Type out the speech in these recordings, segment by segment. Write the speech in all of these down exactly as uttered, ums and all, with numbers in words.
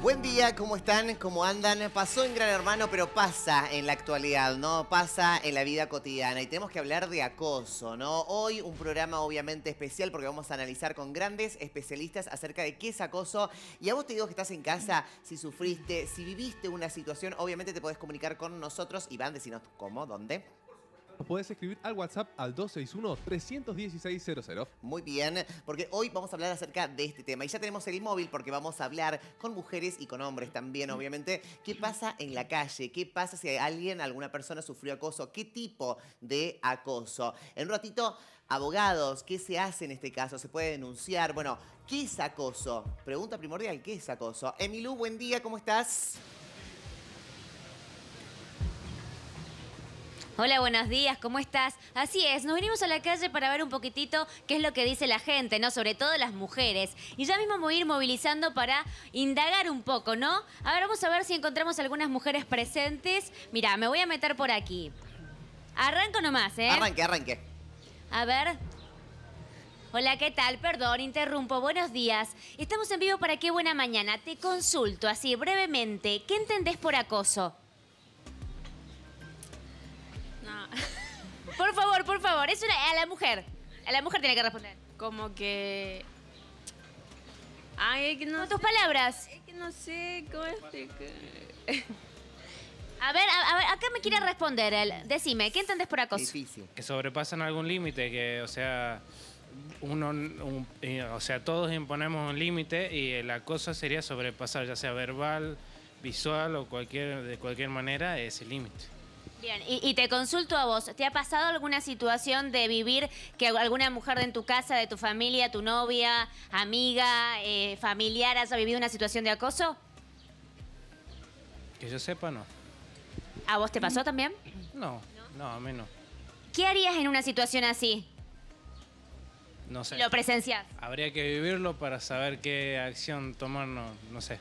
Buen día, ¿cómo están? ¿Cómo andan? Pasó en Gran Hermano, pero pasa en la actualidad, ¿no? Pasa en la vida cotidiana y tenemos que hablar de acoso, ¿no? Hoy un programa obviamente especial porque vamos a analizar con grandes especialistas acerca de qué es acoso. Y a vos te digo que estás en casa, si sufriste, si viviste una situación, obviamente te podés comunicar con nosotros. Iván, decinos cómo, dónde. Nos podés escribir al WhatsApp al dos seis uno, tres uno seis, cero cero. Muy bien, porque hoy vamos a hablar acerca de este tema. Y ya tenemos el móvil porque vamos a hablar con mujeres y con hombres también, obviamente. ¿Qué pasa en la calle? ¿Qué pasa si alguien, alguna persona sufrió acoso? ¿Qué tipo de acoso? En un ratito, abogados, ¿qué se hace en este caso? ¿Se puede denunciar? Bueno, ¿qué es acoso? Pregunta primordial, ¿qué es acoso? Emilu, buen día, ¿cómo estás? Hola, buenos días, ¿cómo estás? Así es, nos venimos a la calle para ver un poquitito qué es lo que dice la gente, ¿no? Sobre todo las mujeres. Y ya mismo me voy a ir movilizando para indagar un poco, ¿no? A ver, vamos a ver si encontramos algunas mujeres presentes. Mirá, me voy a meter por aquí. Arranco nomás, ¿eh? Arranque, arranque. A ver. Hola, ¿qué tal? Perdón, interrumpo. Buenos días. Estamos en vivo para Qué Buena Mañana. Te consulto así brevemente. ¿Qué entendés por acoso? Por favor, por favor, es una, a la mujer. A la mujer tiene que responder. Como que... Ay, es que no Con tus sé, palabras. Es que no sé cómo explicar. A ver, a, a ver, acá me quiere responder él. Decime, ¿qué entendés por acoso? Difícil. Que sobrepasan algún límite, que, o sea, uno, un, o sea, todos imponemos un límite y el acoso sería sobrepasar, ya sea verbal, visual o cualquier, de cualquier manera, ese límite. Bien, y, y te consulto a vos, ¿te ha pasado alguna situación de vivir que alguna mujer en tu casa, de tu familia, tu novia, amiga, eh, familiar, haya vivido una situación de acoso? Que yo sepa, no. ¿A vos te pasó también? No, no, no, a mí no. ¿Qué harías en una situación así? No sé. ¿Lo presencias? Habría que vivirlo para saber qué acción tomar, no, no sé.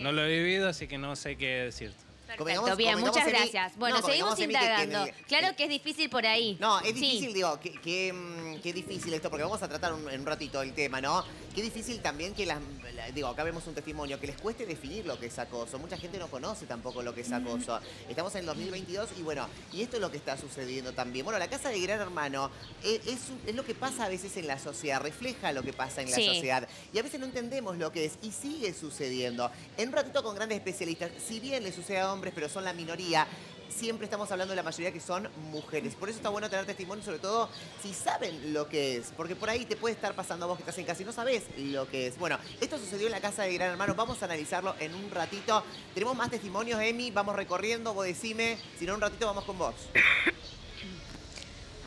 No lo he vivido, así que no sé qué decirte. Perfecto, bien, muchas gracias. Bueno, no, seguimos indagando. Que, que el, claro que es difícil por ahí. No, es difícil, sí. digo, que, que, que difícil esto, porque vamos a tratar un, un ratito el tema, ¿no? Qué difícil también que las, la, digo, acá vemos un testimonio, que les cueste definir lo que es acoso. Mucha gente no conoce tampoco lo que es acoso. Estamos en el dos mil veintidós y bueno, y esto es lo que está sucediendo también. Bueno, la casa de Gran Hermano es, es, es lo que pasa a veces en la sociedad, refleja lo que pasa en la sí. sociedad. Y a veces no entendemos lo que es y sigue sucediendo. En un ratito con grandes especialistas, si bien le sucede a hombres, pero son la minoría, siempre estamos hablando de la mayoría que son mujeres. Por eso está bueno tener testimonio, sobre todo si saben lo que es. Porque por ahí te puede estar pasando a vos que estás en casa y no sabés lo que es. Bueno, esto sucedió en la casa de Gran Hermano. Vamos a analizarlo en un ratito. Tenemos más testimonios, Emi. Vamos recorriendo. Vos decime. Si no, un ratito vamos con vos.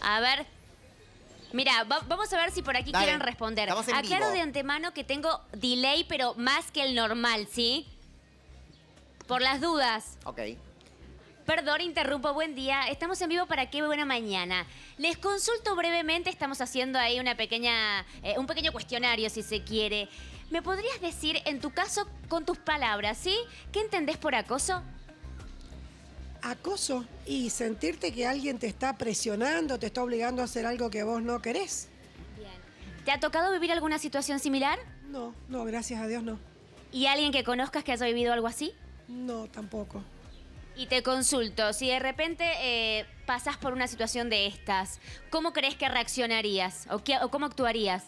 A ver... Mira, va, vamos a ver si por aquí Dale. quieren responder. Aclaro de antemano que tengo delay, pero más que el normal, ¿sí? Por las dudas. Ok. Perdón, interrumpo. Buen día. Estamos en vivo para Qué Buena Mañana. Les consulto brevemente. Estamos haciendo ahí una pequeña, eh, un pequeño cuestionario, si se quiere. ¿Me podrías decir, en tu caso, con tus palabras, ¿sí? ¿Qué entendés por acoso? Acoso y sentirte que alguien te está presionando, te está obligando a hacer algo que vos no querés. Bien. ¿Te ha tocado vivir alguna situación similar? No, no, gracias a Dios no. ¿Y alguien que conozcas que haya vivido algo así? No, tampoco. Y te consulto, si de repente eh, pasás por una situación de estas, ¿cómo crees que reaccionarías o, qué, o cómo actuarías?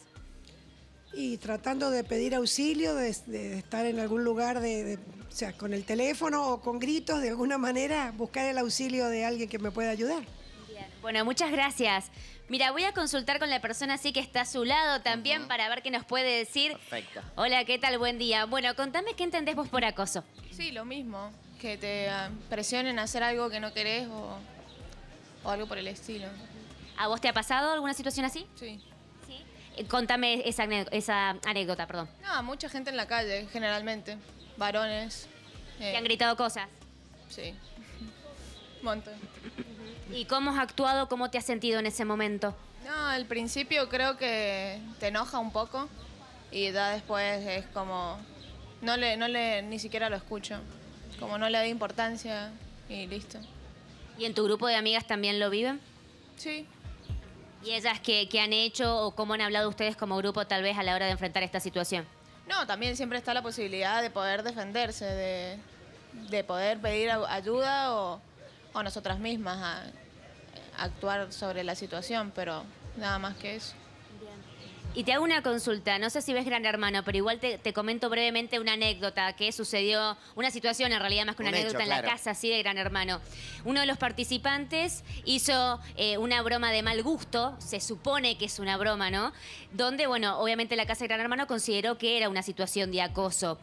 Y tratando de pedir auxilio, de, de estar en algún lugar, de, de, o sea, con el teléfono o con gritos, de alguna manera, buscar el auxilio de alguien que me pueda ayudar. Bien. Bueno, muchas gracias. Mira, voy a consultar con la persona así que está a su lado también uh-huh. para ver qué nos puede decir. Perfecto. Hola, ¿qué tal? Buen día. Bueno, contame qué entendés vos por acoso. Sí, lo mismo. Que te presionen a hacer algo que no querés o, o algo por el estilo. ¿A vos te ha pasado alguna situación así? Sí. ¿Sí? Eh, contame esa, esa anécdota, perdón. No, mucha gente en la calle, generalmente. Varones. Eh. ¿Te han gritado cosas? Sí. Un montón. ¿Y cómo has actuado? ¿Cómo te has sentido en ese momento? No, al principio creo que te enoja un poco y ya después es como... No le, no le, ni siquiera lo escucho. Como no le doy importancia y listo. ¿Y en tu grupo de amigas también lo viven? Sí. ¿Y ellas qué, qué han hecho o cómo han hablado ustedes como grupo tal vez a la hora de enfrentar esta situación? No, también siempre está la posibilidad de poder defenderse, de, de poder pedir ayuda o, o nosotras mismas a, a actuar sobre la situación, pero nada más que eso. Y te hago una consulta, no sé si ves Gran Hermano, pero igual te, te comento brevemente una anécdota que sucedió, una situación en realidad más que una un anécdota hecho, claro. en la casa así de Gran Hermano. Uno de los participantes hizo eh, una broma de mal gusto, se supone que es una broma, ¿no? Donde, bueno, obviamente la casa de Gran Hermano consideró que era una situación de acoso.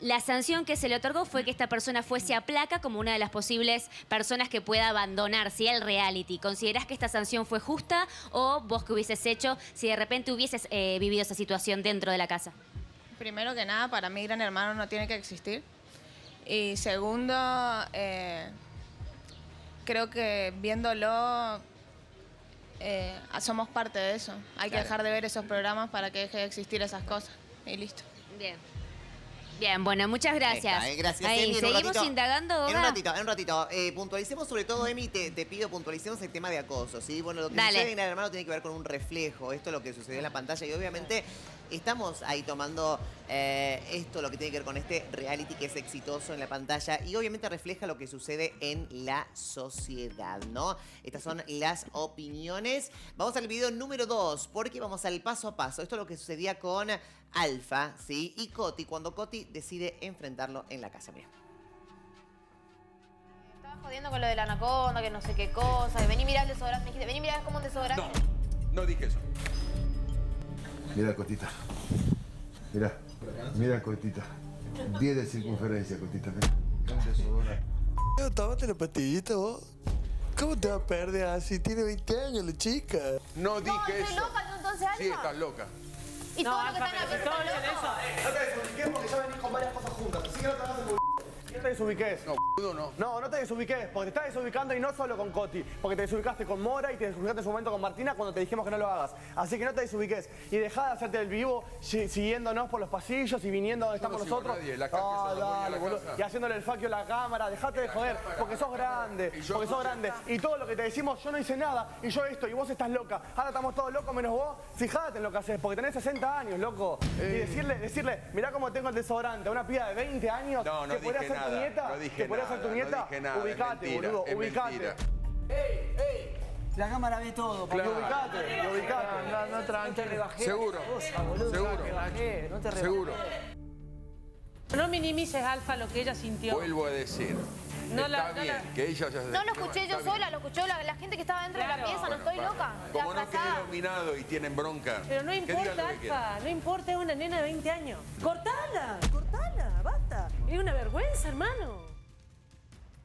La sanción que se le otorgó fue que esta persona fuese a placa como una de las posibles personas que pueda abandonar, ¿sí?, el reality. ¿Considerás que esta sanción fue justa o vos qué hubieses hecho si de repente hubieses eh, vivido esa situación dentro de la casa? Primero que nada, para mí Gran Hermano no tiene que existir. Y segundo, eh, creo que viéndolo eh, somos parte de eso. Hay claro. que dejar de ver esos programas para que deje de existir esas cosas. Y listo. Bien. Bien, bueno, muchas gracias. Está, eh, gracias. Ahí, Emi, seguimos ratito, indagando. En un ratito, en un ratito. Eh, puntualicemos sobre todo, Emi, te, te pido, puntualicemos el tema de acoso, ¿sí? Bueno, lo que Dale. sucede en el hermano tiene que ver con un reflejo. Esto es lo que sucedió en la pantalla y obviamente estamos ahí tomando eh, esto, lo que tiene que ver con este reality que es exitoso en la pantalla y obviamente refleja lo que sucede en la sociedad, ¿no? Estas son las opiniones. Vamos al video número dos, porque vamos al paso a paso. Esto es lo que sucedía con Alfa, ¿sí? Y Coti, cuando Coti decide enfrentarlo en la casa. Mira. Estaba jodiendo con lo de la anaconda, que no sé qué cosa. Vení, mirá el desodorante. Me dijiste, vení, mirá cómo un desodorante. No, no dije eso. Mira, Cotita. Mira, mira, Cotita. diez de circunferencia, Cotita. Mira. Un desodorante. Tómate la pastillita, vos. ¿Cómo te va a perder así? Tiene veinte años la chica. No dije no, eso. Loca, no, entonces, Alfa. Sí, estás loca. Y no, todo lo que están hablando está loco. No te desubiques porque ya venís con varias cosas juntas. Así que no te vas a desubicar. No te desubiques. No, pudo no. No, no te desubiques. Porque te estás desubicando y no solo con Coti. Porque te desubicaste con Mora y te desubicaste en su momento con Martina cuando te dijimos que no lo hagas. Así que no te desubiques. Y dejá de hacerte el vivo siguiéndonos por los pasillos y viniendo donde estamos nosotros. Y haciéndole el faquio a la cámara. Dejate de joder. Porque sos grande. Porque sos grande. Y todo lo que te decimos, yo no hice nada. Y yo esto. Y vos estás loca. Ahora estamos todos locos menos vos. Fijate en lo que haces. Porque tenés sesenta años, loco. Y decirle, decirle, mirá cómo tengo el desodorante. Una piba de veinte años que podría ser tu nieta. Que podría ser tu nieta. Ubicate, boludo. Ubicate. ¡Ey, ey! La cámara ve todo, claro. ubicate, claro. ubicate. No, no, no, no te rebajé. Seguro, cosa, boludo. Seguro. No te rebajé, no te rebajé. Seguro. No minimices, Alfa, lo que ella sintió. Vuelvo a decir. No está la, bien, no la... que ella ya No lo escuché yo sola, lo escuchó la, la gente que estaba dentro claro. de la pieza, bueno, no estoy para, loca. Como no quede dominado y tienen bronca. Pero no importa, Alfa, no importa, es una nena de veinte años. Cortala, cortala, basta. Es una vergüenza, hermano.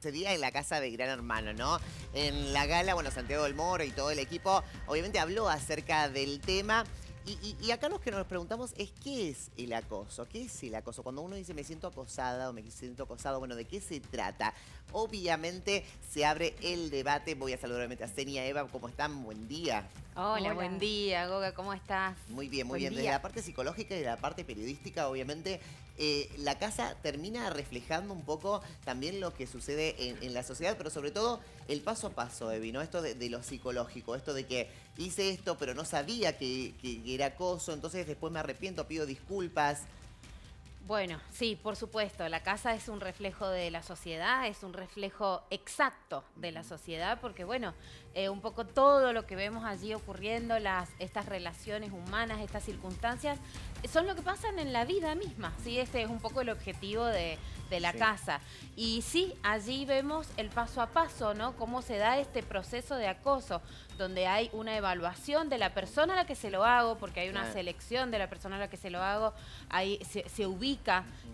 Día en la casa de Gran Hermano, ¿no? En la gala, bueno, Santiago del Moro y todo el equipo obviamente habló acerca del tema y, y, y acá lo que nos preguntamos es ¿qué es el acoso? ¿Qué es el acoso? Cuando uno dice me siento acosada o me siento acosado, bueno, ¿de qué se trata? Obviamente se abre el debate. Voy a saludar obviamente a Xenia Eva. ¿Cómo están? Buen día. Hola, Hola, buen día, Goga, ¿cómo estás? Muy bien, muy buen bien. Día. Desde la parte psicológica y de la parte periodística, obviamente, eh, la casa termina reflejando un poco también lo que sucede en, en la sociedad, pero sobre todo el paso a paso, Evi, ¿no? Esto de, de lo psicológico, esto de que hice esto, pero no sabía que, que era acoso, entonces después me arrepiento, pido disculpas. Bueno, sí, por supuesto, la casa es un reflejo de la sociedad, es un reflejo exacto de la sociedad, porque bueno, eh, un poco todo lo que vemos allí ocurriendo, las, estas relaciones humanas, estas circunstancias, son lo que pasan en la vida misma, ¿sí? Este es un poco el objetivo de, de la sí. casa. Y sí, allí vemos el paso a paso, ¿no? Cómo se da este proceso de acoso, donde hay una evaluación de la persona a la que se lo hago, porque hay una selección de la persona a la que se lo hago, ahí se, se ubica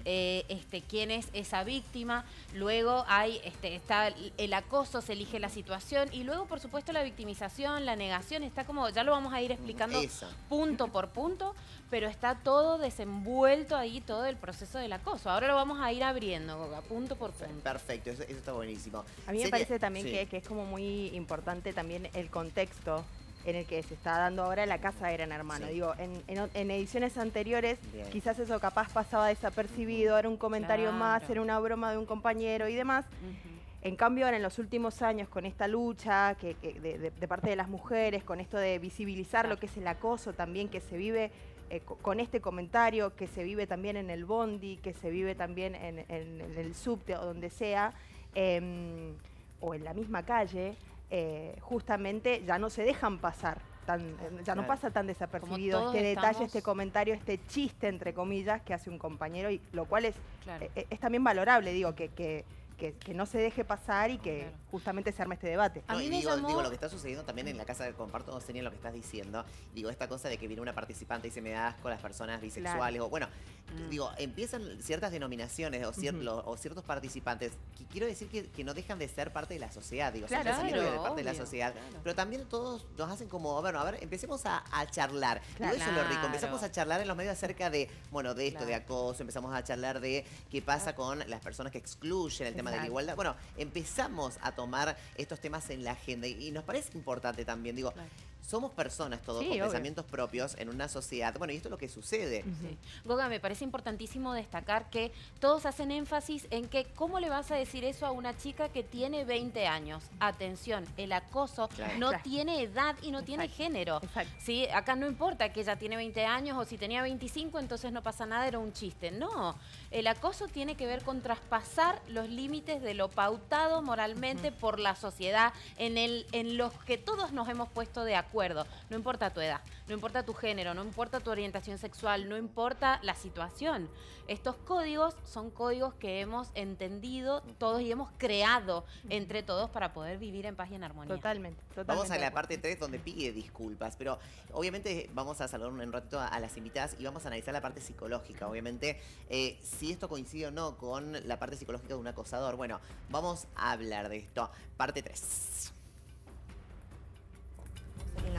Eh, este, quién es esa víctima, luego hay este, está el acoso, se elige la situación y luego por supuesto la victimización, la negación, está como, ya lo vamos a ir explicando Eso. punto por punto, pero está todo desenvuelto ahí, todo el proceso del acoso. Ahora lo vamos a ir abriendo, Goga, punto por punto. Perfecto, eso, eso está buenísimo. A mí me parece también sí. que, que es como muy importante también el contexto en el que se está dando ahora la casa de Gran Hermano. Sí. Digo, en, en, en ediciones anteriores Bien. quizás eso capaz pasaba desapercibido, era un comentario claro. más, era una broma de un compañero y demás. Uh-huh. En cambio, ahora en los últimos años con esta lucha que, que de, de, de parte de las mujeres, con esto de visibilizar claro. lo que es el acoso también que se vive eh, con este comentario que se vive también en el bondi, que se vive también en, en, en el subte o donde sea, eh, o en la misma calle, eh, justamente ya no se dejan pasar. Tan, ya claro. no pasa tan desapercibido este detalle, estamos... este comentario, este chiste, entre comillas, que hace un compañero, y lo cual es, claro. eh, es también valorable, digo, que, que, que, que no se deje pasar y que claro. justamente se arme este debate. No, a mí me digo, llamó... digo, lo que está sucediendo también en la casa del comparto, no sé ni lo que estás diciendo, digo, esta cosa de que viene una participante y dice, me da asco las personas bisexuales, claro. o bueno, mm. digo, empiezan ciertas denominaciones o, cier uh -huh. o ciertos participantes, que quiero decir que, que no dejan de ser parte de la sociedad, digo, claro, o sea, claro, no de parte obvio, de la sociedad, claro. pero también todos nos hacen como, bueno, a ver, empecemos a, a charlar, claro. digo, eso es lo rico, empezamos a charlar en los medios acerca de, bueno, de esto, claro. de acoso, empezamos a charlar de qué pasa claro. con las personas que excluyen, el tema Exacto. de la igualdad, bueno, empezamos a tomar estos temas en la agenda y, y nos parece importante también, digo, claro. somos personas todos sí, con obvio. pensamientos propios en una sociedad. Bueno, y esto es lo que sucede. Sí. Goga, me parece importantísimo destacar que todos hacen énfasis en que cómo le vas a decir eso a una chica que tiene veinte años. Atención, el acoso claro. no claro. tiene edad y no Exacto. tiene género. Exacto. ¿Sí? Acá no importa que ella tiene veinte años o si tenía veinticinco, entonces no pasa nada, era un chiste. No, el acoso tiene que ver con traspasar los límites de lo pautado moralmente uh-huh. por la sociedad en, el, en los que todos nos hemos puesto de acuerdo. Acuerdo. No importa tu edad, no importa tu género, no importa tu orientación sexual, no importa la situación. Estos códigos son códigos que hemos entendido todos y hemos creado entre todos para poder vivir en paz y en armonía. Totalmente. totalmente. Vamos a la parte tres donde pide disculpas, pero obviamente vamos a saludar un ratito a las invitadas y vamos a analizar la parte psicológica. Obviamente, eh, si esto coincide o no con la parte psicológica de un acosador. Bueno, vamos a hablar de esto. Parte tres.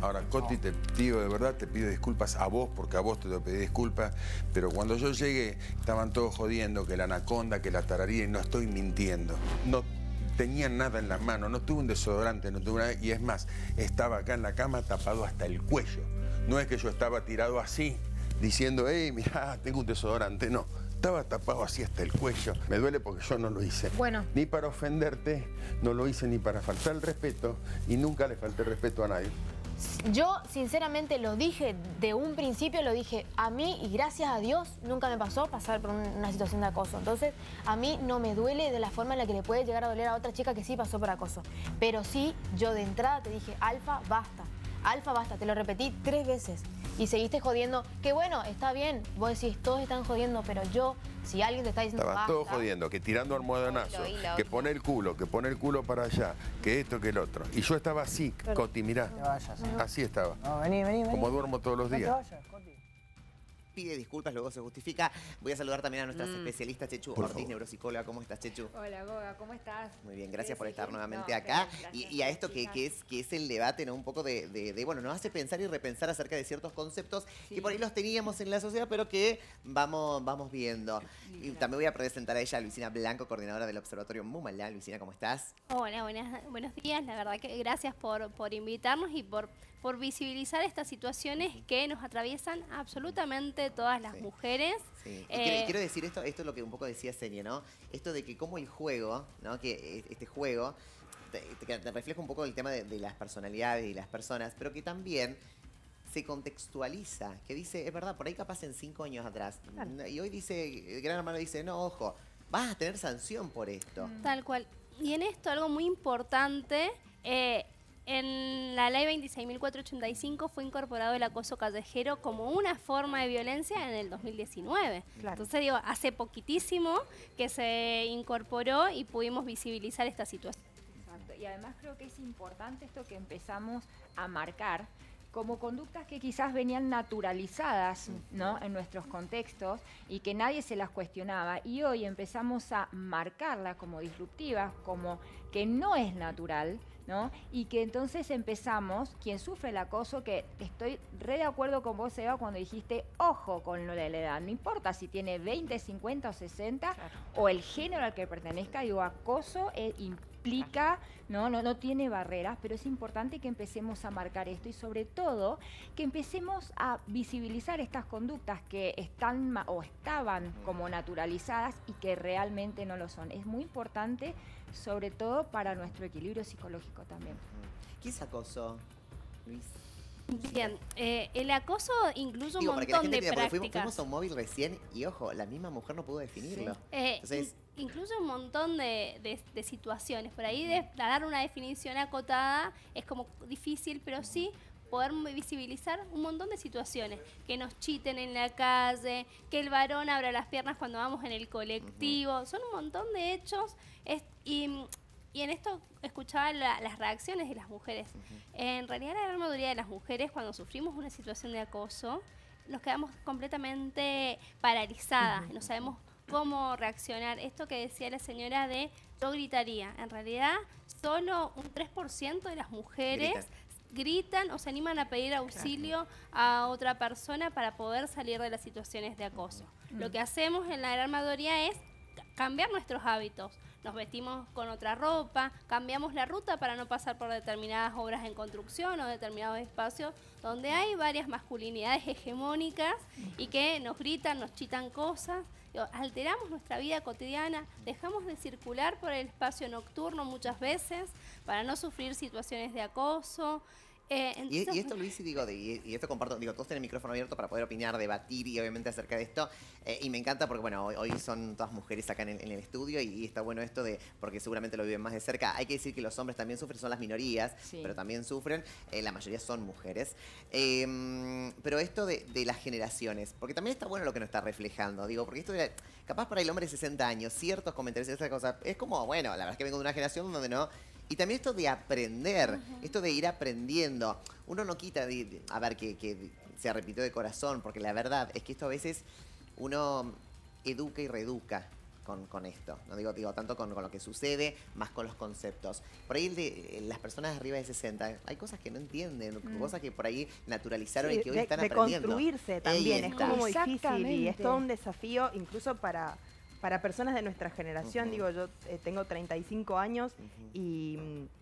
Ahora, Coti, te digo de verdad, te pido disculpas a vos, porque a vos te lo pedí disculpas, pero cuando yo llegué estaban todos jodiendo que la anaconda, que la tararía, y no estoy mintiendo. No tenía nada en las manos, no tuve un desodorante, no tuve nada, y es más, estaba acá en la cama tapado hasta el cuello. No es que yo estaba tirado así, diciendo, hey, mirá, tengo un desodorante, no. Estaba tapado así hasta el cuello. Me duele porque yo no lo hice. Bueno. Ni para ofenderte, no lo hice ni para faltar el respeto, y nunca le falté el respeto a nadie. Yo, sinceramente, lo dije de un principio, lo dije a mí y gracias a Dios nunca me pasó pasar por una situación de acoso. Entonces, a mí no me duele de la forma en la que le puede llegar a doler a otra chica que sí pasó por acoso. Pero sí, yo de entrada te dije, Alfa, basta. Alfa, basta. Te lo repetí tres veces. Y seguiste jodiendo, que bueno, está bien. Vos decís, todos están jodiendo, pero yo, si alguien te está diciendo Estabas basta... Estabas todos jodiendo, que tirando almohadonazo, que pone el culo, que pone el culo para allá, que esto, que el otro. Y yo estaba así, pero, Coti, mirá. No te vayas, ¿no? Así estaba. No, vení, vení, vení. Como duermo todos los días. No te vayas, Coti. Pide disculpas, luego se justifica. Voy a saludar también a nuestras mm. especialistas, Chechu Ortiz, neuropsicóloga. ¿Cómo estás, Chechu? Hola, Goga, ¿cómo estás? Muy bien, gracias por estar nuevamente no, acá. Y, y a esto que, que, es, que es el debate, ¿no? Un poco de, de, de, bueno, nos hace pensar y repensar acerca de ciertos conceptos sí. que por ahí los teníamos en la sociedad, pero que vamos, vamos viendo. Y también voy a presentar a ella, a Luisina Blanco, coordinadora del Observatorio Mumala. Luisina, ¿cómo estás? Hola, buenas, buenos días. La verdad que gracias por, por invitarnos y por... por visibilizar estas situaciones que nos atraviesan absolutamente todas las sí, mujeres. Sí. Eh, quiero, quiero decir esto, esto es lo que un poco decía Xenia, ¿no? Esto de que como el juego, ¿no? Que este juego te, te, te refleja un poco el tema de, de las personalidades y las personas, pero que también se contextualiza, que dice, es verdad, por ahí capaz en cinco años atrás. Claro. Y hoy dice, Gran Hermano dice, no, ojo, vas a tener sanción por esto. Mm. Tal cual. Y en esto algo muy importante... Eh, en la ley veintiséis mil cuatrocientos ochenta y cinco fue incorporado el acoso callejero como una forma de violencia en el dos mil diecinueve. Claro. Entonces, digo, hace poquitísimo que se incorporó y pudimos visibilizar esta situación. Exacto. Y además creo que es importante esto que empezamos a marcar como conductas que quizás venían naturalizadas, ¿no? En nuestros contextos y que nadie se las cuestionaba. Y hoy empezamos a marcarlas como disruptivas, como que no es natural, ¿no? Y que entonces empezamos, quien sufre el acoso, que estoy re de acuerdo con vos, Eva, cuando dijiste, ojo con la edad, no importa si tiene veinte, cincuenta o sesenta, claro. o el género al que pertenezca, digo, acoso es importante. Implica, ¿no? No, no tiene barreras, pero es importante que empecemos a marcar esto y sobre todo que empecemos a visibilizar estas conductas que están o estaban como naturalizadas y que realmente no lo son. Es muy importante, sobre todo para nuestro equilibrio psicológico también. ¿Qué es acoso, Luis? Bien, eh, el acoso incluye un Digo, montón para que la gente de prácticas. Fuimos, fuimos a un móvil recién y, ojo, la misma mujer no pudo definirlo. Sí. Eh, Entonces... in, incluye un montón de, de, de situaciones. Por ahí, de, dar una definición acotada es como difícil, pero sí poder visibilizar un montón de situaciones. Que nos chiten en la calle, que el varón abra las piernas cuando vamos en el colectivo. Uh-huh. Son un montón de hechos. Es, y... Y en esto escuchaba la, las reacciones de las mujeres. Uh-huh. En realidad la gran mayoría de las mujeres cuando sufrimos una situación de acoso nos quedamos completamente paralizadas. Uh-huh. No sabemos cómo reaccionar. Esto que decía la señora de yo gritaría. En realidad solo un tres por ciento de las mujeres gritan. gritan o se animan a pedir auxilio a otra persona para poder salir de las situaciones de acoso. Uh-huh. Lo que hacemos en la gran mayoría es cambiar nuestros hábitos. Nos vestimos con otra ropa, cambiamos la ruta para no pasar por determinadas obras en construcción o determinados espacios donde hay varias masculinidades hegemónicas y que nos gritan, nos chitan cosas. Alteramos nuestra vida cotidiana, dejamos de circular por el espacio nocturno muchas veces para no sufrir situaciones de acoso. Eh, entonces... y, y esto, Luis, y digo, y, y esto comparto, digo, todos tienen el micrófono abierto para poder opinar, debatir y obviamente acerca de esto. Eh, y me encanta porque, bueno, hoy, hoy son todas mujeres acá en el, en el estudio y, y está bueno esto de, porque seguramente lo viven más de cerca. Hay que decir que los hombres también sufren, son las minorías, sí, pero también sufren. Eh, la mayoría son mujeres. Eh, pero esto de, de las generaciones, porque también está bueno lo que nos está reflejando, digo, porque esto de, capaz para el hombre de sesenta años, ciertos comentarios y esas cosas, es como, bueno, la verdad es que vengo de una generación donde no. Y también esto de aprender, uh-huh, esto de ir aprendiendo. Uno no quita, de, a ver, que, que se repitió de corazón, porque la verdad es que esto a veces uno educa y reeduca con, con esto. No digo, digo tanto con, con lo que sucede, más con los conceptos. Por ahí de, las personas arriba de sesenta, hay cosas que no entienden, uh-huh, cosas que por ahí naturalizaron, sí, y que hoy de, están de aprendiendo. Construirse también, es como muy difícil y es todo un desafío incluso para... para personas de nuestra generación. Uh-huh. Digo, yo eh, tengo treinta y cinco años, uh-huh, y,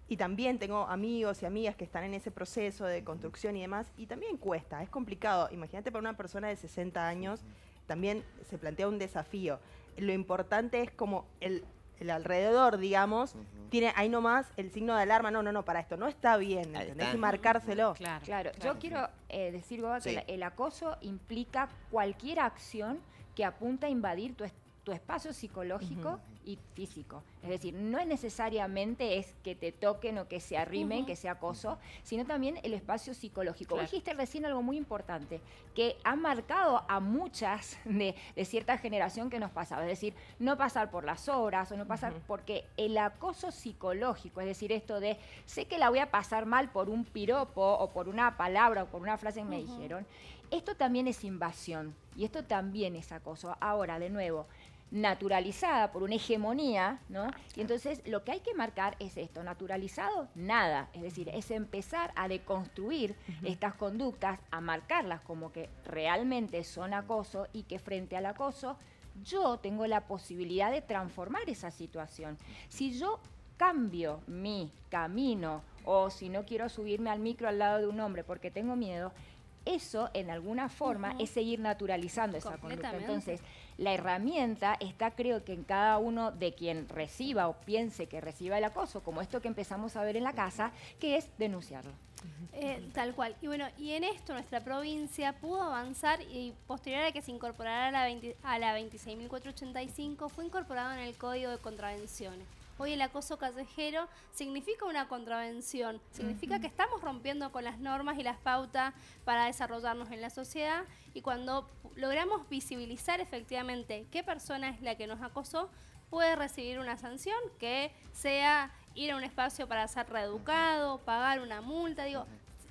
y también tengo amigos y amigas que están en ese proceso de construcción y demás, y también cuesta, es complicado. Imagínate para una persona de sesenta años, uh-huh, también se plantea un desafío. Lo importante es como el, el alrededor, digamos, uh-huh, tiene ahí nomás el signo de alarma, no, no, no, para esto no está bien, ¿entendés? Y marcárselo. Claro, claro. Yo claro. quiero eh, decir, Goba, sí, que el, el acoso implica cualquier acción que apunta a invadir tu estado, tu espacio psicológico, uh-huh, y físico. Es decir, no es necesariamente es que te toquen o que se arrimen, uh-huh, que sea acoso, sino también el espacio psicológico. Claro. Dijiste recién algo muy importante, que ha marcado a muchas de, de cierta generación que nos pasaba. Es decir, no pasar por las obras o no pasar, uh-huh, porque el acoso psicológico, es decir, esto de sé que la voy a pasar mal por un piropo o por una palabra o por una frase que me, uh-huh, dijeron, esto también es invasión y esto también es acoso. Ahora, de nuevo, naturalizada por una hegemonía, ¿no? Y entonces lo que hay que marcar es esto, naturalizado, nada. Es decir, es empezar a deconstruir, uh-huh, estas conductas, a marcarlas como que realmente son acoso y que frente al acoso yo tengo la posibilidad de transformar esa situación. Si yo cambio mi camino o si no quiero subirme al micro al lado de un hombre porque tengo miedo, eso, en alguna forma, uh-huh, es seguir naturalizando esa conducta. Entonces, la herramienta está, creo que en cada uno de quien reciba o piense que reciba el acoso, como esto que empezamos a ver en la casa, que es denunciarlo. Eh, tal cual. Y bueno, y en esto nuestra provincia pudo avanzar y posterior a que se incorporara a la, la veintiséis mil cuatrocientos ochenta y cinco fue incorporado en el Código de Contravenciones. Hoy el acoso callejero significa una contravención, significa, uh-huh, que estamos rompiendo con las normas y las pautas para desarrollarnos en la sociedad, y cuando logramos visibilizar efectivamente qué persona es la que nos acosó, puede recibir una sanción que sea ir a un espacio para ser reeducado, pagar una multa, digo,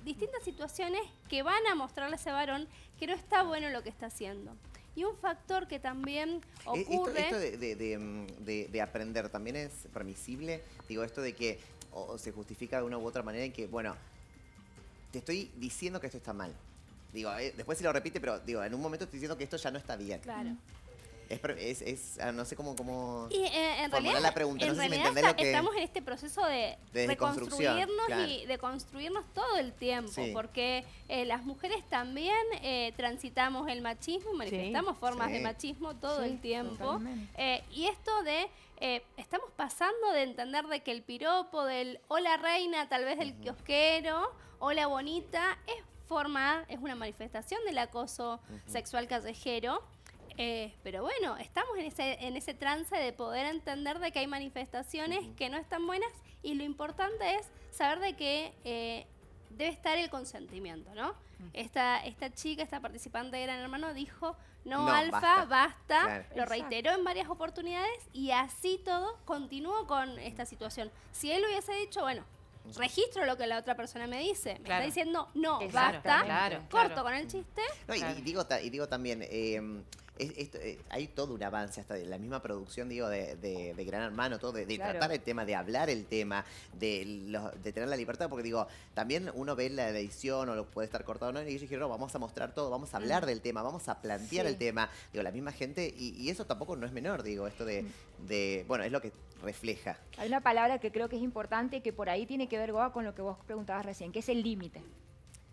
distintas situaciones que van a mostrarle a ese varón que no está bueno lo que está haciendo. Y un factor que también ocurre... Esto, esto de, de, de, de, de aprender también es permisible. Digo, esto de que o se justifica de una u otra manera en que, bueno, te estoy diciendo que esto está mal. Digo, eh, después se lo repite, pero digo, en un momento estoy diciendo que esto ya no está bien. Claro. Es, es, es ah, no sé cómo, cómo y, eh, en formular realidad, la pregunta. No en sé realidad si me está, lo que estamos en este proceso de, de reconstruirnos, claro, y de construirnos todo el tiempo, sí, porque eh, las mujeres también eh, transitamos el machismo, manifestamos, sí, formas, sí, de machismo todo, sí, el tiempo. Eh, y esto de... Eh, estamos pasando de entender de que el piropo, del hola reina, tal vez del, uh-huh, kiosquero, hola bonita, es forma, es una manifestación del acoso uh-huh. sexual callejero. Eh, pero bueno, estamos en ese, en ese trance de poder entender de que hay manifestaciones uh-huh. que no están buenas, y lo importante es saber de que eh, debe estar el consentimiento, ¿no? Uh-huh. Esta, esta chica, esta participante de Gran Hermano dijo, no, no Alfa, basta, basta. Claro. Lo reiteró en varias oportunidades y así todo continuó con uh-huh. esta situación. Si él hubiese dicho, bueno, registro lo que la otra persona me dice. Me claro. está diciendo, no, exacto, basta, claro, corto claro. con el chiste. No, y, claro. y, digo, y digo también, eh, es, es, es, hay todo un avance, hasta de la misma producción, digo, de, de, de Gran Hermano, todo de, de claro. tratar el tema, de hablar el tema, de, lo, de tener la libertad, porque digo, también uno ve la edición o lo puede estar cortado, ¿no? Y ellos dijeron, no, vamos a mostrar todo, vamos a hablar mm. del tema, vamos a plantear sí. el tema. Digo, la misma gente, y, y eso tampoco no es menor, digo, esto de, de, bueno, es lo que refleja. Hay una palabra que creo que es importante, que por ahí tiene que ver, Goa, con lo que vos preguntabas recién, que es el límite.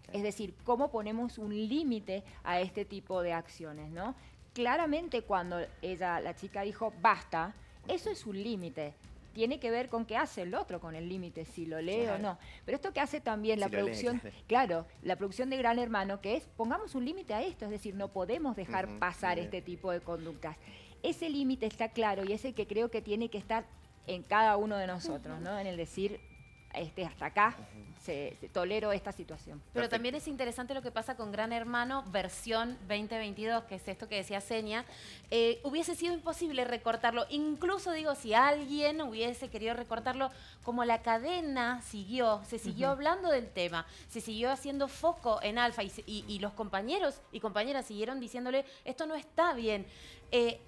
Okay. Es decir, cómo ponemos un límite a este tipo de acciones, ¿no? Claramente cuando ella, la chica, dijo basta, eso es un límite. Tiene que ver con qué hace el otro con el límite, si lo lee claro. o no. Pero esto que hace también si la producción, lee, claro. claro, la producción de Gran Hermano, que es pongamos un límite a esto, es decir, no podemos dejar uh-huh, pasar bien. Este tipo de conductas. Ese límite está claro y es el que creo que tiene que estar en cada uno de nosotros, uh-huh. ¿no? En el decir... Este, hasta acá se, se tolero esta situación. Pero perfecto. También es interesante lo que pasa con Gran Hermano versión veinte veintidós, que es esto que decía Xenia. Eh, hubiese sido imposible recortarlo, incluso digo, si alguien hubiese querido recortarlo, como la cadena siguió, se siguió uh-huh. hablando del tema, se siguió haciendo foco en Alfa y, y, y los compañeros y compañeras siguieron diciéndole, esto no está bien. Eh,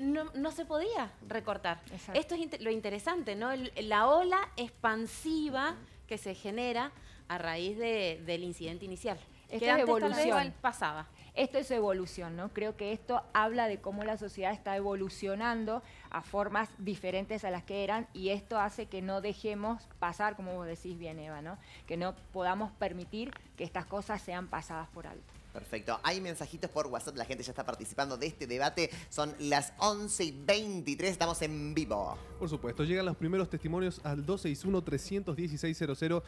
No, no se podía recortar. Exacto. Esto es inter- lo interesante, ¿no? El, la ola expansiva uh-huh. que se genera a raíz de, del incidente inicial. Esto que es antes, evolución. Tal vez, pasaba. Esto es evolución, ¿no? Creo que esto habla de cómo la sociedad está evolucionando a formas diferentes a las que eran, y esto hace que no dejemos pasar, como vos decís bien, Eva, ¿no? Que no podamos permitir que estas cosas sean pasadas por alto. Perfecto. Hay mensajitos por WhatsApp. La gente ya está participando de este debate. Son las once y veintitrés. Estamos en vivo. Por supuesto. Llegan los primeros testimonios al dos seis uno, tres uno seis, cero cero.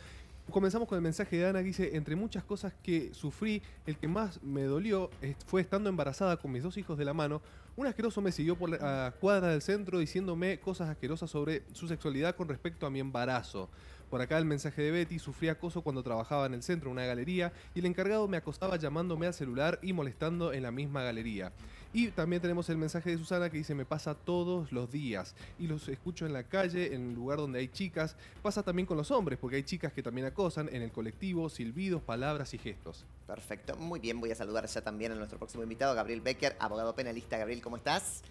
Comenzamos con el mensaje de Ana que dice, entre muchas cosas que sufrí, el que más me dolió fue estando embarazada con mis dos hijos de la mano. Un asqueroso me siguió por la cuadra del centro diciéndome cosas asquerosas sobre su sexualidad con respecto a mi embarazo. Por acá el mensaje de Betty, sufrí acoso cuando trabajaba en el centro, una galería, y el encargado me acosaba llamándome al celular y molestando en la misma galería. Y también tenemos el mensaje de Susana que dice, me pasa todos los días, y los escucho en la calle, en el lugar donde hay chicas, pasa también con los hombres, porque hay chicas que también acosan en el colectivo, silbidos, palabras y gestos. Perfecto, muy bien, voy a saludar ya también a nuestro próximo invitado, Gabriel Becker, abogado penalista. Gabriel, ¿cómo estás?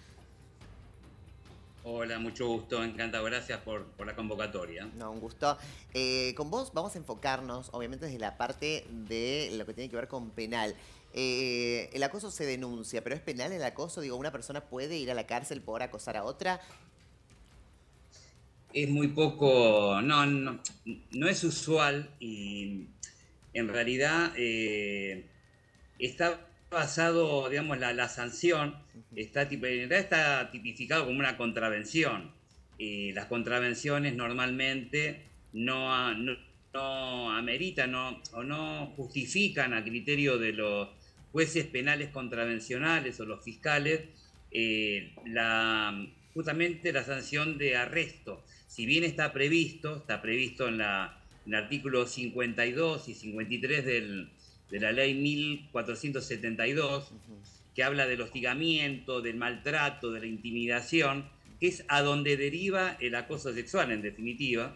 Hola, mucho gusto, encantado, gracias por, por la convocatoria. No, un gusto. Eh, con vos vamos a enfocarnos, obviamente, desde la parte de lo que tiene que ver con penal. Eh, el acoso se denuncia, pero ¿es penal el acoso? Digo, ¿una persona puede ir a la cárcel por acosar a otra? Es muy poco, no, no, no es usual y en realidad eh, está... basado, digamos, la, la sanción está, en realidad está tipificado como una contravención. Eh, las contravenciones normalmente no, no, no ameritan no, o no justifican a criterio de los jueces penales contravencionales o los fiscales eh, la, justamente la sanción de arresto. Si bien está previsto, está previsto en, la, en el artículo cincuenta y dos y cincuenta y tres del... de la ley mil cuatrocientos setenta y dos, que habla del hostigamiento, del maltrato, de la intimidación, que es a donde deriva el acoso sexual, en definitiva.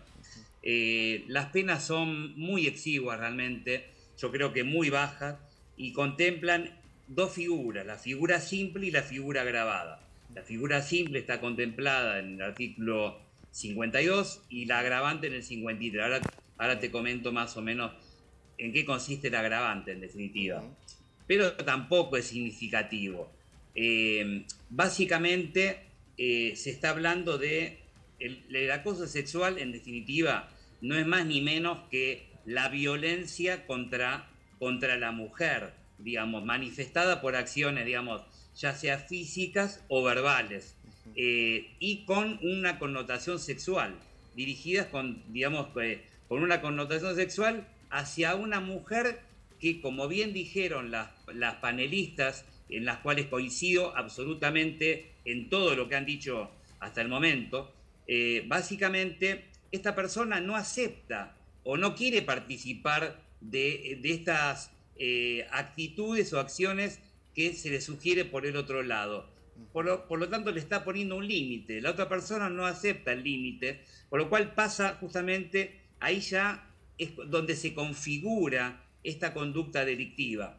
Eh, las penas son muy exiguas realmente, yo creo que muy bajas, y contemplan dos figuras, la figura simple y la figura agravada. La figura simple está contemplada en el artículo cincuenta y dos y la agravante en el cincuenta y tres. Ahora, ahora te comento más o menos en qué consiste el agravante, en definitiva. Pero tampoco es significativo. Eh, básicamente eh, se está hablando de... El, el acoso sexual, en definitiva, no es más ni menos que la violencia contra, contra la mujer, digamos, manifestada por acciones, digamos, ya sea físicas o verbales, eh, y con una connotación sexual, dirigidas con, digamos, eh, con una connotación sexual hacia una mujer que, como bien dijeron las, las panelistas, en las cuales coincido absolutamente en todo lo que han dicho hasta el momento, eh, básicamente esta persona no acepta o no quiere participar de, de estas eh, actitudes o acciones que se le sugiere por el otro lado. Por lo, por lo tanto, le está poniendo un límite. La otra persona no acepta el límite, por lo cual pasa justamente ahí ya es donde se configura esta conducta delictiva.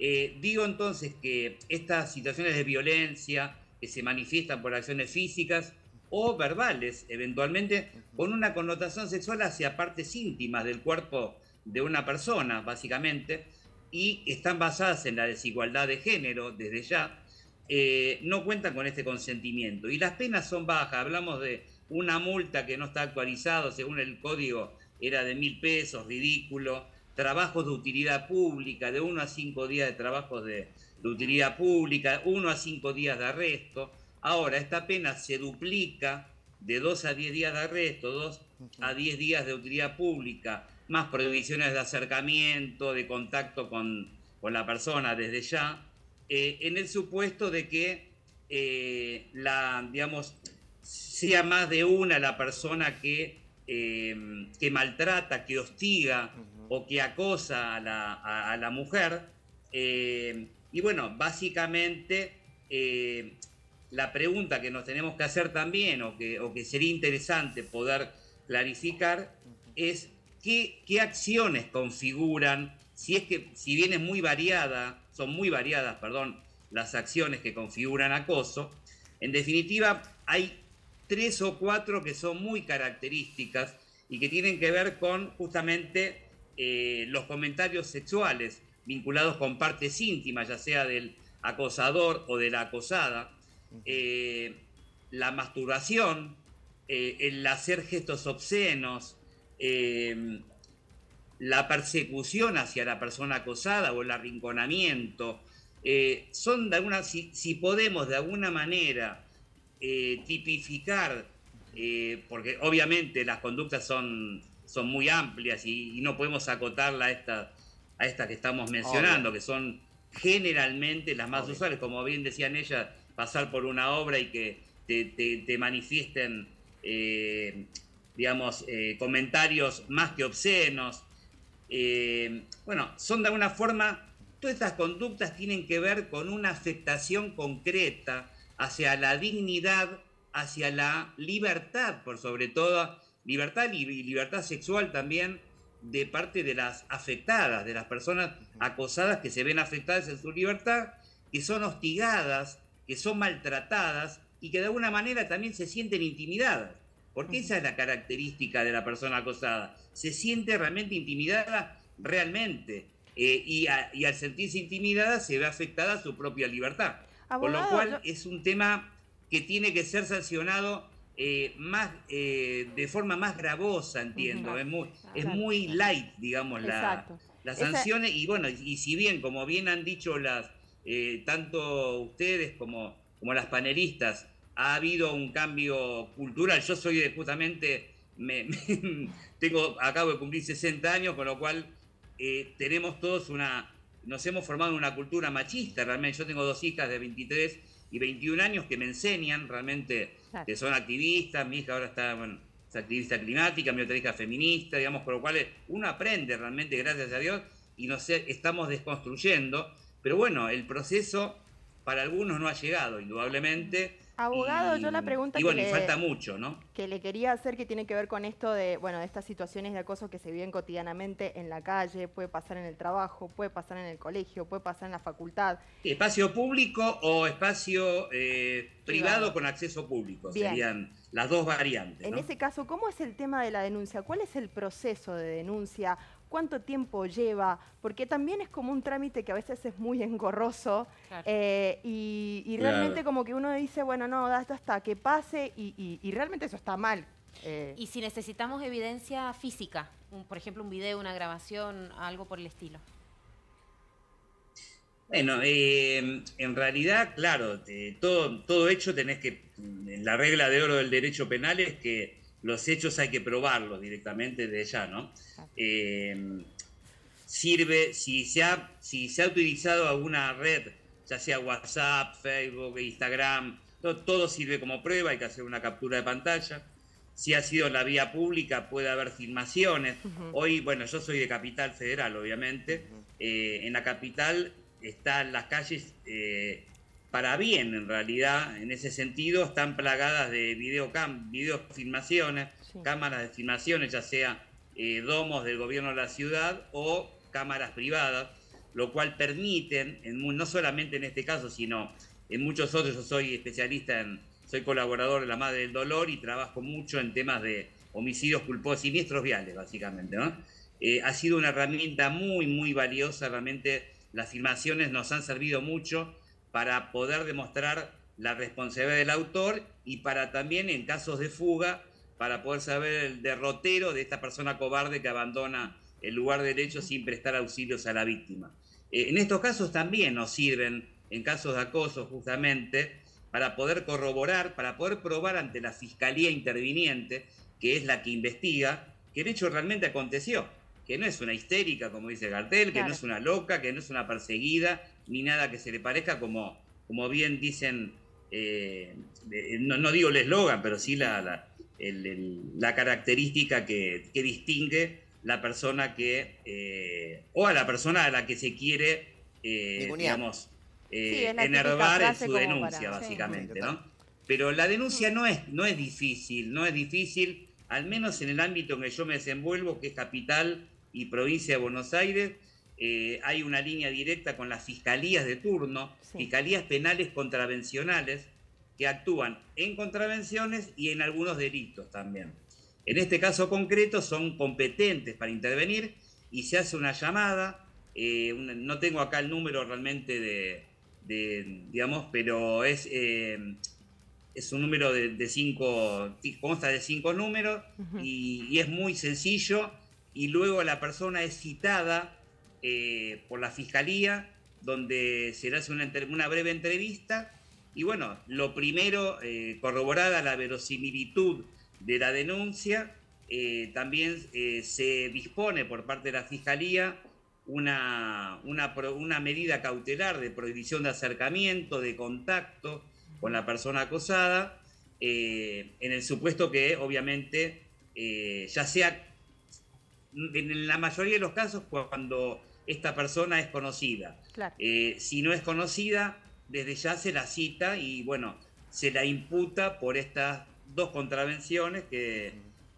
Eh, digo entonces que estas situaciones de violencia que se manifiestan por acciones físicas o verbales, eventualmente, con una connotación sexual hacia partes íntimas del cuerpo de una persona, básicamente, y están basadas en la desigualdad de género desde ya, Eh, no cuentan con este consentimiento y las penas son bajas. Hablamos de una multa que no está actualizada, según el código era de mil pesos, ridículo, trabajos de utilidad pública, de uno a cinco días de trabajos de, de utilidad pública, uno a cinco días de arresto. Ahora, esta pena se duplica de dos a diez días de arresto, dos a diez días de utilidad pública, más prohibiciones de acercamiento, de contacto con, con la persona desde ya. Eh, en el supuesto de que eh, la, digamos, sea más de una la persona que, eh, que maltrata, que hostiga uh-huh. o que acosa a la, a, a la mujer. Eh, y bueno, básicamente eh, la pregunta que nos tenemos que hacer también, o que, o que sería interesante poder clarificar, uh-huh. es qué, qué acciones configuran, si es que, si bien es muy variada, son muy variadas, perdón, las acciones que configuran acoso. En definitiva, hay tres o cuatro que son muy características y que tienen que ver con justamente eh, los comentarios sexuales vinculados con partes íntimas, ya sea del acosador o de la acosada, eh, la masturbación, eh, el hacer gestos obscenos, eh, la persecución hacia la persona acosada o el arrinconamiento, eh, son de alguna, si, si podemos de alguna manera eh, tipificar, eh, porque obviamente las conductas son, son muy amplias y, y no podemos acotarla a estas a esta que estamos mencionando, obvio. Que son generalmente las más obvio. Usuales, como bien decían ellas, pasar por una obra y que te, te, te manifiesten, eh, digamos, eh, comentarios más que obscenos. Eh, bueno, son de alguna forma, todas estas conductas tienen que ver con una afectación concreta hacia la dignidad, hacia la libertad, por sobre todo, libertad y libertad sexual también de parte de las afectadas, de las personas acosadas que se ven afectadas en su libertad, que son hostigadas, que son maltratadas y que de alguna manera también se sienten intimidadas. Porque esa es la característica de la persona acosada. Se siente realmente intimidada, realmente. Eh, y, a, y al sentirse intimidada se ve afectada su propia libertad. Abogado, con lo cual yo... es un tema que tiene que ser sancionado eh, más, eh, de forma más gravosa, entiendo. Uh-huh. Es muy, es muy light, digamos, la, las sanciones. Esa... Y bueno, y si bien, como bien han dicho las eh, tanto ustedes como, como las panelistas, ha habido un cambio cultural. Yo soy de, justamente, me, me, tengo, acabo de cumplir sesenta años, con lo cual eh, tenemos todos una, nos hemos formado una cultura machista realmente. Yo tengo dos hijas de veintitrés y veintiún años que me enseñan realmente, claro. que son activistas. Mi hija ahora está, bueno, es activista climática, mi otra hija feminista, digamos, con lo cual uno aprende realmente, gracias a Dios, y nos estamos desconstruyendo. Pero bueno, el proceso para algunos no ha llegado, indudablemente. Abogado, y, yo la pregunta bueno, que, le, falta mucho, ¿no? que le quería hacer, que tiene que ver con esto de, bueno, de estas situaciones de acoso que se viven cotidianamente en la calle, puede pasar en el trabajo, puede pasar en el colegio, puede pasar en la facultad. Espacio público o espacio eh, privado con acceso público, bien. Serían las dos variantes. En ¿no? ese caso, ¿cómo es el tema de la denuncia? ¿Cuál es el proceso de denuncia? ¿Cuánto tiempo lleva? Porque también es como un trámite que a veces es muy engorroso, claro. eh, y, y realmente claro. como que uno dice, bueno, no, da esto hasta que pase, y, y, y realmente eso está mal. Eh. ¿Y si necesitamos evidencia física? Un, por ejemplo, un video, una grabación, algo por el estilo. Bueno, eh, en realidad, claro, eh, todo, todo hecho tenés que... La regla de oro del derecho penal es que los hechos hay que probarlos directamente desde ya, ¿no? Eh, sirve, si se ha, si se ha utilizado alguna red, ya sea WhatsApp, Facebook, Instagram, todo, todo sirve como prueba, hay que hacer una captura de pantalla. Si ha sido en la vía pública, puede haber filmaciones. Uh-huh. Hoy, bueno, yo soy de Capital Federal, obviamente. Uh-huh. eh, en la capital están las calles, eh, para bien, en realidad, en ese sentido, están plagadas de videocam, videofilmaciones, sí, cámaras de filmaciones, ya sea eh, domos del gobierno de la ciudad o cámaras privadas, lo cual permiten, en, no solamente en este caso, sino en muchos otros. Yo soy especialista en, soy colaborador de La Madre del Dolor y trabajo mucho en temas de homicidios culposos, siniestros viales, básicamente, ¿no? Eh, ha sido una herramienta muy, muy valiosa, realmente las filmaciones nos han servido mucho para poder demostrar la responsabilidad del autor y para también, en casos de fuga, para poder saber el derrotero de esta persona cobarde que abandona el lugar del hecho sin prestar auxilios a la víctima. Eh, en estos casos también nos sirven, en casos de acoso justamente, para poder corroborar, para poder probar ante la fiscalía interviniente, que es la que investiga, que el hecho realmente aconteció, que no es una histérica, como dice el cartel, claro, que no es una loca, que no es una perseguida, ni nada que se le parezca, como, como bien dicen, eh, no, no digo el eslogan, pero sí la, la, el, el, la característica que, que distingue la persona que, eh, o a la persona a la que se quiere, eh, digamos, Eh, sí, enervar en su denuncia, para, básicamente, sí, ¿no? Pero la denuncia no es, no es difícil, no es difícil, al menos en el ámbito en que yo me desenvuelvo, que es Capital y Provincia de Buenos Aires. Eh, hay una línea directa con las fiscalías de turno, sí, fiscalías penales contravencionales, que actúan en contravenciones y en algunos delitos también. En este caso concreto son competentes para intervenir y se hace una llamada, eh, una, no tengo acá el número realmente de... De, digamos, pero es, eh, es un número de, de cinco, consta de cinco números, uh-huh, y, y es muy sencillo, y luego la persona es citada eh, por la fiscalía, donde se le hace una, una breve entrevista, y bueno, lo primero, eh, corroborada la verosimilitud de la denuncia, eh, también eh, se dispone por parte de la fiscalía Una, una, una medida cautelar de prohibición de acercamiento, de contacto con la persona acosada, eh, en el supuesto que, obviamente, eh, ya sea, en la mayoría de los casos, cuando esta persona es conocida. Claro. Eh, si no es conocida, desde ya se la cita y, bueno, se la imputa por estas dos contravenciones que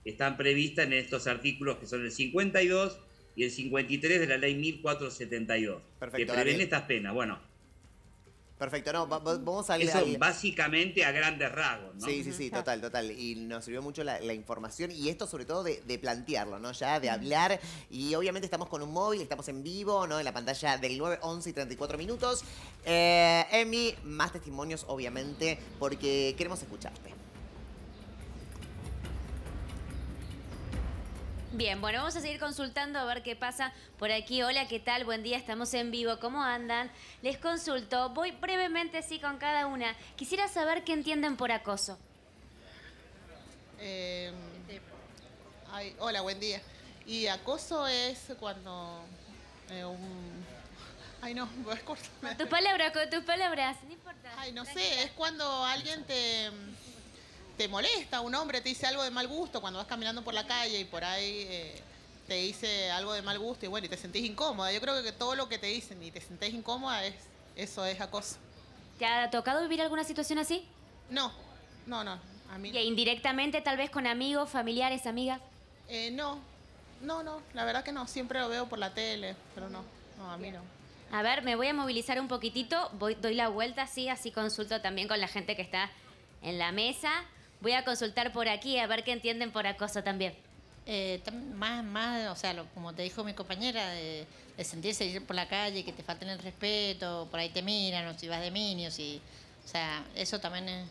están previstas en estos artículos, que son el cincuenta y dos y el cincuenta y tres de la ley mil cuatrocientos setenta y dos, perfecto, que prevén estas penas. Bueno, perfecto, no, va, va, vamos a... Eso a, básicamente a grandes rasgos, ¿no? Sí, sí, sí, total, total. Y nos sirvió mucho la, la información y esto sobre todo de, de plantearlo, ¿no? Ya de hablar. Y obviamente estamos con un móvil, estamos en vivo, ¿no? En la pantalla del nueve, once y treinta y cuatro minutos. Eh, Emi, más testimonios, obviamente, porque queremos escucharte. Bien, bueno, vamos a seguir consultando a ver qué pasa por aquí. Hola, ¿qué tal? Buen día, estamos en vivo. ¿Cómo andan? Les consulto. Voy brevemente, sí, con cada una. Quisiera saber qué entienden por acoso. Eh, ay, hola, buen día. Y acoso es cuando... Eh, un... Ay, no, es corto. Con tus palabras, con tus palabras. No importa. Ay, no tranquila. Sé, es cuando alguien te... te molesta, un hombre te dice algo de mal gusto cuando vas caminando por la calle y por ahí eh, te dice algo de mal gusto y bueno, y te sentís incómoda. Yo creo que todo lo que te dicen y te sentís incómoda, es eso es acoso. ¿Te ha tocado vivir alguna situación así? No, no, no. A mí no. ¿Y indirectamente tal vez con amigos, familiares, amigas? Eh, no, no, no, la verdad que no. Siempre lo veo por la tele, pero no, no, a mí no. A ver, me voy a movilizar un poquitito, voy, doy la vuelta así, así consulto también con la gente que está en la mesa. Voy a consultar por aquí a ver qué entienden por acoso también. Eh, más, más, o sea, lo, como te dijo mi compañera, de, de sentirse por la calle, que te falten el respeto, por ahí te miran, o si vas de minios, si, o sea, eso también es,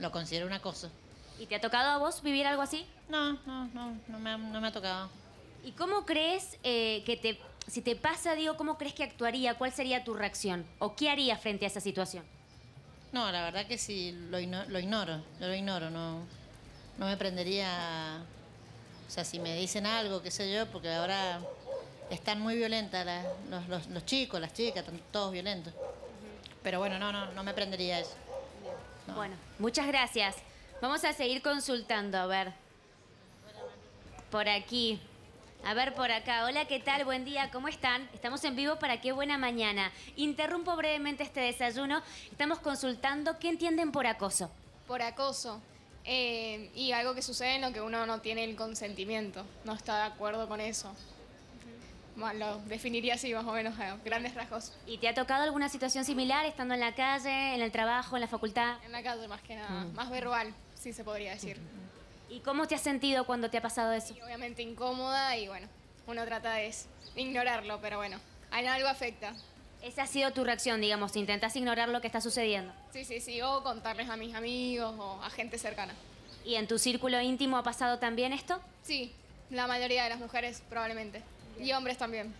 lo considero un acoso. ¿Y te ha tocado a vos vivir algo así? No, no, no, no me, no me ha tocado. ¿Y cómo crees eh, que te, si te pasa, digo, cómo crees que actuaría? ¿Cuál sería tu reacción? ¿O qué harías frente a esa situación? No, la verdad que sí, lo, igno lo ignoro, yo lo ignoro, no, no me prendería, o sea, si me dicen algo, qué sé yo, porque ahora están muy violentas las, los, los, los chicos, las chicas, están todos violentos. Pero bueno, no, no, no me prendería eso. No. Bueno, muchas gracias. Vamos a seguir consultando, a ver. Por aquí. A ver, por acá. Hola, ¿qué tal? Buen día, ¿cómo están? Estamos en vivo para Qué Buena Mañana. Interrumpo brevemente este desayuno. Estamos consultando, ¿qué entienden por acoso? Por acoso. Eh, y algo que sucede en lo que uno no tiene el consentimiento. No está de acuerdo con eso. Lo definiría así, más o menos, a grandes rasgos. ¿Y te ha tocado alguna situación similar, estando en la calle, en el trabajo, en la facultad? En la calle, más que nada. Mm. Más verbal, sí se podría decir. ¿Y cómo te has sentido cuando te ha pasado eso? Y obviamente incómoda y, bueno, uno trata de ignorarlo, pero bueno, en algo afecta. Esa ha sido tu reacción, digamos, intentas ignorar lo que está sucediendo. Sí, sí, sí, o contarles a mis amigos o a gente cercana. ¿Y en tu círculo íntimo ha pasado también esto? Sí, la mayoría de las mujeres probablemente. Y hombres también.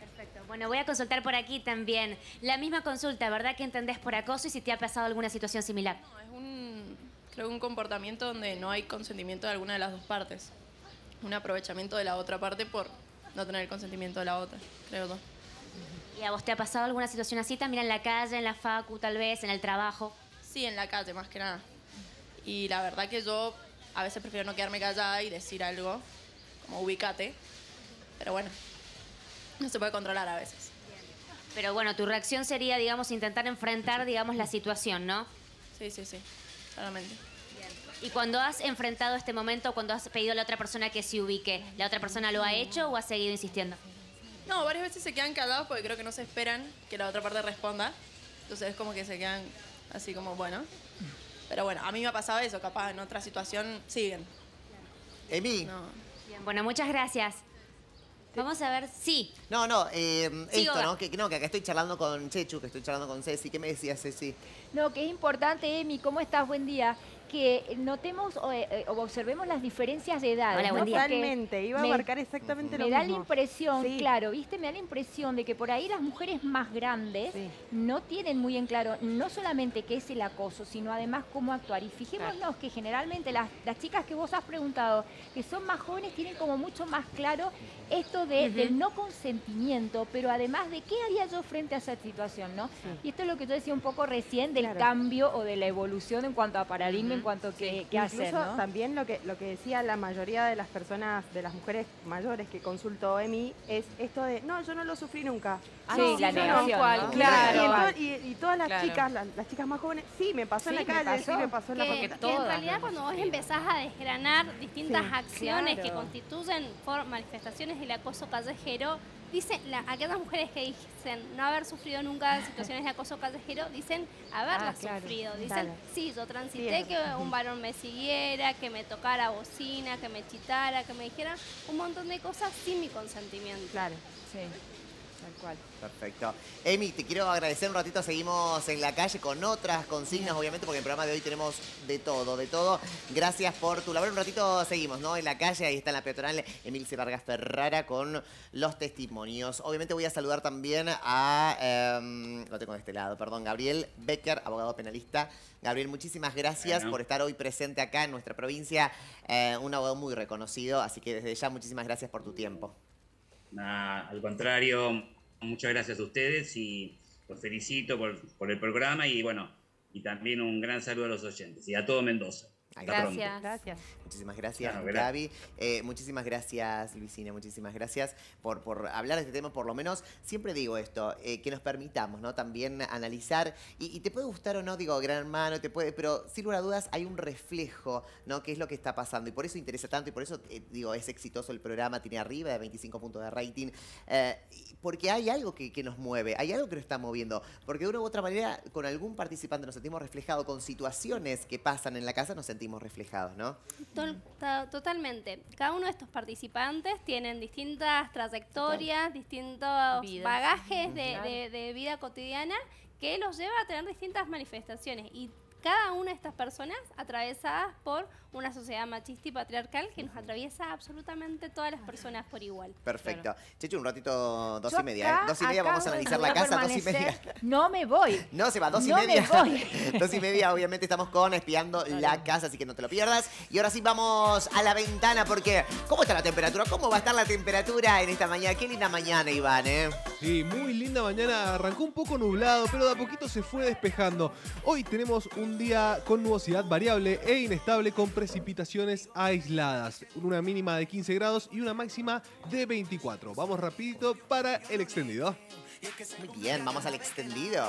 Perfecto. Bueno, voy a consultar por aquí también. La misma consulta, ¿verdad? ¿Qué entendés por acoso y si te ha pasado alguna situación similar? No, es un, creo, un comportamiento donde no hay consentimiento de alguna de las dos partes. Un aprovechamiento de la otra parte por no tener el consentimiento de la otra, creo yo. ¿Y a vos te ha pasado alguna situación así también en la calle, en la facu, tal vez, en el trabajo? Sí, en la calle, más que nada. Y la verdad que yo a veces prefiero no quedarme callada y decir algo, como ubícate. Pero bueno, no se puede controlar a veces. Pero bueno, tu reacción sería, digamos, intentar enfrentar, digamos, la situación, ¿no? Sí, sí, sí, claramente. ¿Y cuando has enfrentado este momento, cuando has pedido a la otra persona que se ubique, la otra persona lo ha hecho o ha seguido insistiendo? No, varias veces se quedan callados porque creo que no se esperan que la otra parte responda. Entonces es como que se quedan así como, bueno. Pero bueno, a mí me ha pasado eso, capaz en otra situación siguen. Emi. No. Bien, bueno, muchas gracias. Vamos a ver, sí. No, no, eh, sí, esto, ¿no? Que, no, que acá estoy charlando con Chechu, que estoy charlando con Ceci. ¿Qué me decías, Ceci? No, que es importante, Emi, ¿cómo estás? Buen día. Que notemos o, eh, observemos las diferencias de edad. Hola, ¿no? Buen día. Totalmente, iba a marcar exactamente lo mismo. Me da la impresión, sí. Claro, ¿viste? Me da la impresión de que por ahí las mujeres más grandes sí. no tienen muy en claro, no solamente qué es el acoso, sino además cómo actuar. Y fijémonos claro. que generalmente las, las chicas que vos has preguntado, que son más jóvenes, tienen como mucho más claro esto de, uh-huh. del no consentimiento, pero además de qué haría yo frente a esa situación, ¿no? Sí. Y esto es lo que yo decía un poco recién del claro. cambio o de la evolución en cuanto a paradigma, en cuanto que, sí. que hacer, ¿no? También lo que, lo que decía la mayoría de las personas, de las mujeres mayores que consultó Emi, es esto de, no, yo no lo sufrí nunca. Ah, sí, no, sí, la negación, no, ¿no? Claro. Y, y, y todas las claro. chicas, las, las chicas más jóvenes, sí, me pasó sí, en la calle, pasó. sí, me pasó en la facultad. Que en realidad cuando vos empezás a desgranar distintas sí, acciones claro. que constituyen por manifestaciones del acoso callejero, dicen, la, aquellas mujeres que dicen no haber sufrido nunca situaciones de acoso callejero, dicen haberlas ah, claro, sufrido. Dicen, claro. sí, yo transité sí, que un varón me siguiera, que me tocara bocina, que me chitara, que me dijera un montón de cosas sin mi consentimiento. Claro, sí. Tal cual. Perfecto. Emi, te quiero agradecer un ratito. Seguimos en la calle con otras consignas, sí. obviamente, porque en el programa de hoy tenemos de todo, de todo. Gracias por tu labor. Un ratito seguimos, ¿no? En la calle, ahí está en la peatonal Emilce Vargas Ferrara con los testimonios. Obviamente voy a saludar también a... Eh, lo tengo de este lado, perdón. Gabriel Becker, abogado penalista. Gabriel, muchísimas gracias bueno. por estar hoy presente acá en nuestra provincia. Eh, un abogado muy reconocido, así que desde ya muchísimas gracias por tu tiempo. Nah, al contrario, muchas gracias a ustedes y los felicito por, por el programa y bueno, y también un gran saludo a los oyentes y a todo Mendoza. Gracias. gracias. Muchísimas gracias, claro, Gaby. Eh, muchísimas gracias, Luisina. Muchísimas gracias por, por hablar de este tema. Por lo menos, siempre digo esto, eh, que nos permitamos, ¿no? También analizar. Y, y te puede gustar o no, digo, Gran Hermano, te puede, pero sin lugar a dudas hay un reflejo, ¿no? Que es lo que está pasando. Y por eso interesa tanto y por eso, eh, digo, es exitoso el programa. Tiene arriba de veinticinco puntos de rating. Eh, porque hay algo que, que nos mueve, hay algo que nos está moviendo. Porque de una u otra manera, con algún participante nos sentimos reflejados, con situaciones que pasan en la casa nos sentimos reflejados, ¿no? Totalmente. Cada uno de estos participantes tienen distintas trayectorias, Total. distintos Vidas. bagajes de, claro. de, de vida cotidiana que los lleva a tener distintas manifestaciones y cada una de estas personas atravesadas por una sociedad machista y patriarcal que nos atraviesa absolutamente todas las personas por igual. Perfecto. Claro. Chechu, un ratito, dos Yo y media. Acá, ¿eh? Dos y media vamos a analizar la casa, dos y media. No me voy. No se va, dos no y media. Me voy. Dos y media, obviamente estamos con Espiando vale. la Casa, así que no te lo pierdas. Y ahora sí vamos a la ventana porque, ¿cómo está la temperatura? ¿Cómo va a estar la temperatura en esta mañana? Qué linda mañana, Iván, ¿eh? Sí, muy linda mañana. Arrancó un poco nublado, pero de a poquito se fue despejando. Hoy tenemos un día con nubosidad variable e inestable con precipitaciones aisladas. Una mínima de quince grados y una máxima de veinticuatro. Vamos rapidito para el extendido. Muy bien, vamos al extendido.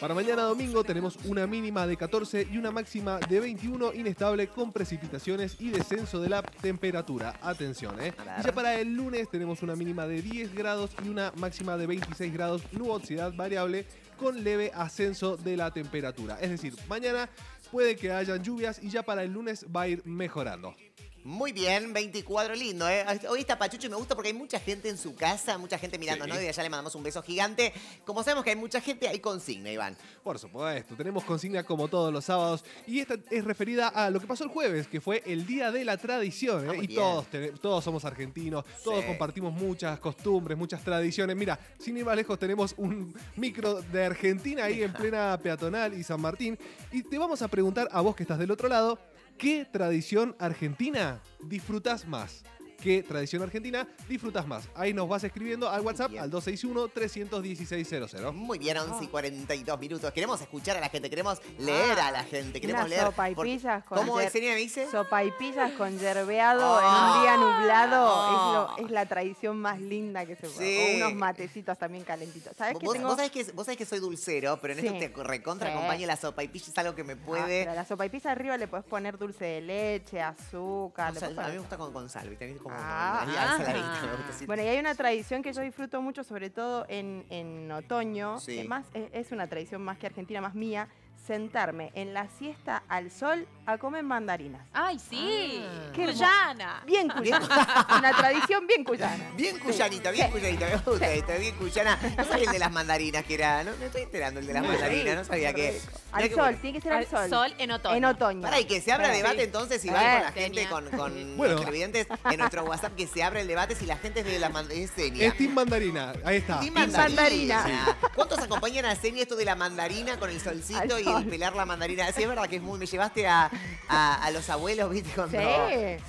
Para mañana domingo tenemos una mínima de catorce y una máxima de veintiuno, inestable con precipitaciones y descenso de la temperatura. Atención, ¿eh? Y ya para el lunes tenemos una mínima de diez grados y una máxima de veintiséis grados, nubosidad variable con leve ascenso de la temperatura. Es decir, mañana puede que hayan lluvias y ya para el lunes va a ir mejorando. Muy bien, veinticuatro, lindo, ¿eh? Hoy está Pachucho y me gusta porque hay mucha gente en su casa, mucha gente mirando, sí. ¿no? Y allá le mandamos un beso gigante. Como sabemos que hay mucha gente, hay consigna, Iván. Por supuesto, tenemos consigna como todos los sábados. Y esta es referida a lo que pasó el jueves, que fue el Día de la Tradición, ¿eh? Ah, y todos, todos somos argentinos, todos sí. compartimos muchas costumbres, muchas tradiciones. Mira, sin ir más lejos, tenemos un micro de Argentina ahí en plena peatonal y San Martín. Y te vamos a preguntar a vos que estás del otro lado, ¿qué tradición argentina disfrutás más? ¿Qué tradición argentina disfrutás más? Ahí nos vas escribiendo al WhatsApp al dos seis uno, tres uno seis, cero cero. Muy bien, once y cuarenta y dos minutos. Queremos escuchar a la gente, queremos leer ah, a la gente, queremos leer. Sopaipillas con ¿Cómo Xenia me dice? Sopaipillas con yerbeado oh, en un día nublado. Oh. Es, lo, es la tradición más linda que se puede. Sí. O unos matecitos también calentitos. ¿Sabés ¿Vos, que tengo... vos, sabés que, vos sabés que soy dulcero, pero en sí. esto te recontra sí. acompaña la sopaipilla, es algo que me puede. Ah, la sopaipilla arriba le podés poner dulce de leche, azúcar. Sal, a mí me gusta con, con sal, ¿viste? Ah, ah, bueno, y hay una tradición que yo disfruto mucho, sobre todo en, en otoño, sí. es, más, es, es una tradición más que argentina, más mía, sentarme en la siesta al sol a comer mandarinas. ¡Ay, sí! Ah, ¡Qué cuyana! Bien cuyana. Una tradición bien cuyana. Bien cuyanita, bien sí. cuyanita. Me gusta sí. esta, bien cuyana. No sabía el de las mandarinas que era. No me estoy enterando el de las no, mandarinas, sí, no sabía qué. Que... Al que sol, bueno. tiene que ser al sol. Al sol en otoño. En otoño. Para, y que se abra Pero, debate sí. entonces, y va con la gente, con, con bueno. los televidentes en nuestro WhatsApp, que se abra el debate si la gente es de la mandarinas. Es Team Mandarina, ahí está. Team Mandarina. mandarina. Sí. ¿Cuántos acompañan a Xenia esto de la mandarina con el solcito y el pelar la mandarina? Sí, es verdad que es muy... Me llevaste a, a, a los abuelos, ¿viste? Cuando, sí.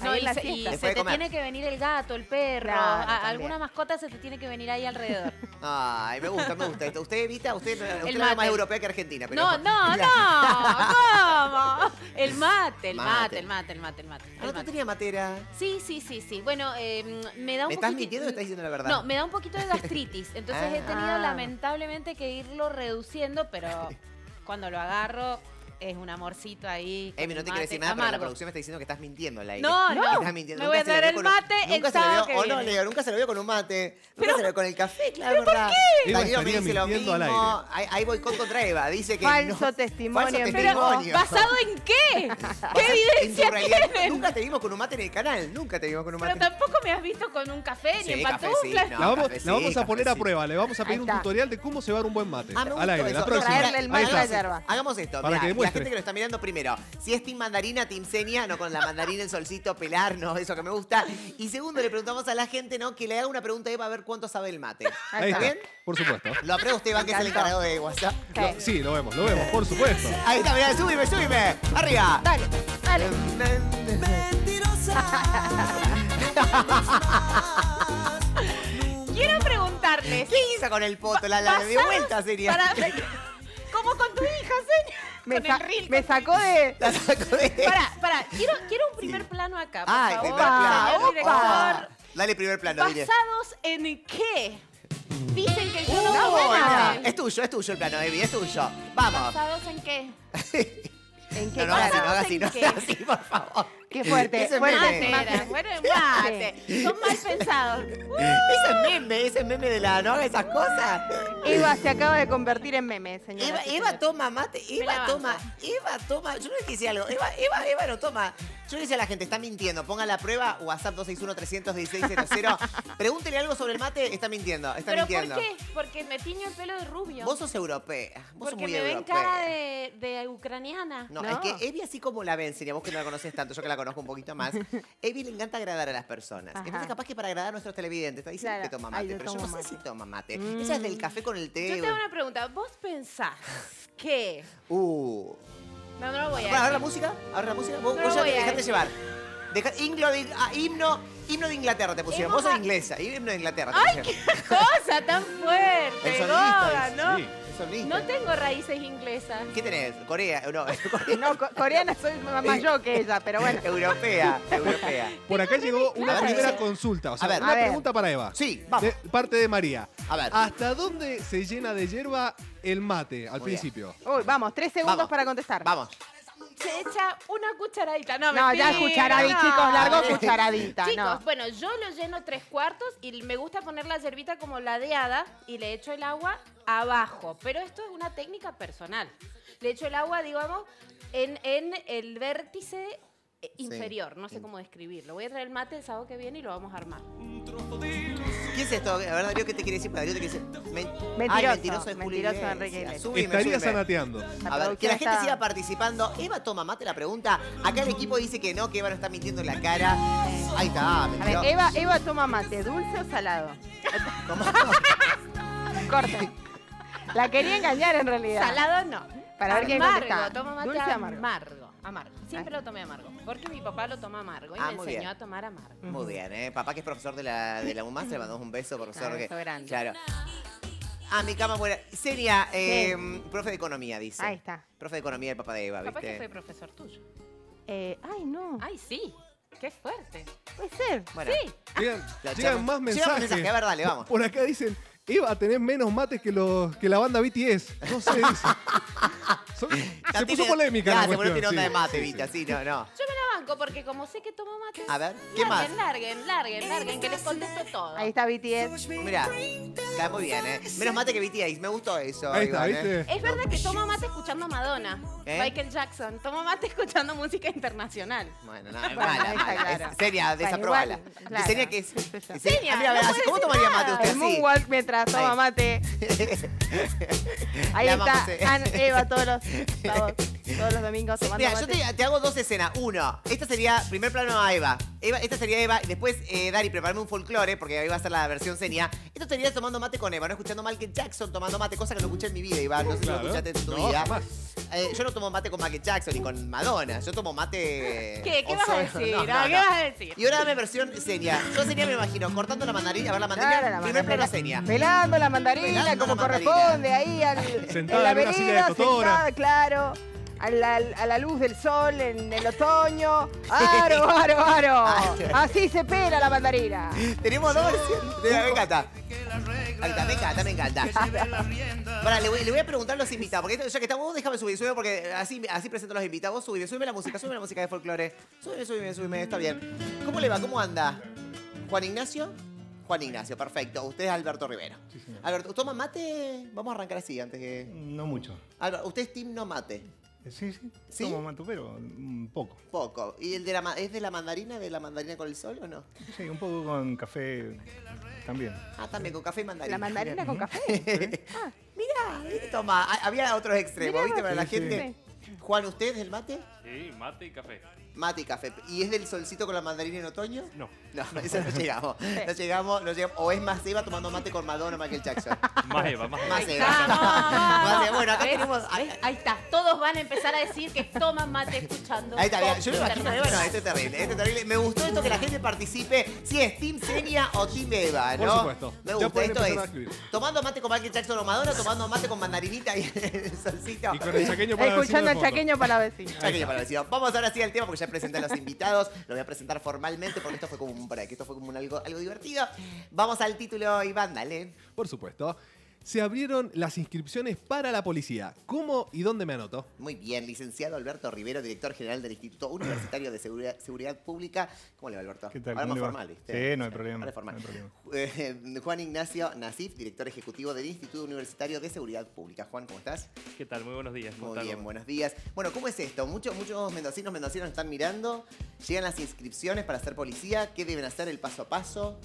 No, y, se, y se te tiene que venir el gato, el perro, claro, a, alguna mascota se te tiene que venir ahí alrededor. Ay, me gusta, me gusta. Esto. Usted, Vita, usted, usted no es más europea que argentina. Pero... No, no. No, no, ¿cómo? El mate, el mate, el mate, el mate, el mate. El mate. ¿No tenía matera? Sí, sí, sí, sí. Bueno, eh, me da un poquito... ¿Me estás mintiendo o estás diciendo la verdad? No, me da un poquito de gastritis. Entonces ah. he tenido lamentablemente que irlo reduciendo, pero cuando lo agarro... Es un amorcito ahí. Amy, no te quiero decir nada, amargo. Pero la producción me está diciendo que estás mintiendo al aire. No, no. Estás mintiendo. Me voy a traer el mate. Un, nunca, el se lo veo, oh, no, Leo, nunca se lo veo con un mate. Pero, nunca se lo veo con el café, claro. ¿Pero por qué? Darío me dice lo mismo. Hay, hay boicot contra Eva. Dice que falso no, testimonio. Falso testimonio. Pero, ¿basado en qué? ¿Qué evidencia tienen? Nunca te vimos con un mate en el canal. Nunca te vimos con un mate. Pero tampoco me has visto con un café sí, ni en pantuflas. Sí, no, la vamos, café, la vamos sí, a poner a prueba. Le vamos a pedir un tutorial de cómo cebar un buen mate. Al aire, la próxima. Hagamos esto. Para que gente que lo está mirando primero, si es team mandarina, team Xenia, no con la mandarina, el solcito, pelar, no, eso que me gusta. Y segundo, le preguntamos a la gente, ¿no? Que le haga una pregunta a Eva a ver cuánto sabe el mate. Ahí ¿Está bien? Por supuesto. Lo aprueba usted, Iván, que es el encargado de WhatsApp. Lo, sí, lo vemos, lo vemos, por supuesto. Ahí está, mirá, súbime, súbime. Arriba. Dale, dale. Mentirosa. Quiero preguntarles. ¿Qué hizo con el poto? La, la de vuelta sería. Para, como con tu hija, Xenia. Me, sa reel, me sacó de... La sacó de... Pará, pará. Quiero, quiero un primer sí. plano acá, por Ay, favor. Ah, primer plano. Dale primer plano, dile. ¿Basados en qué? Dicen que yo uh, no voy a... Es tuyo, es tuyo el plano, Evi, es tuyo. Vamos. ¿Basados en qué? ¿En qué? No, no hagas así, no hagas así, no así, por favor. Qué fuerte. Eso es bueno, mate, mate. Bueno, mate. Son mal pensados. Uh. Ese es meme, ese es meme de la noga, esas cosas. Eva se acaba de convertir en meme, señora. Eva, Eva toma mate, Eva toma, Eva toma. Yo no es que hice algo. Eva, Eva, Eva no toma. Yo le decía a la gente, está mintiendo, ponga la prueba, WhatsApp dos seis uno, tres uno seis, uno seis cero cero. Pregúntele algo sobre el mate, está mintiendo, está ¿Pero mintiendo. ¿Por qué? Porque me tiño el pelo de rubio. Vos sos europea, vos Porque sos muy me ven europea. cara de, de ucraniana. No, no, es que Evi, así como la ven, sería vos que no la conoces tanto, yo que la conozco un poquito más. Evi le encanta agradar a las personas. Ajá. Entonces capaz que para agradar a nuestros televidentes, está diciendo claro. que toma mate, Ay, yo pero yo no mate. sé si toma mate. Mm. Ella es del café con el té. Yo o... tengo una pregunta, ¿vos pensás que... Uh... No, no lo voy a Ahora la música, ahora la música. Vos, no vos ya dejate llevar. Deja, himno, de, ah, himno, himno de Inglaterra te pusieron. Vos sos inglesa, himno de Inglaterra. Te ¡Ay, pusieron. qué cosa tan fuerte! El sonista, es, ¿no? Sí, el sonista. No tengo raíces inglesas. ¿Qué tenés? ¿Corea? No, no coreana soy más yo que ella, pero bueno. Europea, europea. Por acá llegó una claro. primera consulta. O sea, a ver, una a ver. pregunta para Eva. Sí, vamos. De parte de María. A ver. ¿Hasta dónde se llena de hierba el mate al Muy principio? Bien. Uy, vamos, tres segundos vamos. para contestar. Vamos. Se echa una cucharadita. No, no ya cucharadita, no. chicos, largo cucharadita. Chicos, no. bueno, yo lo lleno tres cuartos y me gusta poner la hierbita como ladeada y le echo el agua abajo. Pero esto es una técnica personal. Le echo el agua, digamos, en, en el vértice inferior. Sí. No sé cómo describirlo. Voy a traer el mate el sábado que viene y lo vamos a armar. ¿Qué es esto? A ver, Darío, ¿qué te quiere decir? Darío te quiere decir... Men... Mentiroso. Ay, mentiroso de mentiroso Julio Enrique. Súbime, Estaría sanateando. A ver, que la gente está... siga participando. Eva toma mate la pregunta. Acá el equipo dice que no, que Eva no está mintiendo en la cara. Ahí está, mentiroso. A ver, Eva, Eva toma mate, ¿dulce o salado? ¿Toma? Corte. La quería engañar en realidad. Salado no. Para amargo, ver qué contestaba. Toma mate dulce, amargo. amargo. Amargo. Siempre lo tomé amargo. Porque mi papá lo toma amargo y ah, me enseñó bien. a tomar amargo. Muy bien, ¿eh? Papá, que es profesor de la, de la UMA, se le mandó un beso, profesor. Claro, que, claro. Ah, mi cama buena. Sería eh, profe de economía, dice. Ahí está. Profe de economía, el papá de Eva, ¿viste? Papá que fue profesor tuyo. Eh, ay, no. Ay, sí. ¡Qué fuerte! Puede ser. Bueno, sí. Llegan, llegan más mensajes. Llegan mensajes, a ver, dale, vamos. Por acá dicen... Iba a tener menos mates que, los, que la banda B T S. No sé eso. So, se puso polémica. Ya, se pone tirón de mate, sí, Vita. Sí, sí, no, no. Yo me la banco porque como sé que tomo mate. A ver, ¿qué larguen, más? Larguen, larguen, larguen, que les contesto todo. Ahí está B T S. Mirá, está muy bien, ¿eh? Menos mate que B T S. Me gustó eso. Ahí está, Iván, ¿eh? Es verdad que tomo mate escuchando a Madonna, ¿eh? Michael Jackson. Tomo mate escuchando música internacional. Bueno, no, es bueno, mala, mala. Claro. Es, seria, desaprobala. Claro. Seria que es... es seria, mira, no ¿cómo tomaría mate usted así? Toma mate. Ahí la está Ana, Eva todos los, todos, todos los domingos tomando Mira, mate. Yo te, te hago dos escenas. Uno, esta sería primer plano a Eva. Eva esta sería Eva. Después, eh, Dari, prepararme un folclore, porque ahí va a ser la versión Xenia. Esto sería tomando mate con Eva, no escuchando Michael Jackson tomando mate, cosa que no escuché en mi vida, Eva. No sé claro. si lo escuchaste en tu no, vida. Eh, yo no tomo mate con Michael Jackson ni con Madonna. Yo tomo mate... ¿Qué? ¿Qué vas a decir? No, no, no. ¿Qué vas a decir? Y ahora dame versión Xenia. Yo Xenia me imagino cortando la mandarina, a ver la mandarina. Claro, la primer plano Xenia. Pelando la mandarina, pelando como la mandarina. corresponde, ahí al, sentada en la avenida, en una silla de sentada, claro, a la, a la luz del sol en el otoño. ¡Aro, aro, aro! Así se pela la mandarina. Tenemos dos versiones. Me encanta. Me encanta, me encanta. Ahora, le, voy, le voy a preguntar a los invitados, porque ya que estamos, vos déjame subir, subir, porque así, así presento a los invitados. Vos subime, subime la música, subime la música de folclore. Subime, subime, subime, está bien. ¿Cómo le va? ¿Cómo anda? ¿Juan Ignacio? Juan Ignacio, perfecto. Usted es Alberto Rivera. Sí, señor. Alberto, ¿toma mate? Vamos a arrancar así antes que... No mucho. Alberto, ¿usted es team no mate? Sí, sí. ¿Sí? Tomo mate, pero poco. Poco. ¿Y el de la, es de la mandarina, de la mandarina con el sol o no? Sí, un poco con café también. Ah, también, con café y mandarina. ¿La mandarina con café? ah, mirá, toma. Había otros extremos, mirá, ¿viste? Para sí, la gente... Sí. Juan, ¿usted es del mate? Sí, mate y café. Mate y café. ¿Y es del solcito con la mandarina en otoño? No. No, eso no llegamos. No llegamos, no llegamos. O es más Eva tomando mate con Madonna o Michael Jackson. Más Eva, más Eva. Más Eva. Más Eva. Bueno, acá ¿ves? tenemos... ¿ves? Ahí está. Todos van a empezar a decir que toman mate escuchando. Ahí está. Bien. Yo me imagino, Eva, no, esto es terrible, esto es terrible. Me gustó esto que la gente participe, si es Team Xenia o Team Eva, ¿no? Por supuesto. Me gusta. Esto es tomando mate con Michael Jackson o Madonna, tomando mate con mandarinita y el solcito. Y con el chaqueño para escuchando el chaqueño para vecino. Chaqueño para vecino. Vamos ahora sí al tema, porque ya presenté a los invitados. Lo voy a presentar formalmente porque esto fue como un break. Esto fue como un algo, algo divertido. Vamos al título, Iván, dale. Por supuesto. se abrieron las inscripciones para la policía. ¿Cómo y dónde me anoto? Muy bien, licenciado Alberto Rivera, director general del Instituto Universitario de Seguridad, Seguridad Pública. ¿Cómo le va, Alberto? ¿Qué tal? Ahora más formal. ¿Viste? Sí, no hay problema. Ahora formal. No hay problema. Eh, Juan Ignacio Nasif, director ejecutivo del Instituto Universitario de Seguridad Pública. Juan, ¿cómo estás? ¿Qué tal? Muy buenos días. Muy bien, buenos días. Bueno, ¿cómo es esto? Muchos, muchos mendocinos, mendocinos están mirando. Llegan las inscripciones para ser policía. ¿Qué deben hacer? ¿El paso a paso?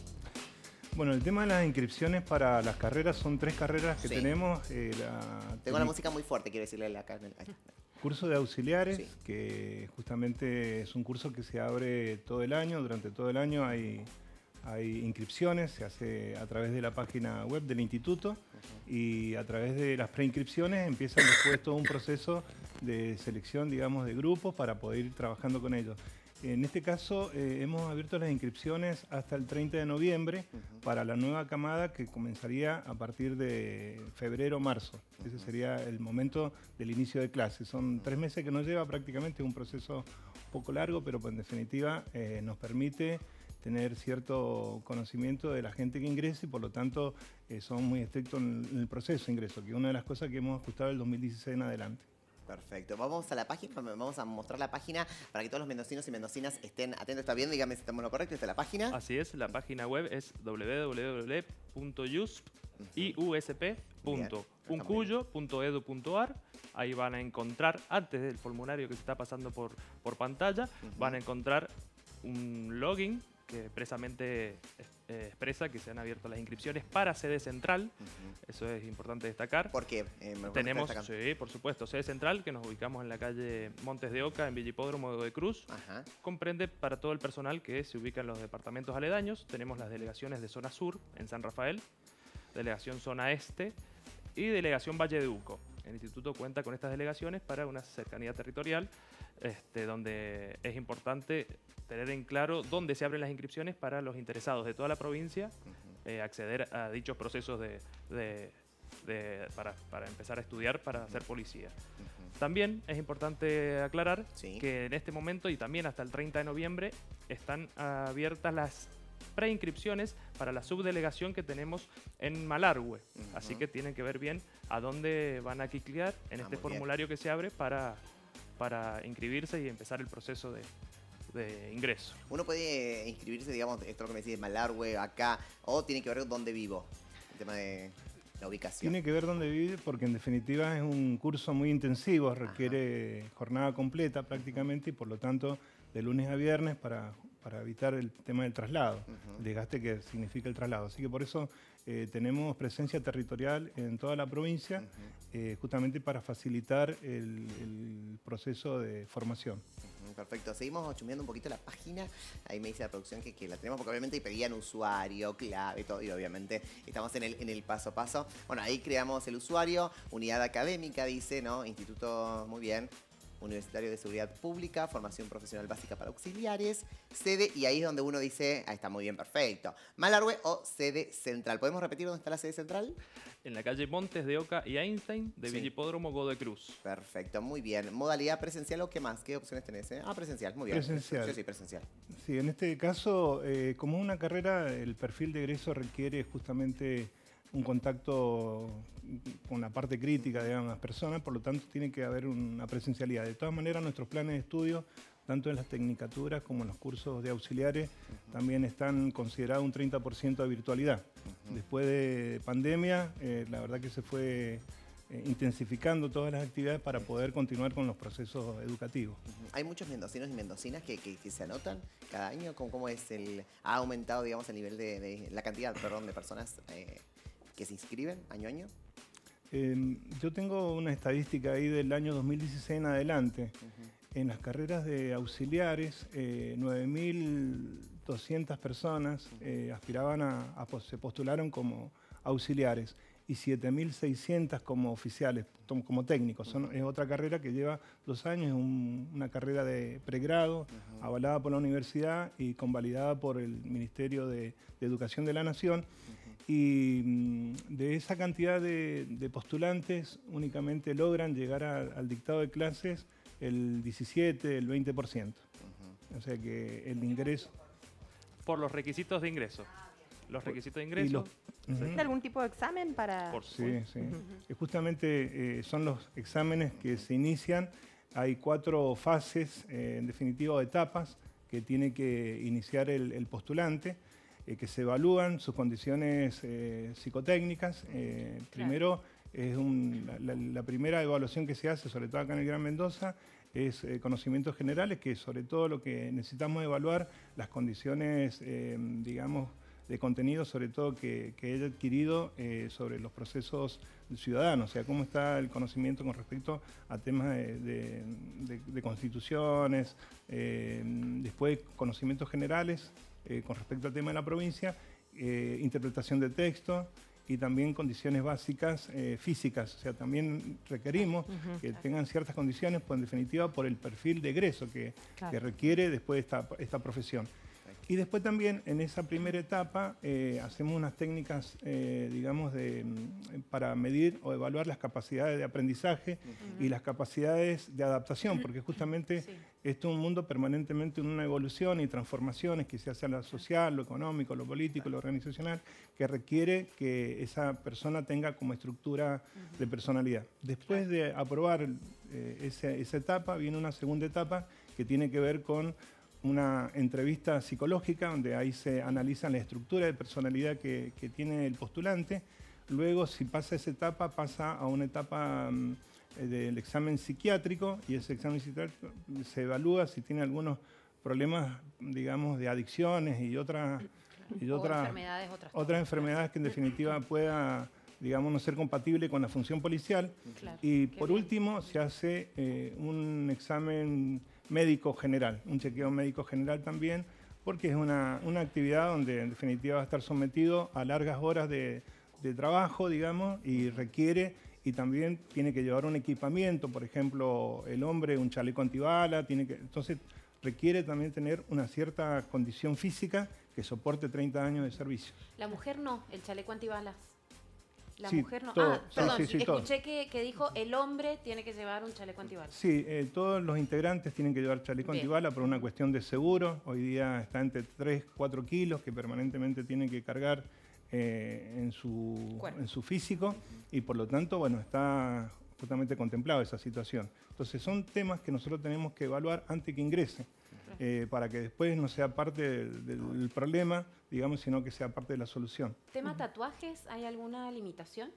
Bueno, el tema de las inscripciones para las carreras, son tres carreras que sí. tenemos. Eh, la... Tengo la música muy fuerte, quiero decirle. La... Curso de auxiliares, sí. que justamente es un curso que se abre todo el año. Durante todo el año hay, hay inscripciones, se hace a través de la página web del instituto. Uh-huh. Y a través de las preinscripciones empiezan después todo un proceso de selección, digamos, de grupos para poder ir trabajando con ellos. En este caso, eh, hemos abierto las inscripciones hasta el treinta de noviembre uh-huh. para la nueva camada que comenzaría a partir de febrero-marzo. Uh-huh. Ese sería el momento del inicio de clase. Son uh-huh. tres meses que nos lleva prácticamente, un proceso un poco largo, pero en definitiva eh, nos permite tener cierto conocimiento de la gente que ingresa y por lo tanto eh, son muy estrictos en el proceso de ingreso, que es una de las cosas que hemos ajustado el dos mil dieciséis en adelante. Perfecto. Vamos a la página, vamos a mostrar la página para que todos los mendocinos y mendocinas estén atentos. ¿Está bien? Dígame si estamos en lo correcto. ¿Está la página? Así es. La página web es doble u doble u doble u punto iusp punto uncuyo punto edu punto ar. Ahí van a encontrar, antes del formulario que se está pasando por, por pantalla, uh-huh. van a encontrar un login que expresamente eh, expresa que se han abierto las inscripciones para sede central. Uh-huh. Eso es importante destacar. ¿Por qué? Eh, Tenemos, sí, por supuesto, sede central, que nos ubicamos en la calle Montes de Oca, en Villa Hipódromo de Cruz. Ajá. Comprende para todo el personal que se ubica en los departamentos aledaños. Tenemos las delegaciones de Zona Sur, en San Rafael, Delegación Zona Este y Delegación Valle de Uco. El instituto cuenta con estas delegaciones para una cercanía territorial, este, donde es importante tener en claro dónde se abren las inscripciones para los interesados de toda la provincia, uh-huh. eh, acceder a dichos procesos de, de, de, para, para empezar a estudiar, para uh-huh. ser policía. Uh-huh. También es importante aclarar sí. que en este momento y también hasta el treinta de noviembre están abiertas las preinscripciones para la subdelegación que tenemos en Malargüe. Uh-huh. Así que tienen que ver bien a dónde van a cliquear en ah, este formulario bien. que se abre para, para inscribirse y empezar el proceso de, de ingreso. Uno puede inscribirse, digamos, esto es lo que me decís, de Malargüe, acá, o tiene que ver dónde vivo, el tema de la ubicación. Tiene que ver dónde vive porque en definitiva es un curso muy intensivo, requiere Ajá. jornada completa prácticamente y por lo tanto de lunes a viernes para... para evitar el tema del traslado, uh-huh. el desgaste que significa el traslado. Así que por eso eh, tenemos presencia territorial en toda la provincia, uh-huh. eh, justamente para facilitar el, el proceso de formación. Uh-huh, perfecto. Seguimos chumeando un poquito la página. Ahí me dice la producción que, que la tenemos, porque obviamente pedían usuario, clave, todo, y obviamente estamos en el, en el paso a paso. Bueno, ahí creamos el usuario, unidad académica, dice, ¿no? Instituto, muy bien. Universitario de Seguridad Pública, formación profesional básica para auxiliares, sede, y ahí es donde uno dice, ah, está muy bien, perfecto, Malargüe o sede central. ¿Podemos repetir dónde está la sede central? En la calle Montes de Oca y Einstein, de sí. Villa Hipódromo, Godoy Cruz. Perfecto, muy bien. ¿Modalidad presencial o qué más? ¿Qué opciones tenés? Eh? Ah, presencial, muy bien. Presencial. Sí, sí, presencial. Sí, en este caso, eh, como una carrera, el perfil de egreso requiere justamente un contacto con la parte crítica de las personas, por lo tanto tiene que haber una presencialidad. De todas maneras, nuestros planes de estudio, tanto en las tecnicaturas como en los cursos de auxiliares, uh-huh. también están considerados un treinta por ciento de virtualidad. Uh-huh. Después de pandemia, eh, la verdad que se fue eh, intensificando todas las actividades para poder continuar con los procesos educativos. Uh-huh. ¿Hay muchos mendocinos y mendocinas que, que, que se anotan cada año? ¿Cómo, cómo es el, ha aumentado, digamos, el nivel de, de la cantidad, perdón, de personas eh, que se inscriben año a año? Eh, yo tengo una estadística ahí del año dos mil dieciséis en adelante. Uh-huh. En las carreras de auxiliares, eh, nueve mil doscientas personas uh-huh. eh, aspiraban a, a, se postularon como auxiliares y siete mil seiscientas como oficiales, como técnicos. Son, es otra carrera que lleva dos años, es un, una carrera de pregrado, uh-huh. avalada por la universidad y convalidada por el Ministerio de, de Educación de la Nación. Uh-huh. Y de esa cantidad de, de postulantes, únicamente logran llegar a, al dictado de clases el diecisiete, el veinte por ciento. Uh-huh. O sea que el ingreso... Por los requisitos de ingreso. los requisitos de ingreso. ¿Y los, uh-huh. ¿De algún tipo de examen para...? Por sí, sí. Uh-huh. Justamente eh, son los exámenes que se inician. Hay cuatro fases, eh, en definitiva, etapas que tiene que iniciar el, el postulante, eh, que se evalúan sus condiciones eh, psicotécnicas. Eh, claro. Primero, es un, la, la primera evaluación que se hace, sobre todo acá en el Gran Mendoza, es eh, conocimientos generales, que sobre todo lo que necesitamos evaluar, las condiciones, eh, digamos, de contenido, sobre todo que, que haya adquirido eh, sobre los procesos ciudadanos, o sea, cómo está el conocimiento con respecto a temas de, de, de, de constituciones, eh, después conocimientos generales eh, con respecto al tema de la provincia, eh, interpretación de texto, y también condiciones básicas eh, físicas. O sea, también requerimos uh-huh. que tengan ciertas condiciones, pues en definitiva por el perfil de egreso que, claro. que requiere después esta, esta profesión. Y después también, en esa primera etapa, eh, hacemos unas técnicas, eh, digamos, de, para medir o evaluar las capacidades de aprendizaje uh-huh. y las capacidades de adaptación, porque justamente sí. esto es un mundo permanentemente en una evolución y transformaciones que se hace a lo social, lo económico, lo político, lo organizacional, que requiere que esa persona tenga como estructura uh-huh. de personalidad. Después de aprobar eh, esa, esa etapa, viene una segunda etapa que tiene que ver con una entrevista psicológica donde ahí se analiza la estructura de personalidad que, que tiene el postulante. Luego, si pasa esa etapa, pasa a una etapa um, del examen psiquiátrico, y ese examen psiquiátrico se evalúa si tiene algunos problemas, digamos, de adicciones y otras, y otras, enfermedades, otras, otras enfermedades que en definitiva pueda, digamos, no ser compatible con la función policial. Claro. Y por último, se hace eh, un examen médico general, un chequeo médico general también, porque es una, una actividad donde en definitiva va a estar sometido a largas horas de, de trabajo, digamos, y requiere, y también tiene que llevar un equipamiento, por ejemplo, el hombre un chaleco antibala, tiene que, entonces requiere también tener una cierta condición física que soporte treinta años de servicio. La mujer no, el chaleco antibalas. La sí, mujer no. Todo. Ah, perdón, sí, sí, escuché que, que dijo el hombre tiene que llevar un chaleco antibala. Sí, eh, todos los integrantes tienen que llevar chaleco Bien. antibala por una cuestión de seguro. Hoy día está entre tres, cuatro kilos que permanentemente tienen que cargar eh, en, su, en su físico, y por lo tanto, bueno, está justamente contemplado esa situación. Entonces son temas que nosotros tenemos que evaluar antes que ingrese, eh, para que después no sea parte del, del problema, digamos, sino que sea parte de la solución. ¿Tema tatuajes? ¿Hay alguna limitación?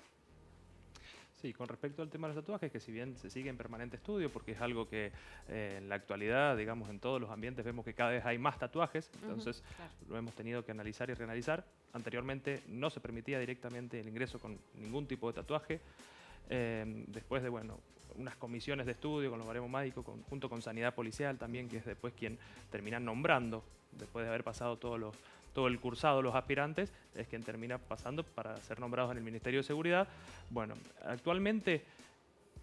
Sí, con respecto al tema de los tatuajes, que si bien se sigue en permanente estudio, porque es algo que eh, en la actualidad, digamos, en todos los ambientes vemos que cada vez hay más tatuajes, entonces uh-huh, claro. lo hemos tenido que analizar y reanalizar. Anteriormente no se permitía directamente el ingreso con ningún tipo de tatuaje. Eh, después de, bueno, unas comisiones de estudio con los baremos médicos, con, junto con Sanidad Policial también, que es después quien termina nombrando, después de haber pasado todos los, todo el cursado, los aspirantes, es quien termina pasando para ser nombrados en el Ministerio de Seguridad. Bueno, actualmente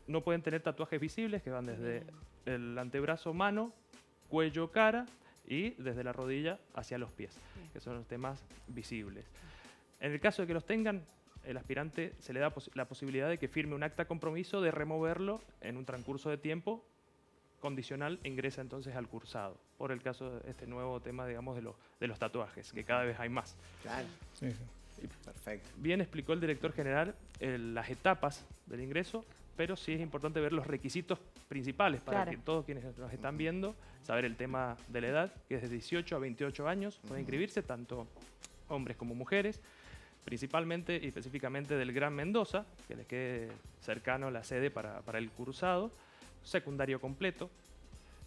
no pueden tener tatuajes visibles, que van desde el antebrazo, mano, cuello, cara, y desde la rodilla hacia los pies, que son los temas visibles. En el caso de que los tengan, el aspirante se le da pos- la posibilidad de que firme un acta compromiso de removerlo en un transcurso de tiempo condicional, e ingresa entonces al cursado, por el caso de este nuevo tema, digamos, de, lo, de los tatuajes, que cada vez hay más. Claro. Sí. Perfecto. Bien explicó el director general eh, las etapas del ingreso, pero sí es importante ver los requisitos principales para claro. que todos quienes nos están viendo, saber el tema de la edad, que es de dieciocho a veintiocho años, pueden inscribirse tanto hombres como mujeres, principalmente y específicamente del Gran Mendoza, que les quede cercano la sede para, para el cursado, secundario completo,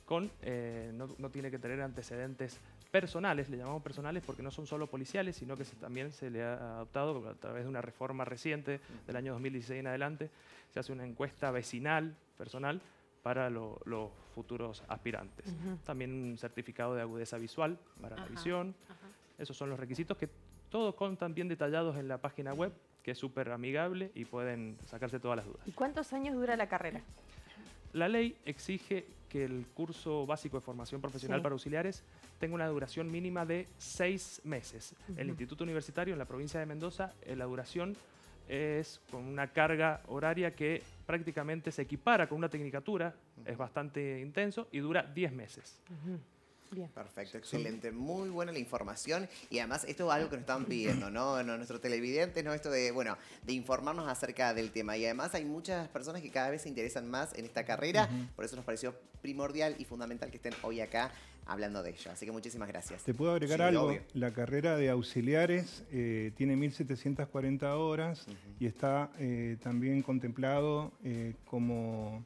con, eh, no, no tiene que tener antecedentes personales, le llamamos personales porque no son solo policiales, sino que se, también se le ha adoptado a través de una reforma reciente del año dos mil dieciséis en adelante, se hace una encuesta vecinal, personal, para lo, los futuros aspirantes. Uh-huh. También un certificado de agudeza visual para uh-huh. la visión. Uh-huh. Esos son los requisitos que todos contan bien detallados en la página web, que es súper amigable y pueden sacarse todas las dudas. ¿Y cuántos años dura la carrera? La ley exige que el curso básico de formación profesional sí. para auxiliares tenga una duración mínima de seis meses. Uh-huh. El Instituto Universitario en la provincia de Mendoza, eh, la duración es con una carga horaria que prácticamente se equipara con una tecnicatura, uh-huh. es bastante intenso y dura diez meses. Uh-huh. Bien. Perfecto, excelente. Muy buena la información. Y además, esto es algo que nos están pidiendo, ¿no? Nuestros televidentes, ¿no? Esto de, bueno, de informarnos acerca del tema. Y además hay muchas personas que cada vez se interesan más en esta carrera. Uh-huh. Por eso nos pareció primordial y fundamental que estén hoy acá hablando de ello. Así que muchísimas gracias. ¿Te puedo agregar sí, algo? Obvio. La carrera de auxiliares eh, tiene mil setecientas cuarenta horas. Uh-huh. Y está eh, también contemplado eh, como...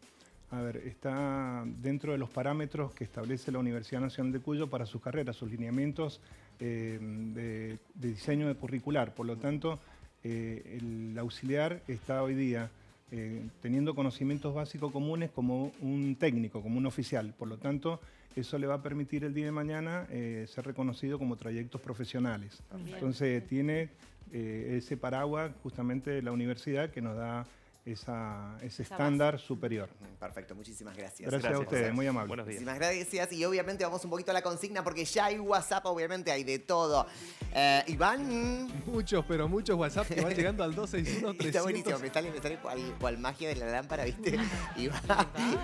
A ver, está dentro de los parámetros que establece la Universidad Nacional de Cuyo para sus carreras, sus lineamientos eh, de, de diseño de curricular. Por lo tanto, eh, el auxiliar está hoy día eh, teniendo conocimientos básicos comunes como un técnico, como un oficial. Por lo tanto, eso le va a permitir el día de mañana eh, ser reconocido como trayectos profesionales. Bien. Entonces, tiene eh, ese paraguas justamente de la universidad que nos da... Esa, ese Esa estándar base. Superior. Perfecto, muchísimas gracias. Gracias, gracias a ustedes, José. Muy amable. Buenos días. Muchísimas gracias y obviamente vamos un poquito a la consigna porque ya hay WhatsApp, obviamente hay de todo. Eh, Iván. Muchos, pero muchos WhatsApp que van llegando al dos seis uno tres cero cero. Está buenísimo, me sale, me sale cual, cual magia de la lámpara, ¿viste? Iván,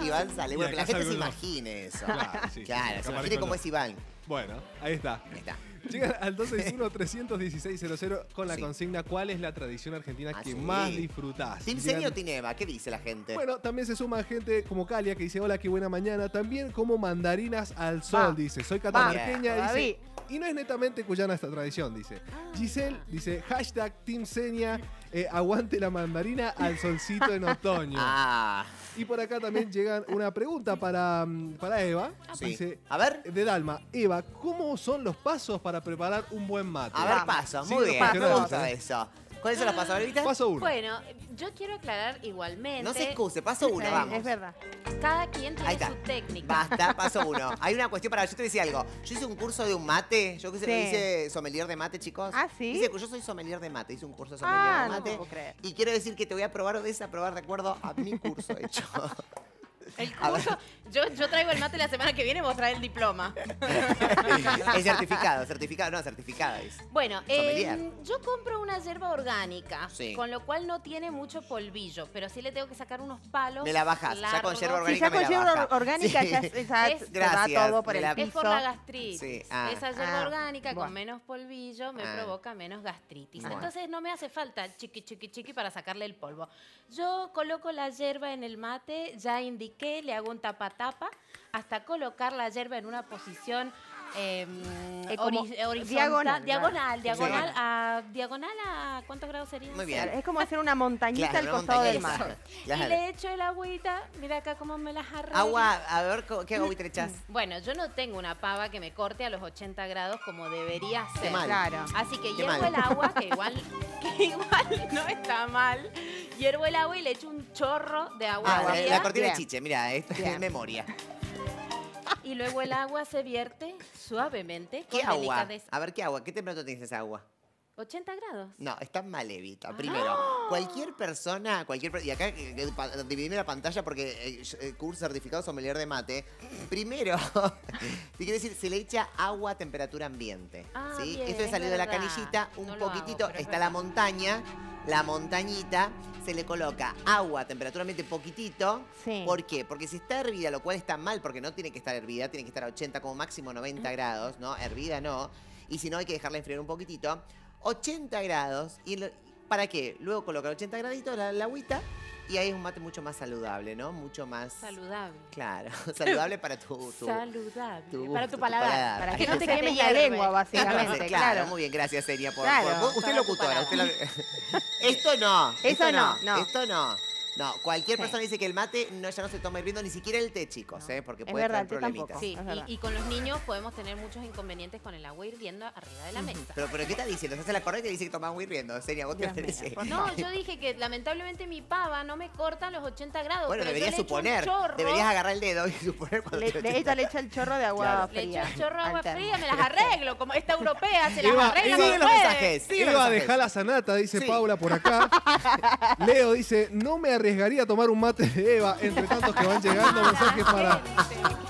Iván sale. Bueno, que la gente se imagine eso. Claro, sí, claro se imagine cómo es Iván. Bueno, ahí está. Ahí está. Llegan al dos seis uno tres uno seis cero cero con la sí. consigna ¿cuál es la tradición argentina ah, que sí. más disfrutás? ¿Team Llegan... Señor o Tineva? ¿Qué dice la gente? Bueno, también se suma gente como Calia que dice hola, qué buena mañana. También como mandarinas al sol, va. Dice. Soy catamarqueña, va. Dice. Y no es netamente cuyana esta tradición, dice. Giselle dice, hashtag Team Xenia, eh, aguante la mandarina al solcito en otoño. Ah. Y por acá también llega una pregunta para, para Eva. Sí. Dice, a ver. De Dalma, Eva, ¿cómo son los pasos para preparar un buen mate? A ver, pasos, muy sí, bien, me gusta eso. ¿Cuáles son los pasos ahorita? Paso uno. Bueno, yo quiero aclarar igualmente. No se excuse, paso uno, sí, vamos. Es verdad. Cada quien tiene su técnica. Basta, paso uno. Hay una cuestión para... Yo te decía algo. Yo hice un curso de un mate. Yo sí. hice sommelier de mate, chicos. Ah, ¿sí? Dice que yo soy sommelier de mate. Hice un curso de sommelier ah, de mate. No puedo creer. Y quiero decir que te voy a probar o desaprobar de acuerdo a mi curso hecho. El curso, yo, yo traigo el mate la semana que viene, vos traes el diploma. Es certificado, certificado, no, certificada es. Bueno, eh, yo compro una hierba orgánica, sí. con lo cual no tiene mucho polvillo, pero sí le tengo que sacar unos palos. Me la bajas, ya con hierba orgánica. Si ya con hierba orgánica sí. ya es, es, gracias, va todo por el piso. Es por la gastritis. Sí. Ah, Esa hierba ah, orgánica bueno. con menos polvillo me ah, provoca menos gastritis. Bueno. Entonces no me hace falta chiqui, chiqui, chiqui para sacarle el polvo. Yo coloco la hierba en el mate, ya indiqué que le hago un tapa-tapa hasta colocar la hierba en una posición eh, horizontal, diagonal, diagonal, diagonal, sí. a, diagonal a ¿cuántos grados sería? Muy bien. Es como hacer una montañita claro, al costado del mar. Claro. Y le echo el agüita, mira acá cómo me las arreglo. Agua, a ver, ¿qué agüita echás? Bueno, yo no tengo una pava que me corte a los ochenta grados como debería ser. Qué mal. Claro. Así que Qué hiervo mal. el agua, que igual, que igual no está mal. Hiervo el agua y le echo un chorro de agua. Ah, la cortina de chiche, mira, esto es de memoria. Y luego el agua se vierte suavemente. ¿Qué con agua? Delicadeza. A ver, ¿qué agua? ¿Qué temperatura tienes esa agua? ochenta grados. No, está mal, Evita. Ah. Primero, cualquier persona, cualquier y acá eh, pa, dividime la pantalla porque eh, curso certificado sommelier de mate. Primero, te quiero decir, se le echa agua a temperatura ambiente. Ah, ¿sí? Bien, esto es salido de la canillita, un no poquitito, hago, está la montaña, la montañita, se le coloca agua a temperatura ambiente poquitito. Sí. ¿Por qué? Porque si está hervida, lo cual está mal porque no tiene que estar hervida, tiene que estar a ochenta como máximo noventa ¿Eh? grados, ¿no? Hervida no. Y si no, hay que dejarla enfriar un poquitito. ochenta grados, y lo, ¿para qué? Luego colocar ochenta graditos la, la agüita y ahí es un mate mucho más saludable, ¿no? Mucho más... Saludable. Claro, saludable para tu... tu saludable. Tu gusto, para tu paladar. Tu paladar. Para que no te quemes la lengua, básicamente. Claro, muy bien, gracias, Xenia. Por, claro, por, usted locutora. Usted la... Esto no. Eso esto no, no. Esto no. No, cualquier sí. persona dice que el mate no, ya no se toma hirviendo, ni siquiera el té, chicos, no. ¿eh? Porque es puede verdad, traer problemitas. Sí, y, y con los niños podemos tener muchos inconvenientes con el agua hirviendo arriba de la mesa. Pero, pero ¿qué está diciendo? Se hace la correa y te dice que toma agua hirviendo. Sería vos Dios te dice. No, yo dije que lamentablemente mi pava no me corta los ochenta grados. Bueno, pero deberías yo le suponer. Chorro, deberías agarrar el dedo y suponer cuando le, te Ella le echa el chorro de agua claro. fría. Le echa el chorro de agua Alter. fría, me las arreglo. Como esta europea se las Eva, arregla. Sigue los mensajes. Iba a dejar la sanata, dice sí. Paula por acá. Leo dice, no me arriesgo. Arriesgaría a tomar un mate de Eva, entre tantos que van llegando mensajes para,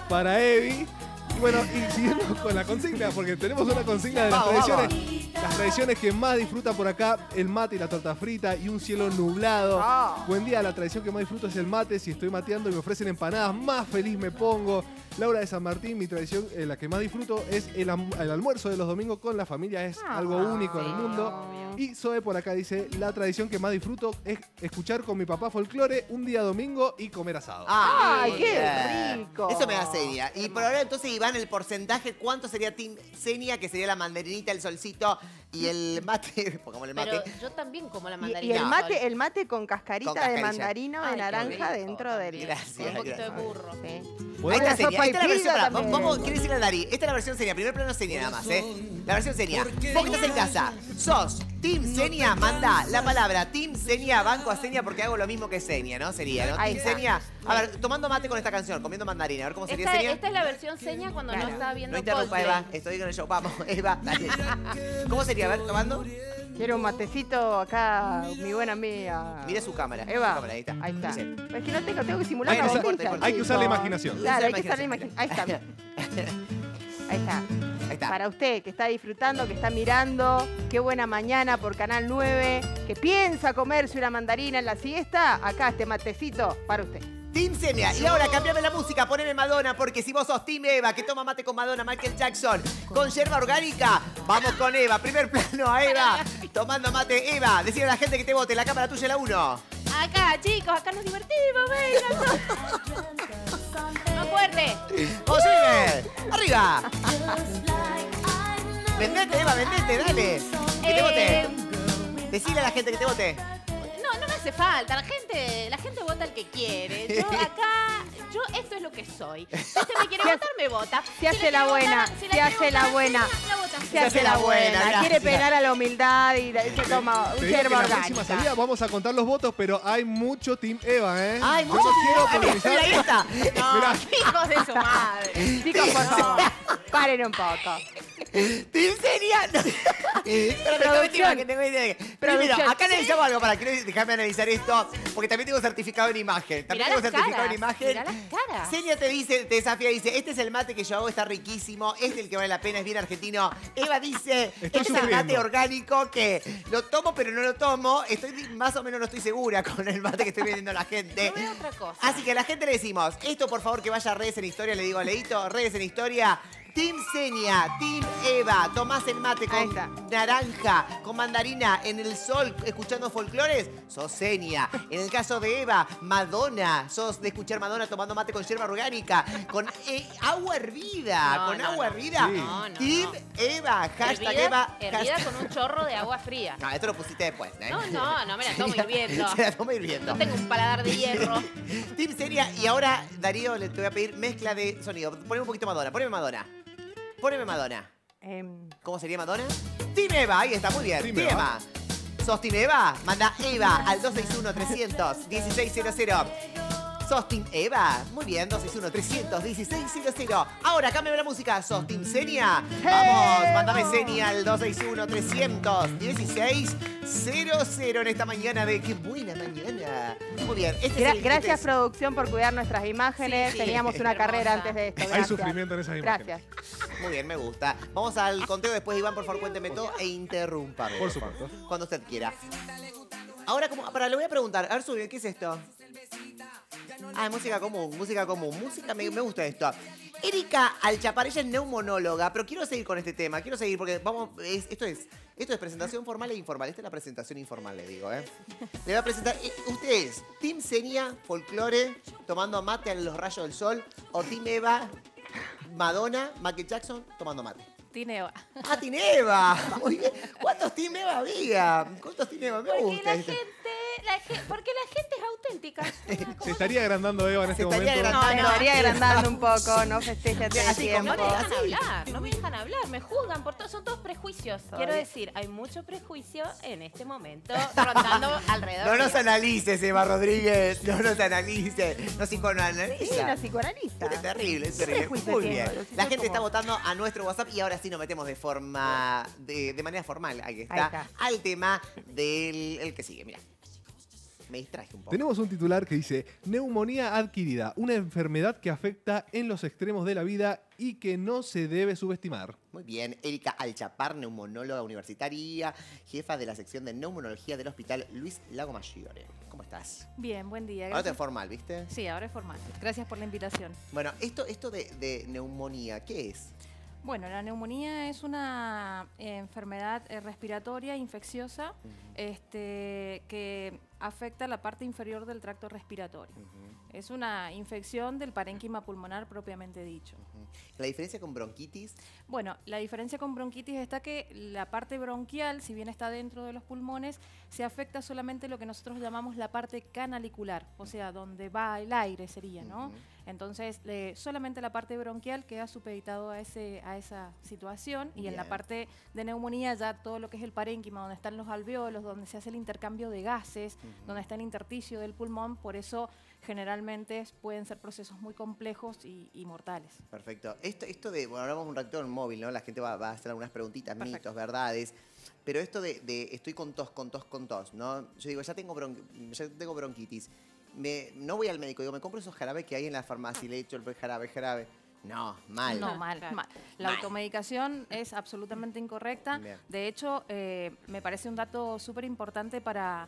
para Evi. Y bueno, y siguiendo con la consigna, porque tenemos una consigna de las vamos, tradiciones. Vamos. Las tradiciones que más disfruta por acá, el mate y la torta frita y un cielo nublado. Oh. Buen día, la tradición que más disfruto es el mate. Si estoy mateando y me ofrecen empanadas, más feliz me pongo. Laura de San Martín, mi tradición, eh, la que más disfruto, es el, am el almuerzo de los domingos con la familia. Es ah, algo único en el mundo. Y Zoe por acá dice, la tradición que más disfruto es escuchar con mi papá folclore un día domingo y comer asado. ¡Ay, Ay qué rico! Eso me da seria. Y por ahora entonces, Iván, el porcentaje, ¿cuánto sería Team Xenia? Que sería la mandarinita, el solcito y el mate. Pongamos el mate. Pero yo también como la mandarina. Y, y el mate, el mate con cascarita, con cascarita de mandarino, de naranja dentro del... Gracias. Un poquito de burro. Sí. Bueno, ahí está Xenia. Esta es la versión, para, vamos, vamos, quiero decirle a Dari, esta es la versión Xenia, primer plano Xenia nada más, ¿eh? La versión Xenia. Vos que estás en casa, sos Team Xenia, manda la palabra Team Xenia, banco a Xenia porque hago lo mismo que Xenia, ¿no? Sería, ¿no? Team Xenia, a ver, tomando mate con esta canción, comiendo mandarina, a ver cómo sería esta, Xenia. Esta es la versión Xenia cuando claro. no está viendo. No interrumpa, postre. Eva, estoy con el show, vamos, Eva, dale. ¿Cómo sería? A ver, tomando. Quiero un matecito acá, mi buena amiga. Mira su cámara. Eva, su cámara, ahí está. Ahí está. Sí. Es que no tengo, tengo que simular una botella. Corte, corte. Hay que usar la imaginación. Claro, hay que usar la imaginación. Ahí está. Ahí está. Ahí está. Para usted que está disfrutando, que está mirando, qué buena mañana por Canal nueve, que piensa comerse una mandarina en la siesta, acá este matecito para usted. Team Xenia. Y ahora cambiame la música, poneme Madonna, porque si vos sos Team Eva, que toma mate con Madonna, Michael Jackson, con yerba orgánica, vamos con Eva. Primer plano a Eva, tomando mate. Eva, decirle a la gente que te vote, la cámara tuya es la uno. Acá, chicos, acá nos divertimos, vengan. No fuerte. José, arriba. Vendete, Eva, vendete, dale. Que te vote. Decirle a la gente que te vote. Hace falta, la gente, la gente vota el que quiere. Yo acá, yo esto es lo que soy. Si usted me quiere votar, me vota. Se hace la buena, se hace la buena. Se hace la buena. Quiere pegar a la humildad y se toma un yerba orgánica. Vamos a contar los votos, pero hay mucho Team Eva, ¿eh? Hay mucho Team Eva. Ahí está. Hijos de su madre. Chicos, por favor, paren un poco. Team Xenia. Pero mira, acá necesitamos algo para que dejarme analizar esto, porque también tengo certificado en imagen. También mirá tengo certificado caras, en imagen. Xenia te dice, te desafía, dice, este es el mate que yo hago, está riquísimo, este es el que vale la pena, es bien argentino. Eva dice, estoy este sufriendo. Es el mate orgánico que lo tomo, pero no lo tomo. Estoy más o menos, no estoy segura con el mate que estoy vendiendo a la gente. No veo otra cosa. Así que a la gente le decimos, esto por favor que vaya a Redes en Historia, le digo a Leito, Redes en Historia. Team Xenia, Team Eva, tomás el mate con naranja, con mandarina, en el sol, escuchando folclores, sos Xenia. En el caso de Eva, Madonna, sos de escuchar Madonna tomando mate con yerba orgánica, con eh, agua hervida, no, con no, agua no, hervida. No, no, no, Team no. Eva, hashtag hervida, Eva. Hervida hashtag... con un chorro de agua fría. No, esto lo pusiste después. ¿Eh? No, no, no me la tomo hirviendo. Se la tomo hirviendo. No tengo un paladar de hierro. Team Xenia, y ahora, Darío, le te voy a pedir mezcla de sonido. Poneme un poquito Madonna, poneme Madonna. Poneme Madonna. Um, ¿Cómo sería Madonna? Team Eva, ahí está, muy bien. Team Eva. ¿Sos Team Eva? Manda Eva al dos seis uno, tres cero cero, uno seis cero cero. ¿Sos Team Eva? Muy bien, dos seis uno, tres cero cero, uno seis cero cero. Ahora, cámbiame la música. ¿Sos Team Xenia? Vamos, mandame Xenia al dos seis uno, tres uno seis, uno seis cero cero en esta mañana de qué buena mañana. Muy bien. Este Gra es gracias, producción, por cuidar nuestras imágenes. Sí, sí. Teníamos una carrera antes de esto. Gracias. Hay sufrimiento en esas imágenes. Gracias. Muy bien, me gusta. Vamos al conteo después, Iván, por favor, cuénteme todo e interrúmpame. Por supuesto. Cuando usted quiera. Ahora, como, para, le voy a preguntar. A ver, sube, ¿qué es esto? Ah, música común, música común. Música, me, me gusta esto. Erika Alchaparella es neumonóloga, pero quiero seguir con este tema, quiero seguir porque vamos, es, esto es esto es presentación formal e informal. Esta es la presentación informal, le digo, ¿eh? Le voy a presentar, ¿ustedes Team Xenia, folclore, tomando mate a los rayos del sol, o Team Eva, Madonna, Michael Jackson, tomando mate? Team Eva. ¡Ah, Team Eva! Muy bien. ¿Cuántos Team Eva había? ¿Cuántos Team Eva? Me porque gusta. La gente, la gente, porque la gente es auténtica. ¿No? Se estaría agrandando Eva en se este momento. Agrandando. No, no, estaría agrandando un poco, no festeja todo el tiempo. No me dejan hablar, no me dejan hablar, me juzgan por todo, son todos prejuiciosos. Quiero decir, hay mucho prejuicio en este momento rondando alrededor. No nos analices, Eva Rodríguez, no nos analices. Nos psicoanaliza. Sí, nos psicoanaliza. Es terrible, es terrible. Muy bien. La gente está votando a nuestro WhatsApp y ahora sí nos metemos de forma, de, de manera formal, ahí está, ahí está, al tema del el que sigue, mira. me distraje un poco. Tenemos un titular que dice: neumonía adquirida, una enfermedad que afecta en los extremos de la vida y que no se debe subestimar. Muy bien, Erika Alchapar, neumonóloga universitaria, jefa de la sección de neumonología del Hospital Luis Lago Maggiore. ¿Cómo estás? Bien, buen día. Gracias. Ahora es formal, ¿viste? Sí, ahora es formal. Gracias por la invitación. Bueno, esto, esto de, de neumonía, ¿qué es? Bueno, la neumonía es una eh, enfermedad eh, respiratoria infecciosa uh-huh. este, que afecta la parte inferior del tracto respiratorio. Uh-huh. Es una infección del parénquima pulmonar propiamente dicho. Uh-huh. ¿La diferencia con bronquitis? Bueno, la diferencia con bronquitis está que la parte bronquial, si bien está dentro de los pulmones, se afecta solamente lo que nosotros llamamos la parte canalicular, o sea, donde va el aire sería, ¿no? Uh-huh. Entonces, eh, solamente la parte bronquial queda supeditado a, ese, a esa situación. Bien. Y en la parte de neumonía ya todo lo que es el parénquima, donde están los alveolos, donde se hace el intercambio de gases, uh-huh. donde está el intersticio del pulmón, por eso generalmente pueden ser procesos muy complejos y, y mortales. Perfecto. Esto, esto de, bueno, hablamos un ratito en móvil, ¿no? La gente va, va a hacer algunas preguntitas, perfecto, mitos, verdades. Pero esto de, de estoy con tos, con tos, con tos, ¿no? Yo digo, ya tengo, bronqu- ya tengo bronquitis. Me, no voy al médico, digo, me compro esos jarabes que hay en la farmacia y le echo el jarabe, jarabe. No, mal. No, mal, mal. La mal. automedicación es absolutamente incorrecta. Bien. De hecho, eh, me parece un dato súper importante para,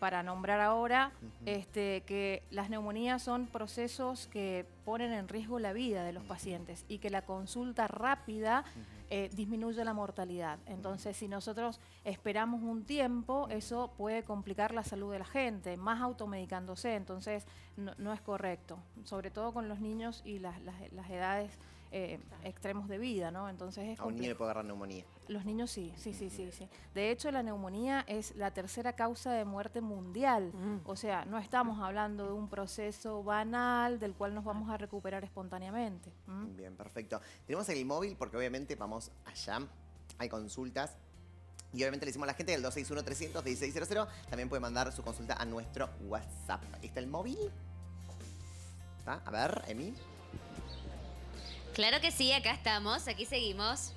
para nombrar ahora, uh-huh. este, que las neumonías son procesos que ponen en riesgo la vida de los uh-huh. pacientes y que la consulta rápida uh-huh. eh, disminuye la mortalidad. Entonces, uh-huh. si nosotros esperamos un tiempo, uh-huh. eso puede complicar la salud de la gente, más automedicándose. Entonces, no, no es correcto, sobre todo con los niños y las, las, las edades eh, extremos de vida, ¿no? Entonces, es complejo. ¿A un niño le puede agarrar neumonía? Los niños sí, sí, sí, sí, sí. De hecho, la neumonía es la tercera causa de muerte mundial. Mm. O sea, no estamos hablando de un proceso banal del cual nos vamos a recuperar espontáneamente. ¿Mm? Bien, perfecto. Tenemos el móvil porque obviamente vamos allá, hay consultas. Y obviamente le decimos a la gente del dos seis uno, trescientos, dieciséis cero cero. También puede mandar su consulta a nuestro WhatsApp. ¿Está el móvil? ¿Está? A ver, Emi. Claro que sí, acá estamos, aquí seguimos.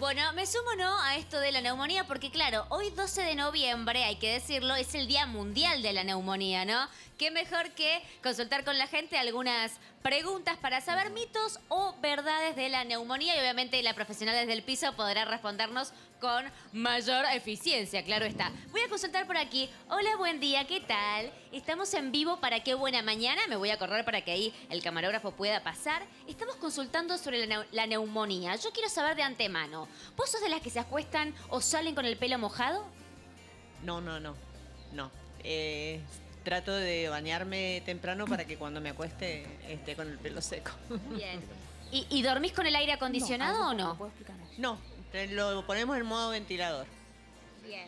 Bueno, me sumo, ¿no?, a esto de la neumonía porque, claro, hoy doce de noviembre, hay que decirlo, es el Día Mundial de la Neumonía, ¿no? Qué mejor que consultar con la gente algunas preguntas para saber mitos o verdades de la neumonía y obviamente la profesional desde el piso podrá respondernos con mayor eficiencia, claro está. Voy a consultar por aquí. Hola, buen día, ¿qué tal? Estamos en vivo para Qué Buena Mañana. Me voy a correr para que ahí el camarógrafo pueda pasar. Estamos consultando sobre la, neu la neumonía. Yo quiero saber de antemano, ¿vos sos de las que se acuestan o salen con el pelo mojado? No, no, no, no. Eh... Trato de bañarme temprano para que cuando me acueste esté con el pelo seco. Bien. ¿Y, y dormís con el aire acondicionado no, o no? ¿Puedo explicarlo? No, lo ponemos en modo ventilador. Bien.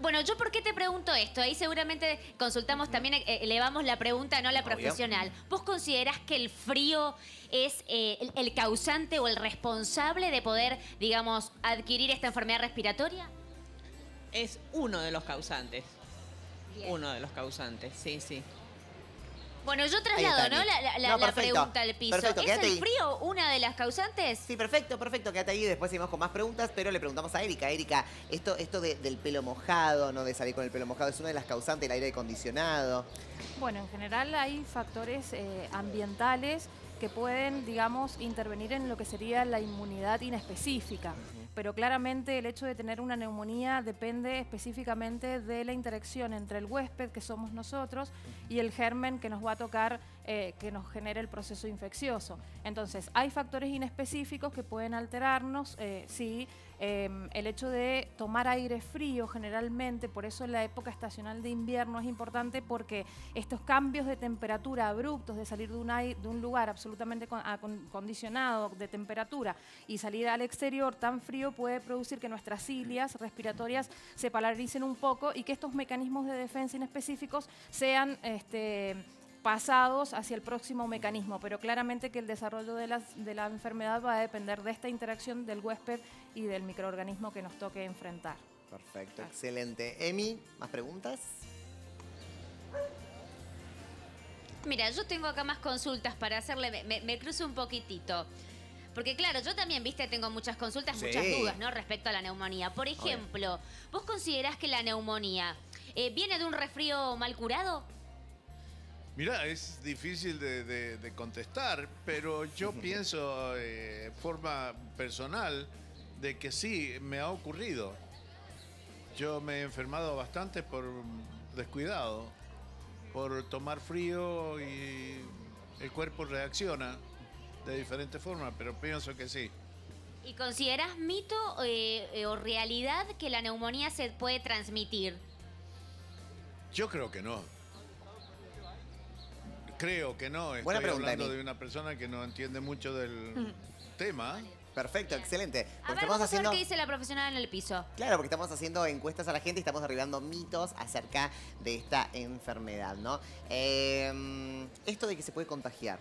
Bueno, ¿yo por qué te pregunto esto? Ahí seguramente consultamos también, elevamos la pregunta, no la Obvio. profesional. ¿Vos considerás que el frío es eh, el, el causante o el responsable de poder, digamos, adquirir esta enfermedad respiratoria? Es uno de los causantes. Bien. Uno de los causantes, sí, sí. Bueno, yo traslado, ¿no?, la, la, no, la pregunta al piso. Perfecto, ¿es el ahí. frío una de las causantes? Sí, perfecto, perfecto. Quédate ahí, después seguimos con más preguntas, pero le preguntamos a Erika. Erika, esto, esto de, del pelo mojado, no de salir con el pelo mojado, ¿es una de las causantes, el aire acondicionado? Bueno, en general hay factores eh, ambientales que pueden, digamos, intervenir en lo que sería la inmunidad inespecífica. Pero claramente el hecho de tener una neumonía depende específicamente de la interacción entre el huésped, que somos nosotros, y el germen que nos va a tocar, eh, que nos genere el proceso infeccioso. Entonces, hay factores inespecíficos que pueden alterarnos, eh, sí, eh, el hecho de tomar aire frío generalmente, por eso la época estacional de invierno es importante porque estos cambios de temperatura abruptos, de salir de un, aire, de un lugar absolutamente acondicionado de temperatura y salir al exterior tan frío, puede producir que nuestras cilias respiratorias se paralicen un poco y que estos mecanismos de defensa inespecíficos sean este, pasados hacia el próximo mecanismo. Pero claramente que el desarrollo de la, de la enfermedad va a depender de esta interacción del huésped y del microorganismo que nos toque enfrentar. Perfecto, claro. Excelente. Emi, ¿más preguntas? Mira, yo tengo acá más consultas para hacerle, me, me cruzo un poquitito. Porque claro, yo también, viste, tengo muchas consultas, sí. muchas dudas, ¿no?, respecto a la neumonía. Por ejemplo, Obvio. ¿vos considerás que la neumonía Eh, ¿Viene de un resfrío mal curado? Mirá, es difícil de, de, de contestar, pero yo pienso eh, en forma personal de que sí, me ha ocurrido. Yo me he enfermado bastante por descuidado, por tomar frío y el cuerpo reacciona de diferentes formas, pero pienso que sí. ¿Y consideras mito eh, eh, o realidad que la neumonía se puede transmitir? Yo creo que no. Creo que no. Estoy Buena pregunta, hablando Emi. de una persona que no entiende mucho del mm. tema. Perfecto, bien. excelente. Porque a ver, estamos vamos haciendo... a ver qué dice la profesional en el piso. Claro, porque estamos haciendo encuestas a la gente y estamos derribando mitos acerca de esta enfermedad, ¿no? Eh, esto de que se puede contagiar.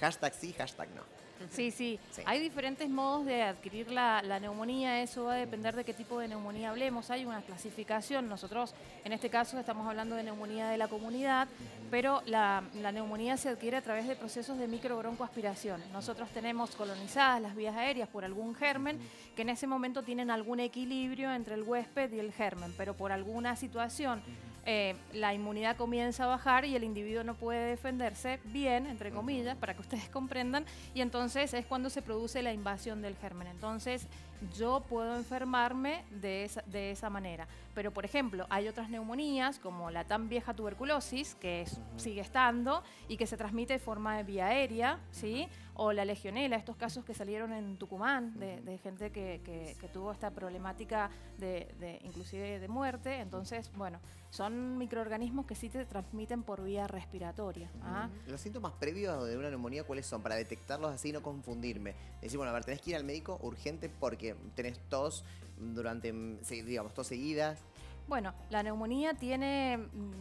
Hashtag sí, hashtag no. Sí, sí, sí. Hay diferentes modos de adquirir la, la neumonía, eso va a depender de qué tipo de neumonía hablemos. Hay una clasificación, nosotros en este caso estamos hablando de neumonía de la comunidad, pero la, la neumonía se adquiere a través de procesos de microbroncoaspiración. Nosotros tenemos colonizadas las vías aéreas por algún germen que en ese momento tienen algún equilibrio entre el huésped y el germen, pero por alguna situación eh, la inmunidad comienza a bajar y el individuo no puede defenderse bien, entre comillas, para que ustedes comprendan, y entonces Entonces es cuando se produce la invasión del germen. Entonces yo puedo enfermarme de esa, de esa manera. Pero, por ejemplo, hay otras neumonías como la tan vieja tuberculosis, que es, sigue estando y que se transmite de forma de vía aérea, ¿sí? O la legionela, estos casos que salieron en Tucumán de, de gente que, que, que tuvo esta problemática de, de, inclusive de muerte. Entonces, bueno, son microorganismos que sí te transmiten por vía respiratoria. ¿Ah? ¿Los síntomas previos de una neumonía cuáles son? Para detectarlos así, no confundirme. Decir, bueno, a ver, tenés que ir al médico urgente porque tenés tos durante, digamos, tos seguidas. Bueno, la neumonía tiene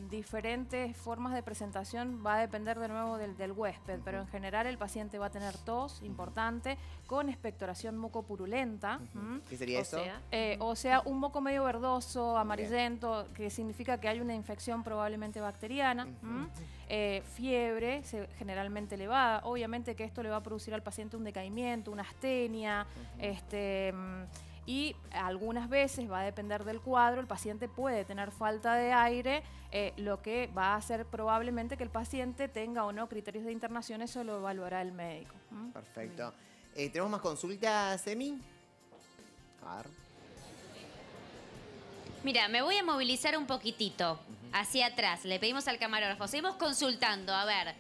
diferentes formas de presentación, va a depender de nuevo del, del huésped, pero en general el paciente va a tener tos importante con expectoración mucopurulenta. ¿Qué sería o eso? Sea, eh, o sea, un moco medio verdoso, amarillento, que significa que hay una infección probablemente bacteriana. Uh-huh. eh, fiebre generalmente elevada. Obviamente que esto le va a producir al paciente un decaimiento, una astenia, uh-huh. este... y algunas veces, va a depender del cuadro, el paciente puede tener falta de aire, eh, lo que va a hacer probablemente que el paciente tenga o no criterios de internación, eso lo evaluará el médico. ¿Mm? Perfecto. Eh, ¿Tenemos más consultas, Emi? A ver. Mira, me voy a movilizar un poquitito hacia atrás. Le pedimos al camarógrafo, seguimos consultando, a ver.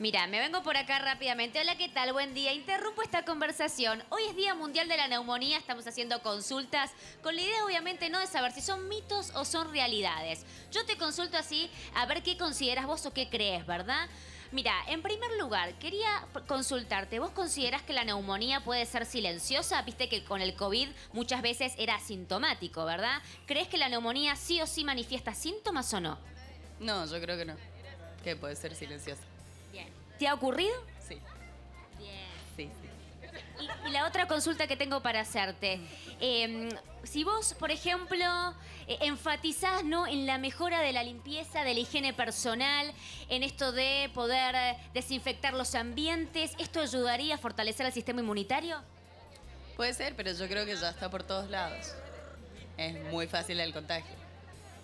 Mira, me vengo por acá rápidamente. Hola, ¿qué tal? Buen día. Interrumpo esta conversación. Hoy es Día Mundial de la Neumonía. Estamos haciendo consultas con la idea, obviamente, no de saber si son mitos o son realidades. Yo te consulto así a ver qué consideras vos o qué crees, ¿verdad? Mira, en primer lugar, quería consultarte. ¿Vos considerás que la neumonía puede ser silenciosa? Viste que con el COVID muchas veces era asintomático, ¿verdad? ¿Crees que la neumonía sí o sí manifiesta síntomas o no? No, yo creo que no. Que puede ser silenciosa. ¿Te ha ocurrido? Sí. Bien. Sí, sí. Y, y la otra consulta que tengo para hacerte. Eh, si vos, por ejemplo, eh, enfatizás, ¿no?, en la mejora de la limpieza, de la higiene personal, en esto de poder desinfectar los ambientes, ¿esto ayudaría a fortalecer el sistema inmunitario? Puede ser, pero yo creo que ya está por todos lados. Es muy fácil el contagio.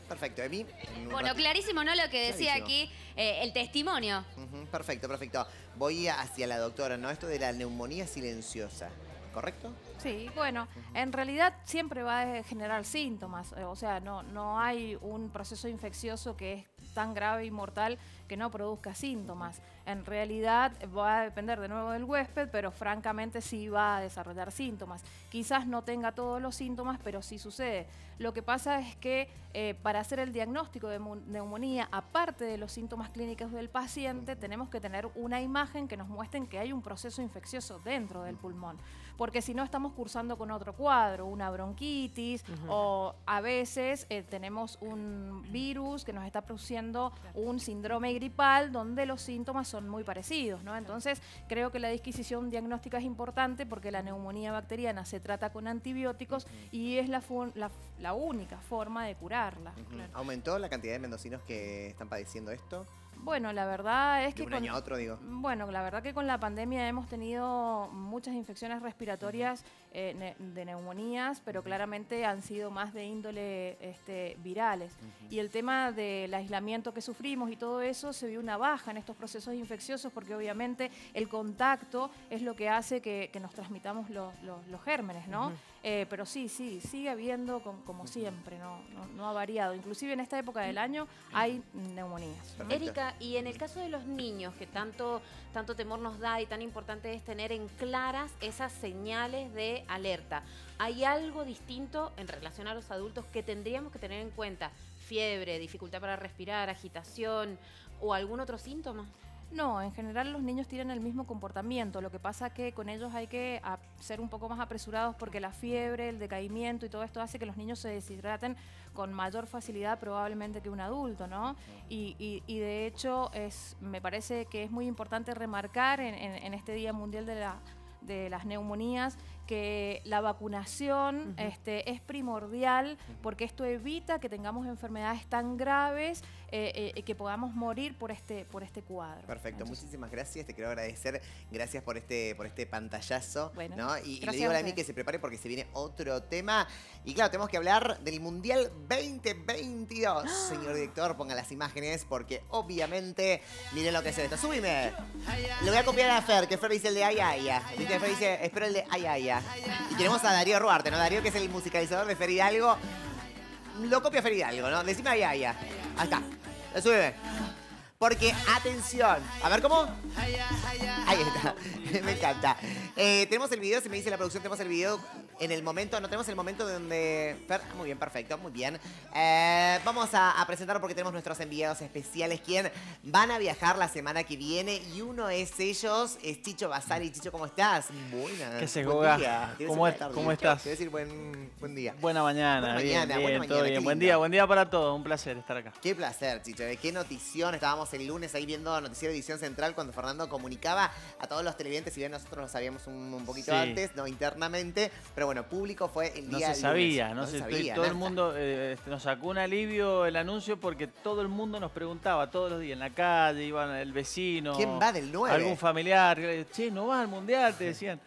Perfecto, Emi. Bueno, ratito. Clarísimo, ¿no?, lo que decía clarísimo. Aquí eh, el testimonio. Uh-huh, perfecto, perfecto. Voy hacia la doctora, ¿no? Esto de la neumonía silenciosa, ¿correcto? Sí, bueno, uh-huh. en realidad siempre va a generar síntomas. O sea, no, no hay un proceso infeccioso que es tan grave y mortal que no produzca síntomas. En realidad va a depender de nuevo del huésped, pero francamente sí va a desarrollar síntomas. Quizás no tenga todos los síntomas, pero sí sucede. Lo que pasa es que eh, para hacer el diagnóstico de neumonía, aparte de los síntomas clínicos del paciente, tenemos que tener una imagen que nos muestre que hay un proceso infeccioso dentro del pulmón. Porque si no, estamos cursando con otro cuadro, una bronquitis, uh-huh. o a veces eh, tenemos un virus que nos está produciendo un síndrome gripal donde los síntomas son muy parecidos, ¿no? Entonces, creo que la disquisición diagnóstica es importante porque la neumonía bacteriana se trata con antibióticos y es la, la, la única forma de curarla. Uh-huh. Claro. ¿Aumentó la cantidad de mendocinos que están padeciendo esto? Bueno, la verdad es que... De un año con, a otro, digo. Bueno, la verdad que con la pandemia hemos tenido muchas infecciones respiratorias eh, de neumonías, pero claramente han sido más de índole este, virales. Uh-huh. Y el tema del aislamiento que sufrimos y todo eso, se vio una baja en estos procesos infecciosos porque obviamente el contacto es lo que hace que, que nos transmitamos los, los, los gérmenes, ¿no? Uh-huh. eh, pero sí, sí, sigue habiendo con, como siempre, ¿no? No, no ha variado. Inclusive en esta época del año hay neumonías. Erika, y en el caso de los niños, que tanto, tanto temor nos da y tan importante es tener en claras esas señales de alerta, ¿hay algo distinto en relación a los adultos que tendríamos que tener en cuenta? ¿Fiebre, dificultad para respirar, agitación o algún otro síntoma? No, en general los niños tienen el mismo comportamiento, lo que pasa que con ellos hay que ser un poco más apresurados porque la fiebre, el decaimiento y todo esto hace que los niños se deshidraten con mayor facilidad probablemente que un adulto, ¿no? Y, y, y de hecho es, me parece que es muy importante remarcar en, en, en este Día Mundial de la... de las neumonías, que la vacunación uh-huh. este, es primordial porque esto evita que tengamos enfermedades tan graves eh, eh, que podamos morir por este, por este cuadro. Perfecto, entonces, muchísimas gracias, te quiero agradecer, gracias por este, por este pantallazo, bueno, ¿no? Y, y le digo a mí que se prepare porque se viene otro tema y claro, tenemos que hablar del Mundial veinte veintidós, ¡ah! Señor director, ponga las imágenes porque obviamente, miren lo que es esto, súbime, lo voy a copiar a Fer, que Fer dice el de ay, ay, ay. Fer dice, espero el de ay, ay, ay. Y tenemos a Darío Ruarte, ¿no? Darío, que es el musicalizador de Fer Hidalgo. Lo copia Fer Hidalgo, ¿no? Decime ay, ay, ay. Ahí está. Lo sube. Porque, atención. A ver, ¿cómo? Ahí está. Me encanta. Eh, tenemos el video, se me dice la producción, tenemos el video en el momento. No tenemos el momento donde... Fer, muy bien, perfecto, muy bien. Eh, vamos a, a presentar porque tenemos nuestros enviados especiales, quien van a viajar la semana que viene. Y uno es ellos, es Chicho Basali. Chicho, ¿cómo estás? Buenas. ¿Qué se juega? ¿Cómo, es, ¿Cómo estás? Te voy a decir buen, buen día. Buena mañana. Buena mañana, bien, buena bien, mañana. Todo bien. Buen día, buen día para todos. Un placer estar acá. Qué placer, Chicho. Qué notición. Estábamos el lunes ahí viendo Noticiero Edición Central cuando Fernando comunicaba a todos los televidentes, si bien nosotros lo sabíamos un, un poquito sí. antes, no internamente, pero bueno, público fue el día. No se sabía, lunes. no, no se, se sabía. Todo nada. el mundo eh, nos sacó un alivio el anuncio porque todo el mundo nos preguntaba todos los días en la calle, iban el vecino. ¿Quién va del nueve? Algún familiar, che, no va al Mundial, te decían.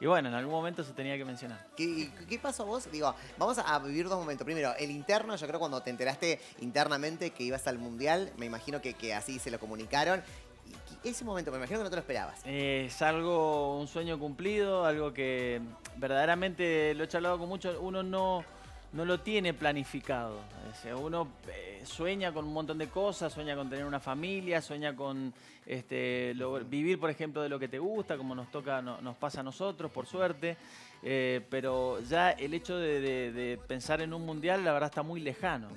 Y bueno, en algún momento se tenía que mencionar. ¿Qué, qué pasó vos? Digo, vamos a vivir dos momentos. Primero, el interno, yo creo cuando te enteraste internamente que ibas al Mundial, me imagino que, que así se lo comunicaron. Y ese momento, me imagino que no te lo esperabas. Eh, es algo, un sueño cumplido, algo que verdaderamente lo he charlado con muchos, uno no, no lo tiene planificado. O sea, uno eh, sueña con un montón de cosas, sueña con tener una familia, sueña con este, lo, vivir, por ejemplo, de lo que te gusta, como nos toca, no, nos pasa a nosotros, por suerte. Eh, pero ya el hecho de, de, de pensar en un mundial, la verdad, está muy lejano.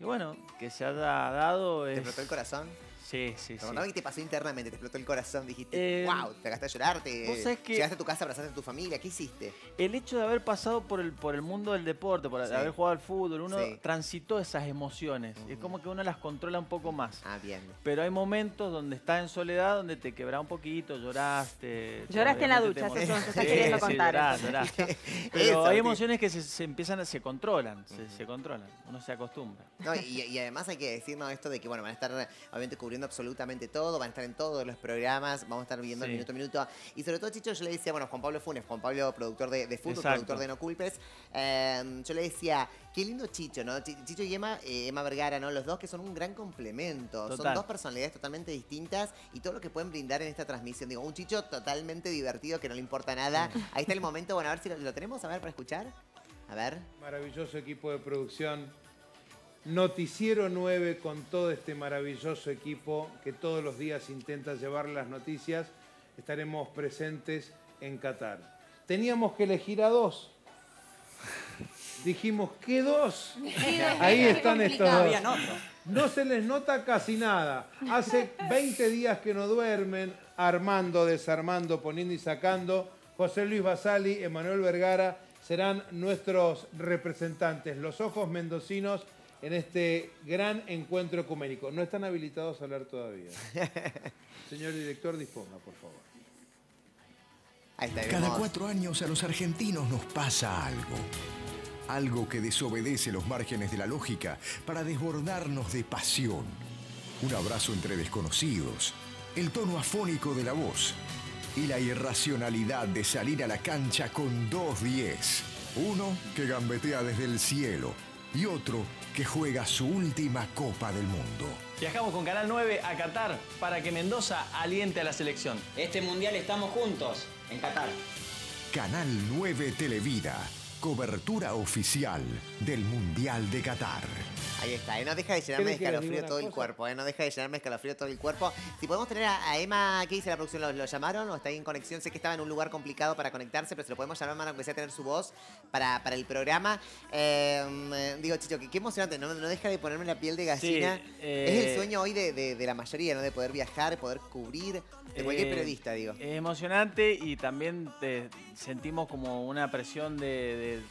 Y bueno, que se haya dado... Es... ¿Te explotó el corazón? Sí, sí, sí. ¿Qué te pasó internamente? ¿Te explotó el corazón? Dijiste, eh, wow, te agaste a llorar, te, vos sabés que llegaste a tu casa, abrazaste a tu familia, ¿qué hiciste? El hecho de haber pasado por el, por el mundo del deporte, por sí. haber jugado al fútbol, uno sí. transitó esas emociones. Uh-huh. Es como que uno las controla un poco más. Ah, bien. Pero hay momentos donde estás en soledad, donde te quebrás un poquito, lloraste. Lloraste en la ducha, te eso, te estás sí, queriendo contar. Sí, llorás, llorás. Pero eso, hay emociones que se, se empiezan, se controlan, uh-huh. se, se controlan, uno se acostumbra. No, y, y además hay que decirnos esto de que, bueno, van a estar obviamente cubriendo absolutamente todo, van a estar en todos los programas, vamos a estar viendo sí. el minuto a minuto. Y sobre todo, Chicho, yo le decía, bueno, Juan Pablo Funes, Juan Pablo, productor de, de fútbol, Exacto. productor de No Culpes, eh, yo le decía, qué lindo Chicho, ¿no? Chicho y Emma, eh, Emma Vergara, ¿no? Los dos que son un gran complemento. Total. Son dos personalidades totalmente distintas y todo lo que pueden brindar en esta transmisión. Digo, un Chicho totalmente divertido, que no le importa nada. Sí. Ahí está el momento, bueno, a ver si lo, lo tenemos, a ver, para escuchar. A ver. Maravilloso equipo de producción. Noticiero nueve con todo este maravilloso equipo que todos los días intenta llevar las noticias, estaremos presentes en Qatar. Teníamos que elegir a dos. Dijimos, ¿qué dos? Ahí están estos dos. No se les nota casi nada. Hace veinte días que no duermen, armando, desarmando, poniendo y sacando. José Luis Basali, Emanuel Vergara serán nuestros representantes. Los ojos mendocinos en este gran encuentro ecuménico. No están habilitados a hablar todavía. Señor director, disponga, por favor. Ahí está, cada cuatro años a los argentinos nos pasa algo. Algo que desobedece los márgenes de la lógica para desbordarnos de pasión. Un abrazo entre desconocidos. El tono afónico de la voz. y la irracionalidad de salir a la cancha con dos diez. Uno que gambetea desde el cielo y otro que juega su última Copa del Mundo. Viajamos con Canal nueve a Qatar para que Mendoza aliente a la selección. Este mundial estamos juntos en Qatar. Canal nueve Televida, cobertura oficial del Mundial de Qatar. Ahí está, ¿eh? No deja de llenarme de escalofrío todo el cuerpo, ¿eh? No deja de llenarme de escalofrío todo el cuerpo. Si podemos tener a, a Emma, ¿qué dice la producción? ¿Lo, ¿Lo llamaron o está ahí en conexión? Sé que estaba en un lugar complicado para conectarse, pero se lo podemos llamar, Emma, aunque sea tener su voz para, para el programa. Eh, digo, Chicho, que qué emocionante, ¿no? No deja de ponerme la piel de gallina. Sí, eh, es el sueño hoy de, de, de la mayoría, ¿no? De poder viajar, poder cubrir, de cualquier eh, periodista, digo. Es emocionante y también te sentimos como una presión de... de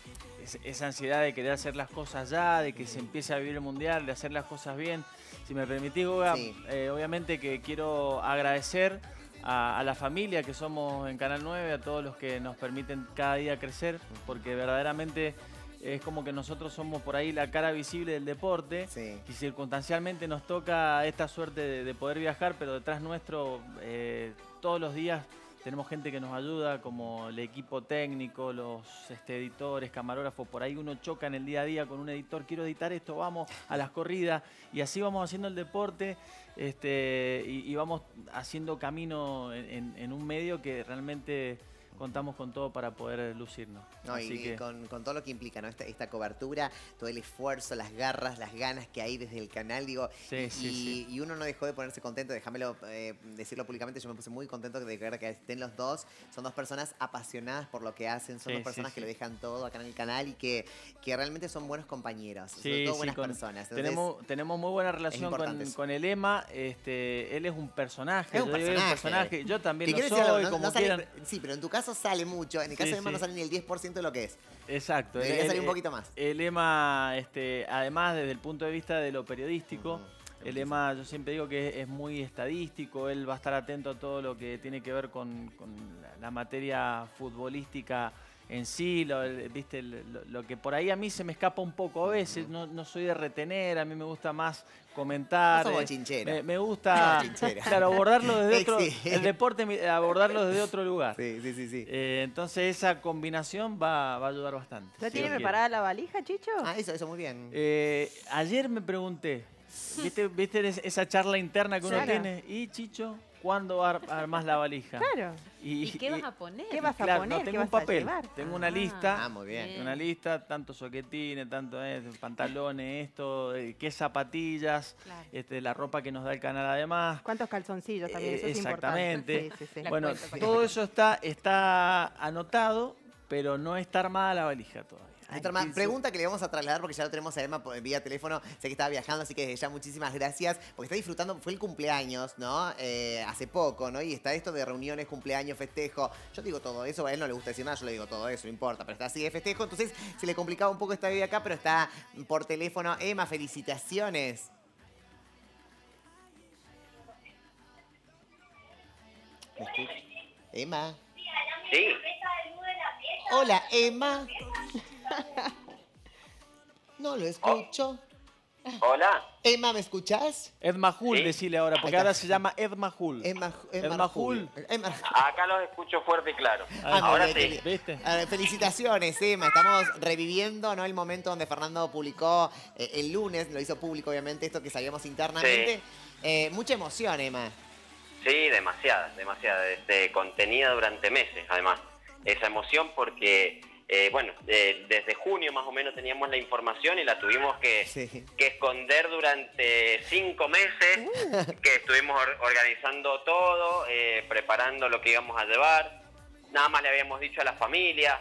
esa ansiedad de querer hacer las cosas ya, de que se empiece a vivir el Mundial, de hacer las cosas bien. Si me permitís, Goga, sí. eh, obviamente que quiero agradecer a, a la familia que somos en Canal nueve, a todos los que nos permiten cada día crecer, porque verdaderamente es como que nosotros somos por ahí la cara visible del deporte, sí. Y circunstancialmente nos toca esta suerte de, de poder viajar, pero detrás nuestro eh, todos los días... Tenemos gente que nos ayuda, como el equipo técnico, los este, editores, camarógrafos. Por ahí uno choca en el día a día con un editor. Quiero editar esto, vamos a las corridas. Y así vamos haciendo el deporte este, y, y vamos haciendo camino en, en un medio que realmente... contamos con todo para poder lucirnos. No, Así y que... con, con todo lo que implica, ¿no? Esta, esta cobertura, todo el esfuerzo, las garras, las ganas que hay desde el canal, digo. Sí, y, sí, sí. Y uno no dejó de ponerse contento, déjamelo eh, decirlo públicamente, yo me puse muy contento de ver que estén los dos. Son dos personas apasionadas por lo que hacen, son sí, dos personas sí, que sí. lo dejan todo acá en el canal y que, que realmente son buenos compañeros, sí, son todas sí, buenas con, personas. Entonces, tenemos, tenemos muy buena relación con, con el Ema. Este, él es un personaje, es un yo, personaje. Yo, un personaje. Yo también lo soy, algo, no, como no sale, quieran. Sí, pero en tu caso sale mucho, en el caso sí, de Emma sí. no sale ni el diez por ciento de lo que es. Exacto. Debería salir un poquito más. El Emma, este, además, desde el punto de vista de lo periodístico, mm, el Emma, yo siempre digo que es, es muy estadístico, él va a estar atento a todo lo que tiene que ver con, con la, la materia futbolística en sí, lo, viste, lo, lo que por ahí a mí se me escapa un poco a veces, no, no soy de retener, a mí me gusta más comentar. No somos chinchero. Me, me gusta, no somos claro, abordarlo desde otro, sí. el deporte, abordarlo desde otro lugar. Sí, sí, sí. sí. Eh, entonces esa combinación va, va a ayudar bastante. ¿Ya si tiene preparada quiero. la valija, Chicho? Ah, eso, eso muy bien. Eh, ayer me pregunté, ¿viste, viste esa charla interna que uno claro. tiene? Y Chicho... ¿Cuándo ar armás la valija? Claro. ¿Y, ¿Y qué vas a poner? ¿Qué vas a claro, poner? No, tengo un papel. Tengo ah, una lista. Ah, muy bien. Una lista, tantos soquetines, tantos eh, pantalones, esto, eh, qué zapatillas, claro. este, la ropa que nos da el canal además. ¿Cuántos calzoncillos también? Eh, eso es exactamente. Importante. Sí, sí, sí. Bueno, cuento, todo eso está, está anotado, pero no está armada la valija todavía. Ay, pregunta que le vamos a trasladar porque ya lo tenemos a Emma vía teléfono, sé que estaba viajando, así que desde ya muchísimas gracias, porque está disfrutando, fue el cumpleaños, ¿no? Eh, hace poco, ¿no? Y está esto de reuniones, cumpleaños, festejo, yo digo todo eso, a él no le gusta decir nada, yo le digo todo eso, no importa, pero está así de festejo, entonces se le complicaba un poco esta vida acá, pero está por teléfono. Emma, felicitaciones. Emma. Sí. Hola, Emma. No lo escucho. Oh. Hola. Emma, ¿me escuchás? Edmajul, ¿sí? Decile ahora, porque ahora se llama Edmajul. Edmajul. Acá los escucho fuerte y claro. Ah, ahora no, sí. ¿Viste? Ver, felicitaciones, Emma. Estamos reviviendo, ¿no? El momento donde Fernando publicó eh, el lunes, lo hizo público, obviamente, esto que sabíamos internamente. Sí. Eh, mucha emoción, Emma. Sí, demasiada, demasiada. Este, contenida durante meses, además. Esa emoción porque... Eh, bueno, eh, desde junio más o menos teníamos la información y la tuvimos que, sí. que esconder durante cinco meses, uh. que estuvimos or organizando todo, eh, preparando lo que íbamos a llevar, nada más le habíamos dicho a la familia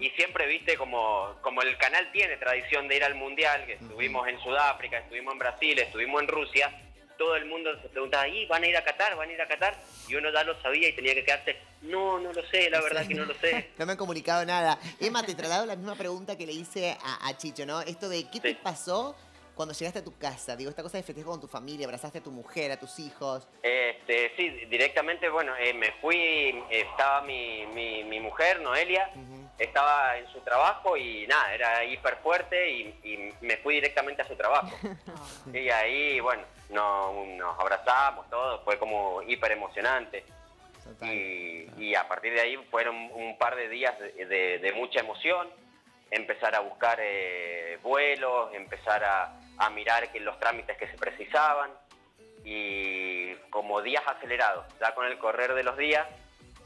y siempre, viste, como, como el canal tiene tradición de ir al Mundial, que estuvimos en Sudáfrica, estuvimos en Brasil, estuvimos en Rusia, todo el mundo se preguntaba, ¿y van a ir a Qatar? ¿Van a ir a Qatar? Y uno ya lo sabía y tenía que quedarse, no, no lo sé, la verdad que no lo sé. No me han comunicado nada. Emma, te trasladó la misma pregunta que le hice a, a Chicho, ¿no? Esto de, ¿qué sí. te pasó cuando llegaste a tu casa? Digo, esta cosa de festejo con tu familia, abrazaste a tu mujer, a tus hijos. Este, sí, directamente, bueno, eh, me fui, estaba mi, mi, mi mujer, Noelia, uh-huh. estaba en su trabajo y nada, era hiper fuerte y, y me fui directamente a su trabajo. Y ahí, bueno... Nos, nos abrazamos todos, fue como hiper emocionante. Total, y, total. y a partir de ahí fueron un par de días de, de, de mucha emoción, empezar a buscar eh, vuelos, empezar a, a mirar que los trámites que se precisaban, y como días acelerados, ya con el correr de los días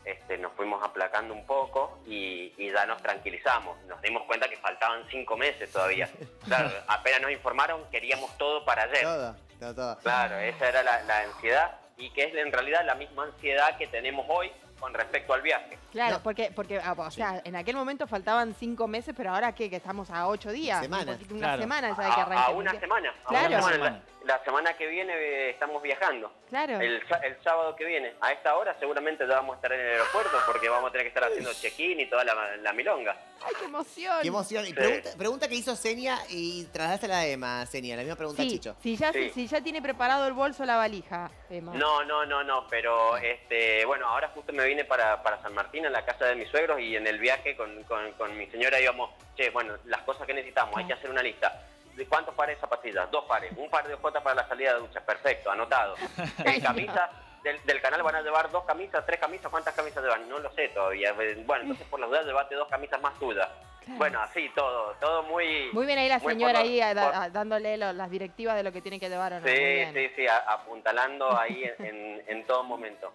este, nos fuimos aplacando un poco y, y ya nos tranquilizamos, nos dimos cuenta que faltaban cinco meses todavía. Claro, apenas nos informaron queríamos todo para ayer. Todo, todo, todo. Claro, esa era la, la ansiedad, y que es en realidad la misma ansiedad que tenemos hoy con respecto al viaje. Claro, no. porque, porque o sea, sí. en aquel momento faltaban cinco meses, pero ahora ¿qué? Que estamos a ocho días. Semana. Un una claro. semana. ¿Sabe que arranca? A, a una semana. Claro. A una semana. La, la semana que viene estamos viajando. Claro. El, el sábado que viene. A esta hora seguramente ya vamos a estar en el aeropuerto porque vamos a tener que estar haciendo check-in y toda la, la milonga. ¡Ay, qué emoción! ¡Qué emoción! Y sí. pregunta, pregunta que hizo Xenia y traslásela a Emma, Xenia. La misma pregunta sí. a Chicho. Si ya, sí. si ya tiene preparado el bolso o la valija, Emma. No, no, no, no. Pero, este, bueno, ahora justo me vine para, para San Martín, a la casa de mis suegros, y en el viaje con, con, con mi señora íbamos, che, bueno, las cosas que necesitamos, hay que hacer una lista. ¿De cuántos pares de zapatillas? Dos pares. Un par de ojotas para la salida de ducha. Perfecto, anotado. Eh, camisas del, del canal van a llevar dos camisas, tres camisas. ¿Cuántas camisas llevan? No lo sé todavía. Bueno, entonces por las dudas llevate dos camisas más tuyas. Claro. Bueno, así todo, todo muy... Muy bien ahí la señora por, ahí a, a, a, dándole lo, las directivas de lo que tienen que llevar. ¿O no? Sí, sí, sí, a, apuntalando ahí en, en, en todo momento.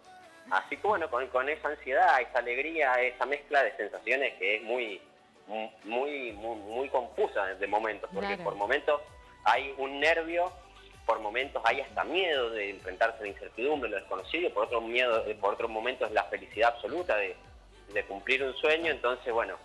Así que bueno, con, con esa ansiedad, esa alegría, esa mezcla de sensaciones que es muy... Muy, muy, muy confusa de momentos, porque claro. por momentos hay un nervio, por momentos hay hasta miedo de enfrentarse a la incertidumbre, lo desconocido, por otro miedo, por otro momento es la felicidad absoluta de, de cumplir un sueño. Entonces, bueno,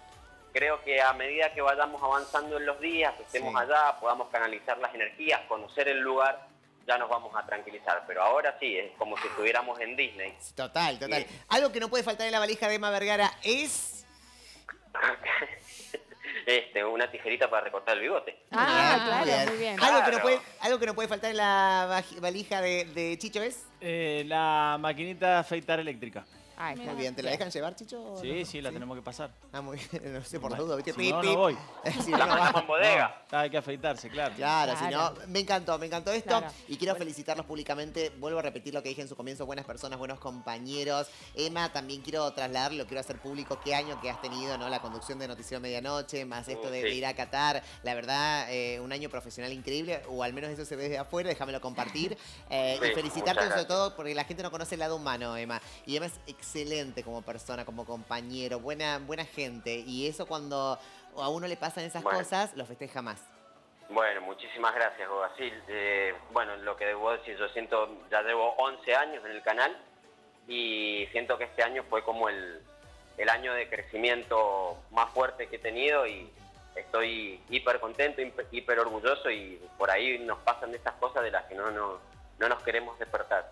creo que a medida que vayamos avanzando en los días, que estemos sí. allá, podamos canalizar las energías, conocer el lugar, ya nos vamos a tranquilizar, pero ahora sí, es como si estuviéramos en Disney. Total, total. Sí. Algo que no puede faltar en la valija de Emma Vergara es... Este, una tijerita para recortar el bigote. Ah, claro, claro, muy bien. Claro. ¿Algo, que no puede, algo que no puede faltar en la valija de, de Chicho es? Eh, la maquinita de afeitar eléctrica. Ah, está bien. ¿Te la dejan llevar, Chicho? Sí, no? sí, la ¿Sí? tenemos que pasar. Ah, muy bien. No sé, por las dudas. Si pip, no, pip. no voy. Si la no pasamos no, en bodega. No, hay que afeitarse, claro. Claro, claro. Si no... Me encantó, me encantó esto. Claro. Y quiero bueno. felicitarlos públicamente. Vuelvo a repetir lo que dije en su comienzo. Buenas personas, buenos compañeros. Emma, también quiero trasladarlo, quiero hacer público qué año que has tenido, ¿no? La conducción de Noticiero Medianoche, más esto de, sí. de ir a Qatar. La verdad, eh, un año profesional increíble, o al menos eso se ve desde afuera. Déjamelo compartir. Eh, sí, y felicitarte sobre todo porque la gente no conoce el lado humano, Emma. Y Emma es excelente como persona, como compañero, buena, buena gente. Y eso cuando a uno le pasan esas bueno. cosas, lo festeja más. Bueno, muchísimas gracias, Goga. Sí, eh, bueno, lo que debo decir, yo siento, ya llevo once años en el canal y siento que este año fue como el, el año de crecimiento más fuerte que he tenido y estoy hiper contento, hiper, hiper orgulloso, y por ahí nos pasan estas cosas de las que no, no, no nos queremos despertar.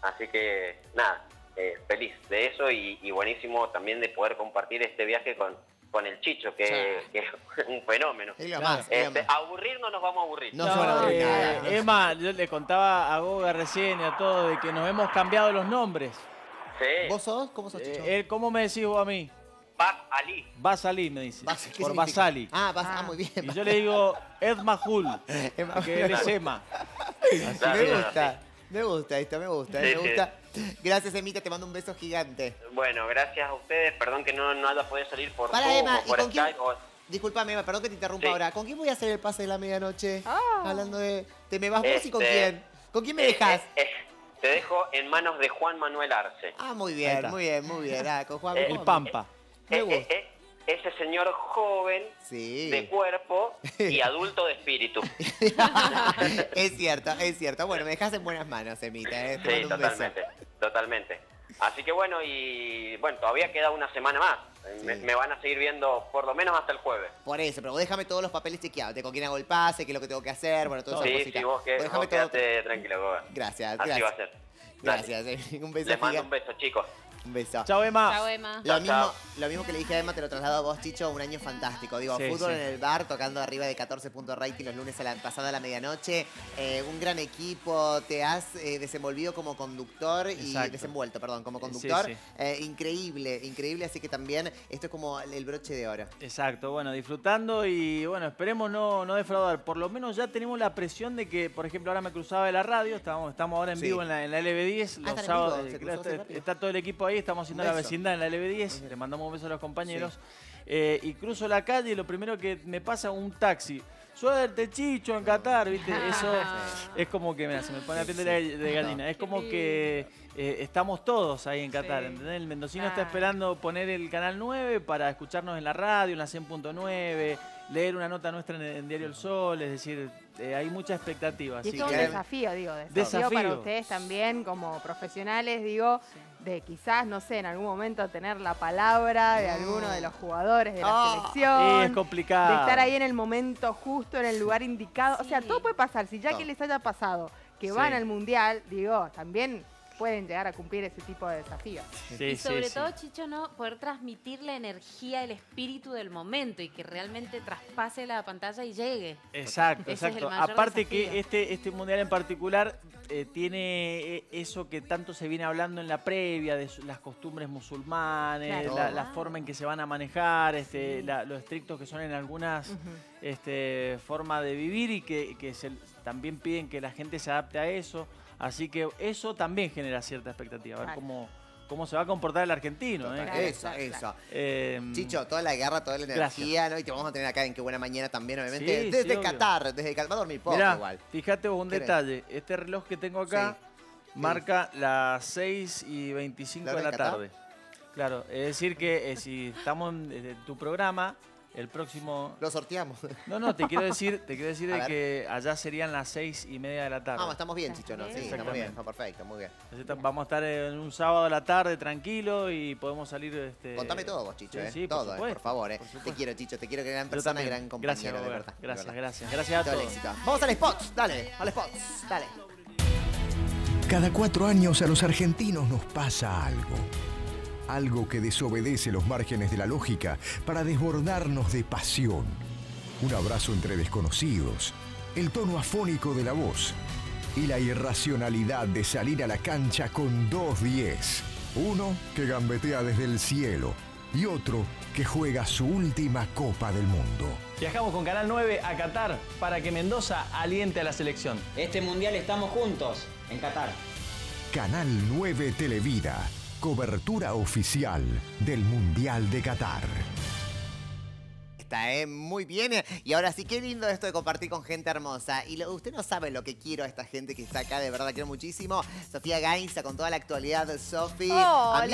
Así que, nada. Eh, feliz de eso y, y buenísimo también de poder compartir este viaje con, con el Chicho, que, sí. que es un fenómeno. Más, este, aburrirnos nos vamos a aburrir. No, no, eh, nada, no. Emma, yo le contaba a Goga recién y a todo de que nos hemos cambiado los nombres. Sí. ¿Vos sos? ¿Cómo sos, Chicho? Eh, ¿Cómo me decís vos a mí? Basali. Basali me dice. Bas por Basali. Ah, Bas ah, muy bien. Y yo le digo Edmahul, que él es Emma. Me gusta. Me gusta esto, me gusta, me gusta. Gracias, Emita, te mando un beso gigante. Bueno, gracias a ustedes. Perdón que no, no haya podido salir por Para, Zoom, Emma, o por Skype. O... Disculpame, Emma, perdón que te interrumpa sí. ahora. ¿Con quién voy a hacer el pase de la medianoche? Ah. Hablando de... ¿Te me vas este, vos y con quién? ¿Con quién me este, dejás? Este, te dejo en manos de Juan Manuel Arce. Ah, muy bien, muy bien, muy bien. Ah, con Juan Manuel. El Pampa. Me gusta. Ese señor joven, sí. de cuerpo y adulto de espíritu. Es cierto, es cierto. Bueno, me dejas en buenas manos, Emita. ¿eh? Sí, totalmente, beso. totalmente. Así que bueno, y bueno, todavía queda una semana más. Sí. Me, me van a seguir viendo por lo menos hasta el jueves. Por eso, pero vos déjame todos los papeles chequeados. De con quién hago el pase, qué es lo que tengo que hacer, bueno, todo eso. Sí, sí, vos, que, vos, vos quedate todo... tranquilo. Vos. Gracias, Así gracias. va a ser. Gracias, Emita. Un beso. Les mando un beso, chicos. Un beso. Chao, Emma. Chao, Emma. Lo, mismo, lo mismo que le dije a Emma te lo traslado a vos, Chicho. Un año fantástico. Digo, sí, fútbol sí. en el bar, tocando arriba de catorce puntos rating los lunes a la pasada a la medianoche. Eh, un gran equipo. Te has eh, desenvolvido como conductor Exacto. y desenvuelto, perdón, como conductor. Sí, sí. Eh, increíble, increíble. Así que también esto es como el broche de oro. Exacto. Bueno, disfrutando y bueno, esperemos no, no defraudar. Por lo menos ya tenemos la presión de que, por ejemplo, ahora me cruzaba de la radio. Estamos, estamos ahora en sí. vivo en la, en la L B diez. Los sábados, está, está todo el equipo ahí. hoy, estamos haciendo la vecindad en la L B diez, le mandamos un beso a los compañeros, sí. eh, y cruzo la calle y lo primero que me pasa un taxi. Suerte, Chicho, en Qatar, ¿viste? Eso es como que, mira, se me pone la piel de, de gallina. Es como que eh, estamos todos ahí en Qatar, ¿entendés? El mendocino está esperando poner el Canal nueve para escucharnos en la radio, en la cien punto nueve, leer una nota nuestra en, en Diario El Sol, es decir, eh, hay mucha expectativa. Y es así un que... desafío, digo, desafío, desafío para ustedes también como profesionales, digo... Sí. De quizás, no sé, en algún momento tener la palabra de alguno de los jugadores de la oh, selección. Es complicado. De estar ahí en el momento justo, en el lugar indicado. Sí. O sea, todo puede pasar. Si ya no. que les haya pasado que sí. van al Mundial, digo, también pueden llegar a cumplir ese tipo de desafíos. Sí, y sobre sí, todo, sí. Chicho, no poder transmitir la energía, el espíritu del momento y que realmente traspase la pantalla y llegue. Exacto, ese exacto. Aparte desafío. que este, este Mundial en particular eh, tiene eso que tanto se viene hablando en la previa, de las costumbres musulmanes, claro. la, la forma en que se van a manejar, este, sí. la, lo estrictos que son en algunas uh-huh. este, formas de vivir y que, que se, también piden que la gente se adapte a eso. Así que eso también genera cierta expectativa, a ver claro. cómo, cómo se va a comportar el argentino. ¿eh? Claro, eso, claro. eso. Eh, Chicho, toda la guerra, toda la energía, ¿no? Y te vamos a tener acá en Qué Buena Mañana también, obviamente. Sí, desde sí, Qatar, obvio. desde Qatar, mi poco igual. Fíjate vos un detalle, ¿crees? Este reloj que tengo acá sí. marca las seis y veinticinco de la tarde. Qatar? Claro, es decir que eh, si estamos en eh, tu programa... El próximo... Lo sorteamos. No, no, te quiero decir, te quiero decir de que allá serían las seis y media de la tarde. Ah, estamos bien, Chicho, ¿no? Sí, estamos bien, está perfecto, muy bien. Entonces, vamos a estar en un sábado a la tarde tranquilo y podemos salir... Este... Contame todo vos, Chicho, sí, eh. sí, todo, por, eh, por favor. Eh. Por te quiero, Chicho, te quiero que gran persona, gran compañero, gracias, de verdad. Gracias, de verdad. gracias, gracias a todo todos. Éxito. Vamos al spot, dale, al spot, dale. Cada cuatro años a los argentinos nos pasa algo. Algo que desobedece los márgenes de la lógica para desbordarnos de pasión. Un abrazo entre desconocidos, el tono afónico de la voz y la irracionalidad de salir a la cancha con dos diez. Uno que gambetea desde el cielo y otro que juega su última Copa del Mundo. Viajamos con Canal nueve a Qatar para que Mendoza aliente a la selección. Este mundial estamos juntos en Qatar. Canal nueve Televida. Cobertura oficial del Mundial de Qatar. Está, ¿eh? Muy bien. Y ahora sí, qué lindo esto de compartir con gente hermosa. Y lo, usted no sabe lo que quiero a esta gente que está acá. De verdad, quiero muchísimo. Sofía Gainza con toda la actualidad. Sofi, amiga,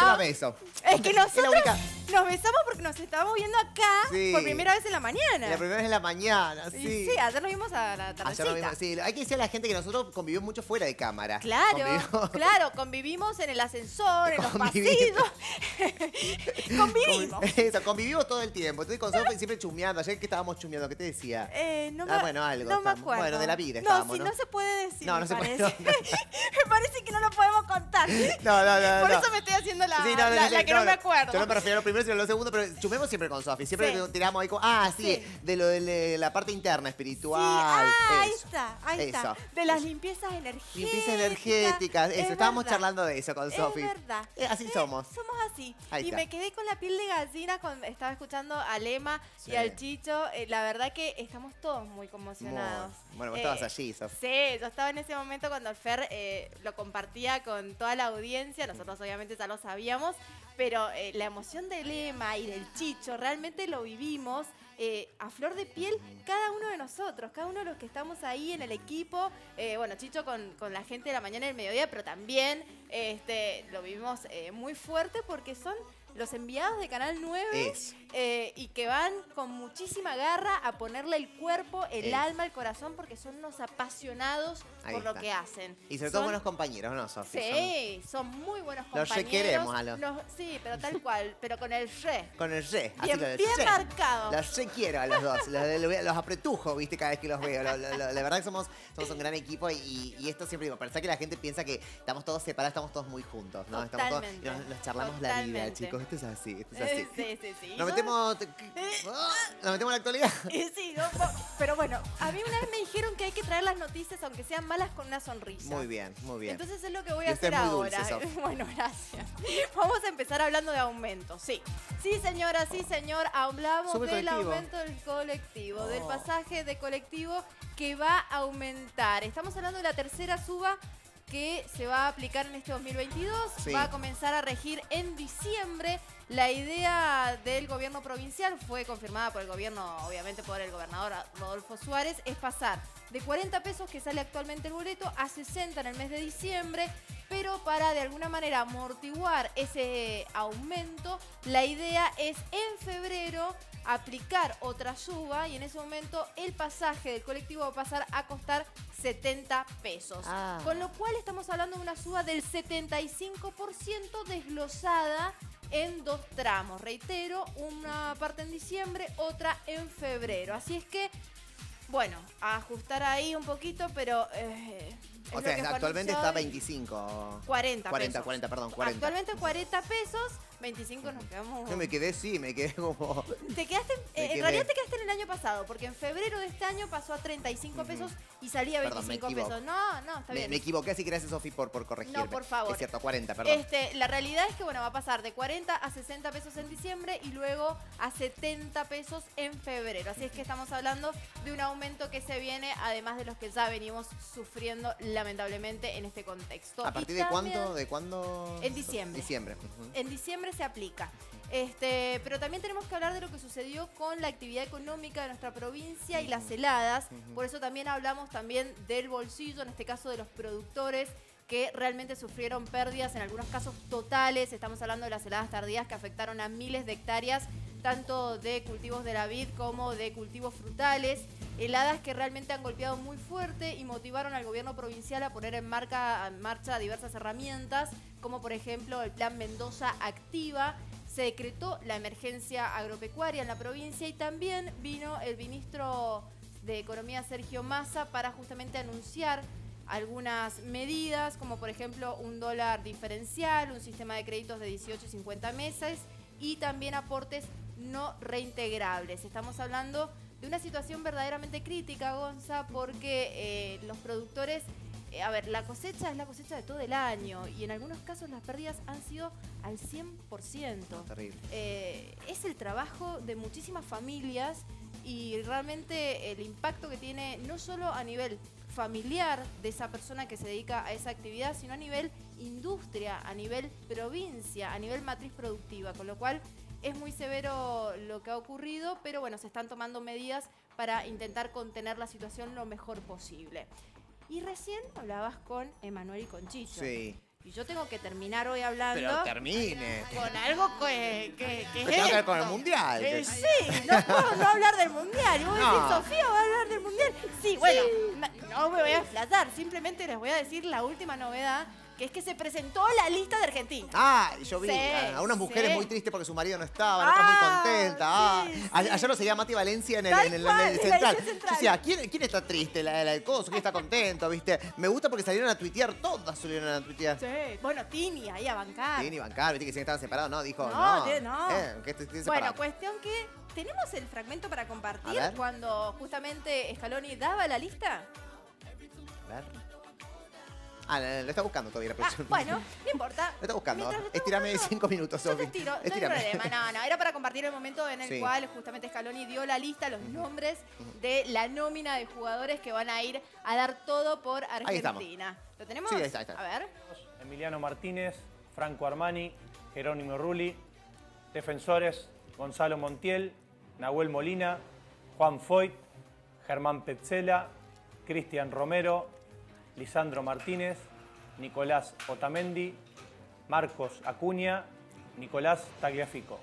yo la beso. Es que nosotros es nos besamos porque nos estábamos viendo acá sí. por primera vez en la mañana. La primera vez en la mañana, sí. Sí, sí ayer nos vimos a la tardecita. Vimos, sí. Hay que decir a la gente que nosotros convivimos mucho fuera de cámara. Claro, convivimos. claro. Convivimos en el ascensor, en convivimos. los pasillos. convivimos. Eso, convivimos todo el tiempo. Estoy con Sofi siempre chumeando. Ayer que estábamos chumeando, ¿qué te decía? Eh, no me, ah, bueno, algo. No me acuerdo. Bueno, de la vida estábamos, ¿no? No, si no se puede decir, no, no me parece. Se puede, no, no. Me parece que no lo podemos contar. No, no, no. Por no. eso me estoy haciendo la, sí, no, no, la, la que no, no, no me acuerdo. Yo no me refiero a lo primero, sino a lo segundo, pero chumemos siempre con Sofi. Siempre sí. tiramos ahí con... Ah, sí, sí. de lo de, de la parte interna, espiritual. Sí. Ah, ahí está, ahí eso. está. De las limpiezas energéticas. Limpiezas energéticas. Eso, es estábamos verdad. charlando de eso con Sofi. Es verdad. Eh, así eh, somos. Somos así. Y me quedé con la piel de gallina cuando estaba escuchando a Lema sí. y al Chicho, eh, la verdad que estamos todos muy conmocionados. Muy. Bueno, vos eh, estabas allí, Sof. Sí, yo estaba en ese momento cuando el Fer eh, lo compartía con toda la audiencia, nosotros obviamente ya lo sabíamos, pero eh, la emoción de Lema y del Chicho realmente lo vivimos eh, a flor de piel cada uno de nosotros, cada uno de los que estamos ahí en el equipo, eh, bueno, Chicho con, con la gente de la mañana y el mediodía, pero también este, lo vivimos eh, muy fuerte porque son... los enviados de Canal nueve eh, y que van con muchísima garra a ponerle el cuerpo, el es. alma, el corazón, porque son unos apasionados Ahí por está. lo que hacen. Y sobre son... todo buenos compañeros, ¿no, Sofi? Sí, son... son muy buenos compañeros. Los requeremos a los... los... Sí, pero tal cual, pero con el re. Con el re. Así bien, bien re. marcado. Los requiero a los dos, los, los apretujo, viste, cada vez que los veo. Lo, lo, lo, la verdad que somos, somos un gran equipo y, y esto siempre digo, pensá que la gente piensa que estamos todos separados, estamos todos muy juntos, ¿no? Estamos todos, nos, nos charlamos Totalmente. la vida, chicos. Esto es así, esto es así. Sí, sí, sí. Nos metemos... Nos metemos en la actualidad. Sí, no, pero bueno, a mí una vez me dijeron que hay que traer las noticias, aunque sean malas, con una sonrisa. Muy bien, muy bien. Entonces es lo que voy a hacer ahora. Bueno, gracias. Vamos a empezar hablando de aumentos, sí. Sí, señora, sí, señor. Hablamos del aumento del colectivo, del pasaje de colectivo que va a aumentar. Estamos hablando de la tercera suba que se va a aplicar en este dos mil veintidós, sí. Va a comenzar a regir en diciembre. La idea del gobierno provincial fue confirmada por el gobierno, obviamente por el gobernador Rodolfo Suárez, es pasar de cuarenta pesos que sale actualmente el boleto a sesenta en el mes de diciembre, pero para de alguna manera amortiguar ese aumento, la idea es en febrero aplicar otra suba y en ese momento el pasaje del colectivo va a pasar a costar setenta pesos. Ah. Con lo cual estamos hablando de una suba del setenta y cinco por ciento desglosada en dos tramos. Reitero, una parte en diciembre, otra en febrero. Así es que, bueno, a ajustar ahí un poquito, pero... Eh, o sea, actualmente está veinticinco. cuarenta, cuarenta, cuarenta, perdón, cuarenta. Actualmente cuarenta pesos, veinticinco nos quedamos... Yo me quedé, sí, me quedé como... Te quedaste, eh, en realidad te quedaste en el año pasado, porque en febrero de este año pasó a treinta y cinco pesos y salía veinticinco pesos. No, no, está bien. Me, me equivoqué, así que gracias, Sofi, por, por corregirme. No, por favor. Es cierto, cuarenta, perdón. Este, la realidad es que, bueno, va a pasar de cuarenta a sesenta pesos en diciembre y luego a setenta pesos en febrero. Así es que estamos hablando de un aumento que se viene, además de los que ya venimos sufriendo la... lamentablemente en este contexto. ¿A partir de cuánto? ¿De cuándo? En diciembre. Diciembre. Uh-huh. En diciembre se aplica. Este, pero también tenemos que hablar de lo que sucedió con la actividad económica de nuestra provincia, uh-huh, y las heladas. Uh-huh. Por eso también hablamos también del bolsillo, en este caso de los productores, que realmente sufrieron pérdidas, en algunos casos totales. Estamos hablando de las heladas tardías que afectaron a miles de hectáreas, tanto de cultivos de la vid como de cultivos frutales, heladas que realmente han golpeado muy fuerte y motivaron al gobierno provincial a poner en, marca, en marcha diversas herramientas, como por ejemplo el Plan Mendoza Activa. Se decretó la emergencia agropecuaria en la provincia y también vino el ministro de Economía, Sergio Massa, para justamente anunciar algunas medidas, como por ejemplo un dólar diferencial, un sistema de créditos de dieciocho y cincuenta meses y también aportes no reintegrables. Estamos hablando de una situación verdaderamente crítica, Gonza, porque eh, los productores, eh, a ver, la cosecha es la cosecha de todo el año y en algunos casos las pérdidas han sido al cien por ciento. No, terrible. Eh, es el trabajo de muchísimas familias y realmente el impacto que tiene no solo a nivel familiar de esa persona que se dedica a esa actividad, sino a nivel industria, a nivel provincia, a nivel matriz productiva, con lo cual es muy severo lo que ha ocurrido, pero bueno, se están tomando medidas para intentar contener la situación lo mejor posible. Y recién hablabas con Emanuel y con Chicho. Sí. Y yo tengo que terminar hoy hablando... Pero termine. Con algo que, que, que es esto. Con el Mundial. Eh, sí, no puedo no hablar del Mundial. Y vos no decís, Sofía va a hablar del Mundial. Sí, bueno, sí. No me voy a flatar. Simplemente les voy a decir la última novedad, que es que se presentó la lista de Argentina. Ah, yo vi sí, a unas mujeres sí, muy tristes porque su marido no estaba, ah, otras muy contentas. Ah. Sí, sí. Ayer lo seguía Mati Valencia en el, en el, cual, en el central. central. O sea, ¿quién, quién está triste? ¿La del coso? ¿Quién está contento? ¿Viste? Me gusta porque salieron a tuitear, todas salieron a tuitear. Sí, bueno, Tini ahí a bancar. Tini a bancar, viste que si estaban separados, no, dijo no. No, tío, no. Eh, que estoy, estoy bueno, cuestión que tenemos el fragmento para compartir cuando justamente Scaloni daba la lista. A ver. Ah, lo está buscando todavía la producción. Ah, bueno, no importa. Lo está buscando. Lo Estírame buscando, cinco minutos, Sofi. Yo te estiro, Estírame. No hay problema. No, no, era para compartir el momento en el sí, cual justamente Scaloni dio la lista, los uh-huh, nombres de la nómina de jugadores que van a ir a dar todo por Argentina. ¿Lo tenemos? Sí, ahí está, ahí está. A ver. Emiliano Martínez, Franco Armani, Jerónimo Rulli, defensores Gonzalo Montiel, Nahuel Molina, Juan Foyt, Germán Petzela, Cristian Romero, Lisandro Martínez, Nicolás Otamendi, Marcos Acuña, Nicolás Tagliafico.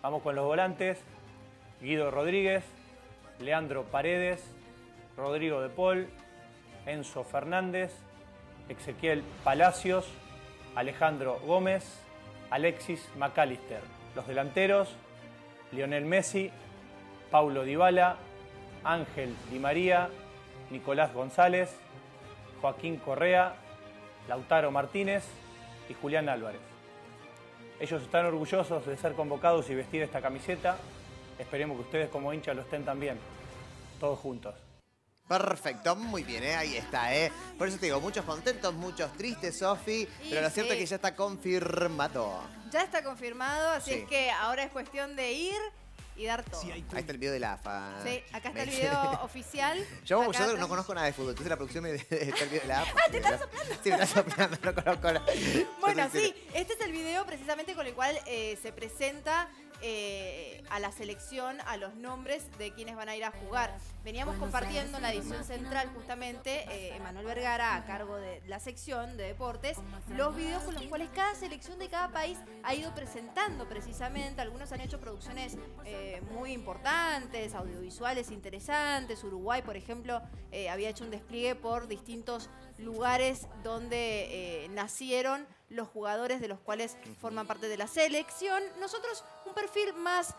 Vamos con los volantes. Guido Rodríguez, Leandro Paredes, Rodrigo de Paul, Enzo Fernández, Ezequiel Palacios, Alejandro Gómez, Alexis McAllister. Los delanteros, Lionel Messi, Paulo Dybala, Ángel Di María, Nicolás González, Joaquín Correa, Lautaro Martínez y Julián Álvarez. Ellos están orgullosos de ser convocados y vestir esta camiseta. Esperemos que ustedes como hinchas lo estén también, todos juntos. Perfecto, muy bien, ¿eh? Ahí está, ¿eh? Por eso te digo, muchos contentos, muchos tristes, Sofi, pero lo sí, cierto es que ya está confirmado. Ya está confirmado, así sí, es que ahora es cuestión de ir y dar todo. Sí, ahí está el video de la A F A. Sí, acá está el video oficial. Yo, acá, yo no conozco nada de fútbol, entonces la producción me está el video de la A F A. Ah, te estás soplando. Sí, me estás soplando, no conozco nada. Bueno, sí, este es el video precisamente con el cual eh, se presenta eh, a la selección, a los nombres de quienes van a ir a jugar. Veníamos compartiendo en la edición central justamente, eh, Emanuel Vergara a cargo de la sección de deportes, los videos con los cuales cada selección de cada país ha ido presentando precisamente. Algunos han hecho producciones eh, muy importantes, audiovisuales interesantes. Uruguay, por ejemplo, eh, había hecho un despliegue por distintos lugares donde eh, nacieron los jugadores de los cuales forman parte de la selección. Nosotros un perfil más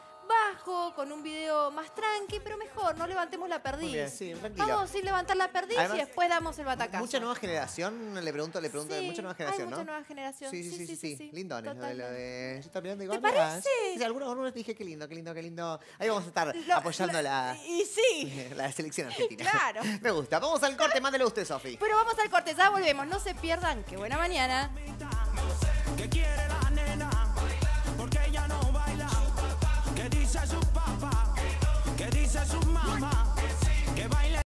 bajo, con un video más tranqui, pero mejor, no levantemos la perdiz. Bien, sí, vamos sin levantar la perdiz. Además, y después damos el batacazo. Mucha nueva generación, le pregunto, le pregunto, sí, mucha nueva generación, hay mucha ¿no? nueva generación. Sí, sí, sí, sí, sí, sí, sí. Lindones, ¿no? De lo de... Yo también digo, ¿te parece? Sí, algunos, algunos dije, qué lindo, qué lindo, qué lindo. Ahí vamos a estar lo, apoyando lo, la... Y sí. La selección argentina. Claro. Me gusta. Vamos al corte, mándelo usted, Sofi. Pero vamos al corte, ya volvemos, no se pierdan. Qué buena mañana. ¿Qué quiere la nena? Porque ella no baila. ¿Qué dice su papá? ¿Qué dice su mamá? Que baila.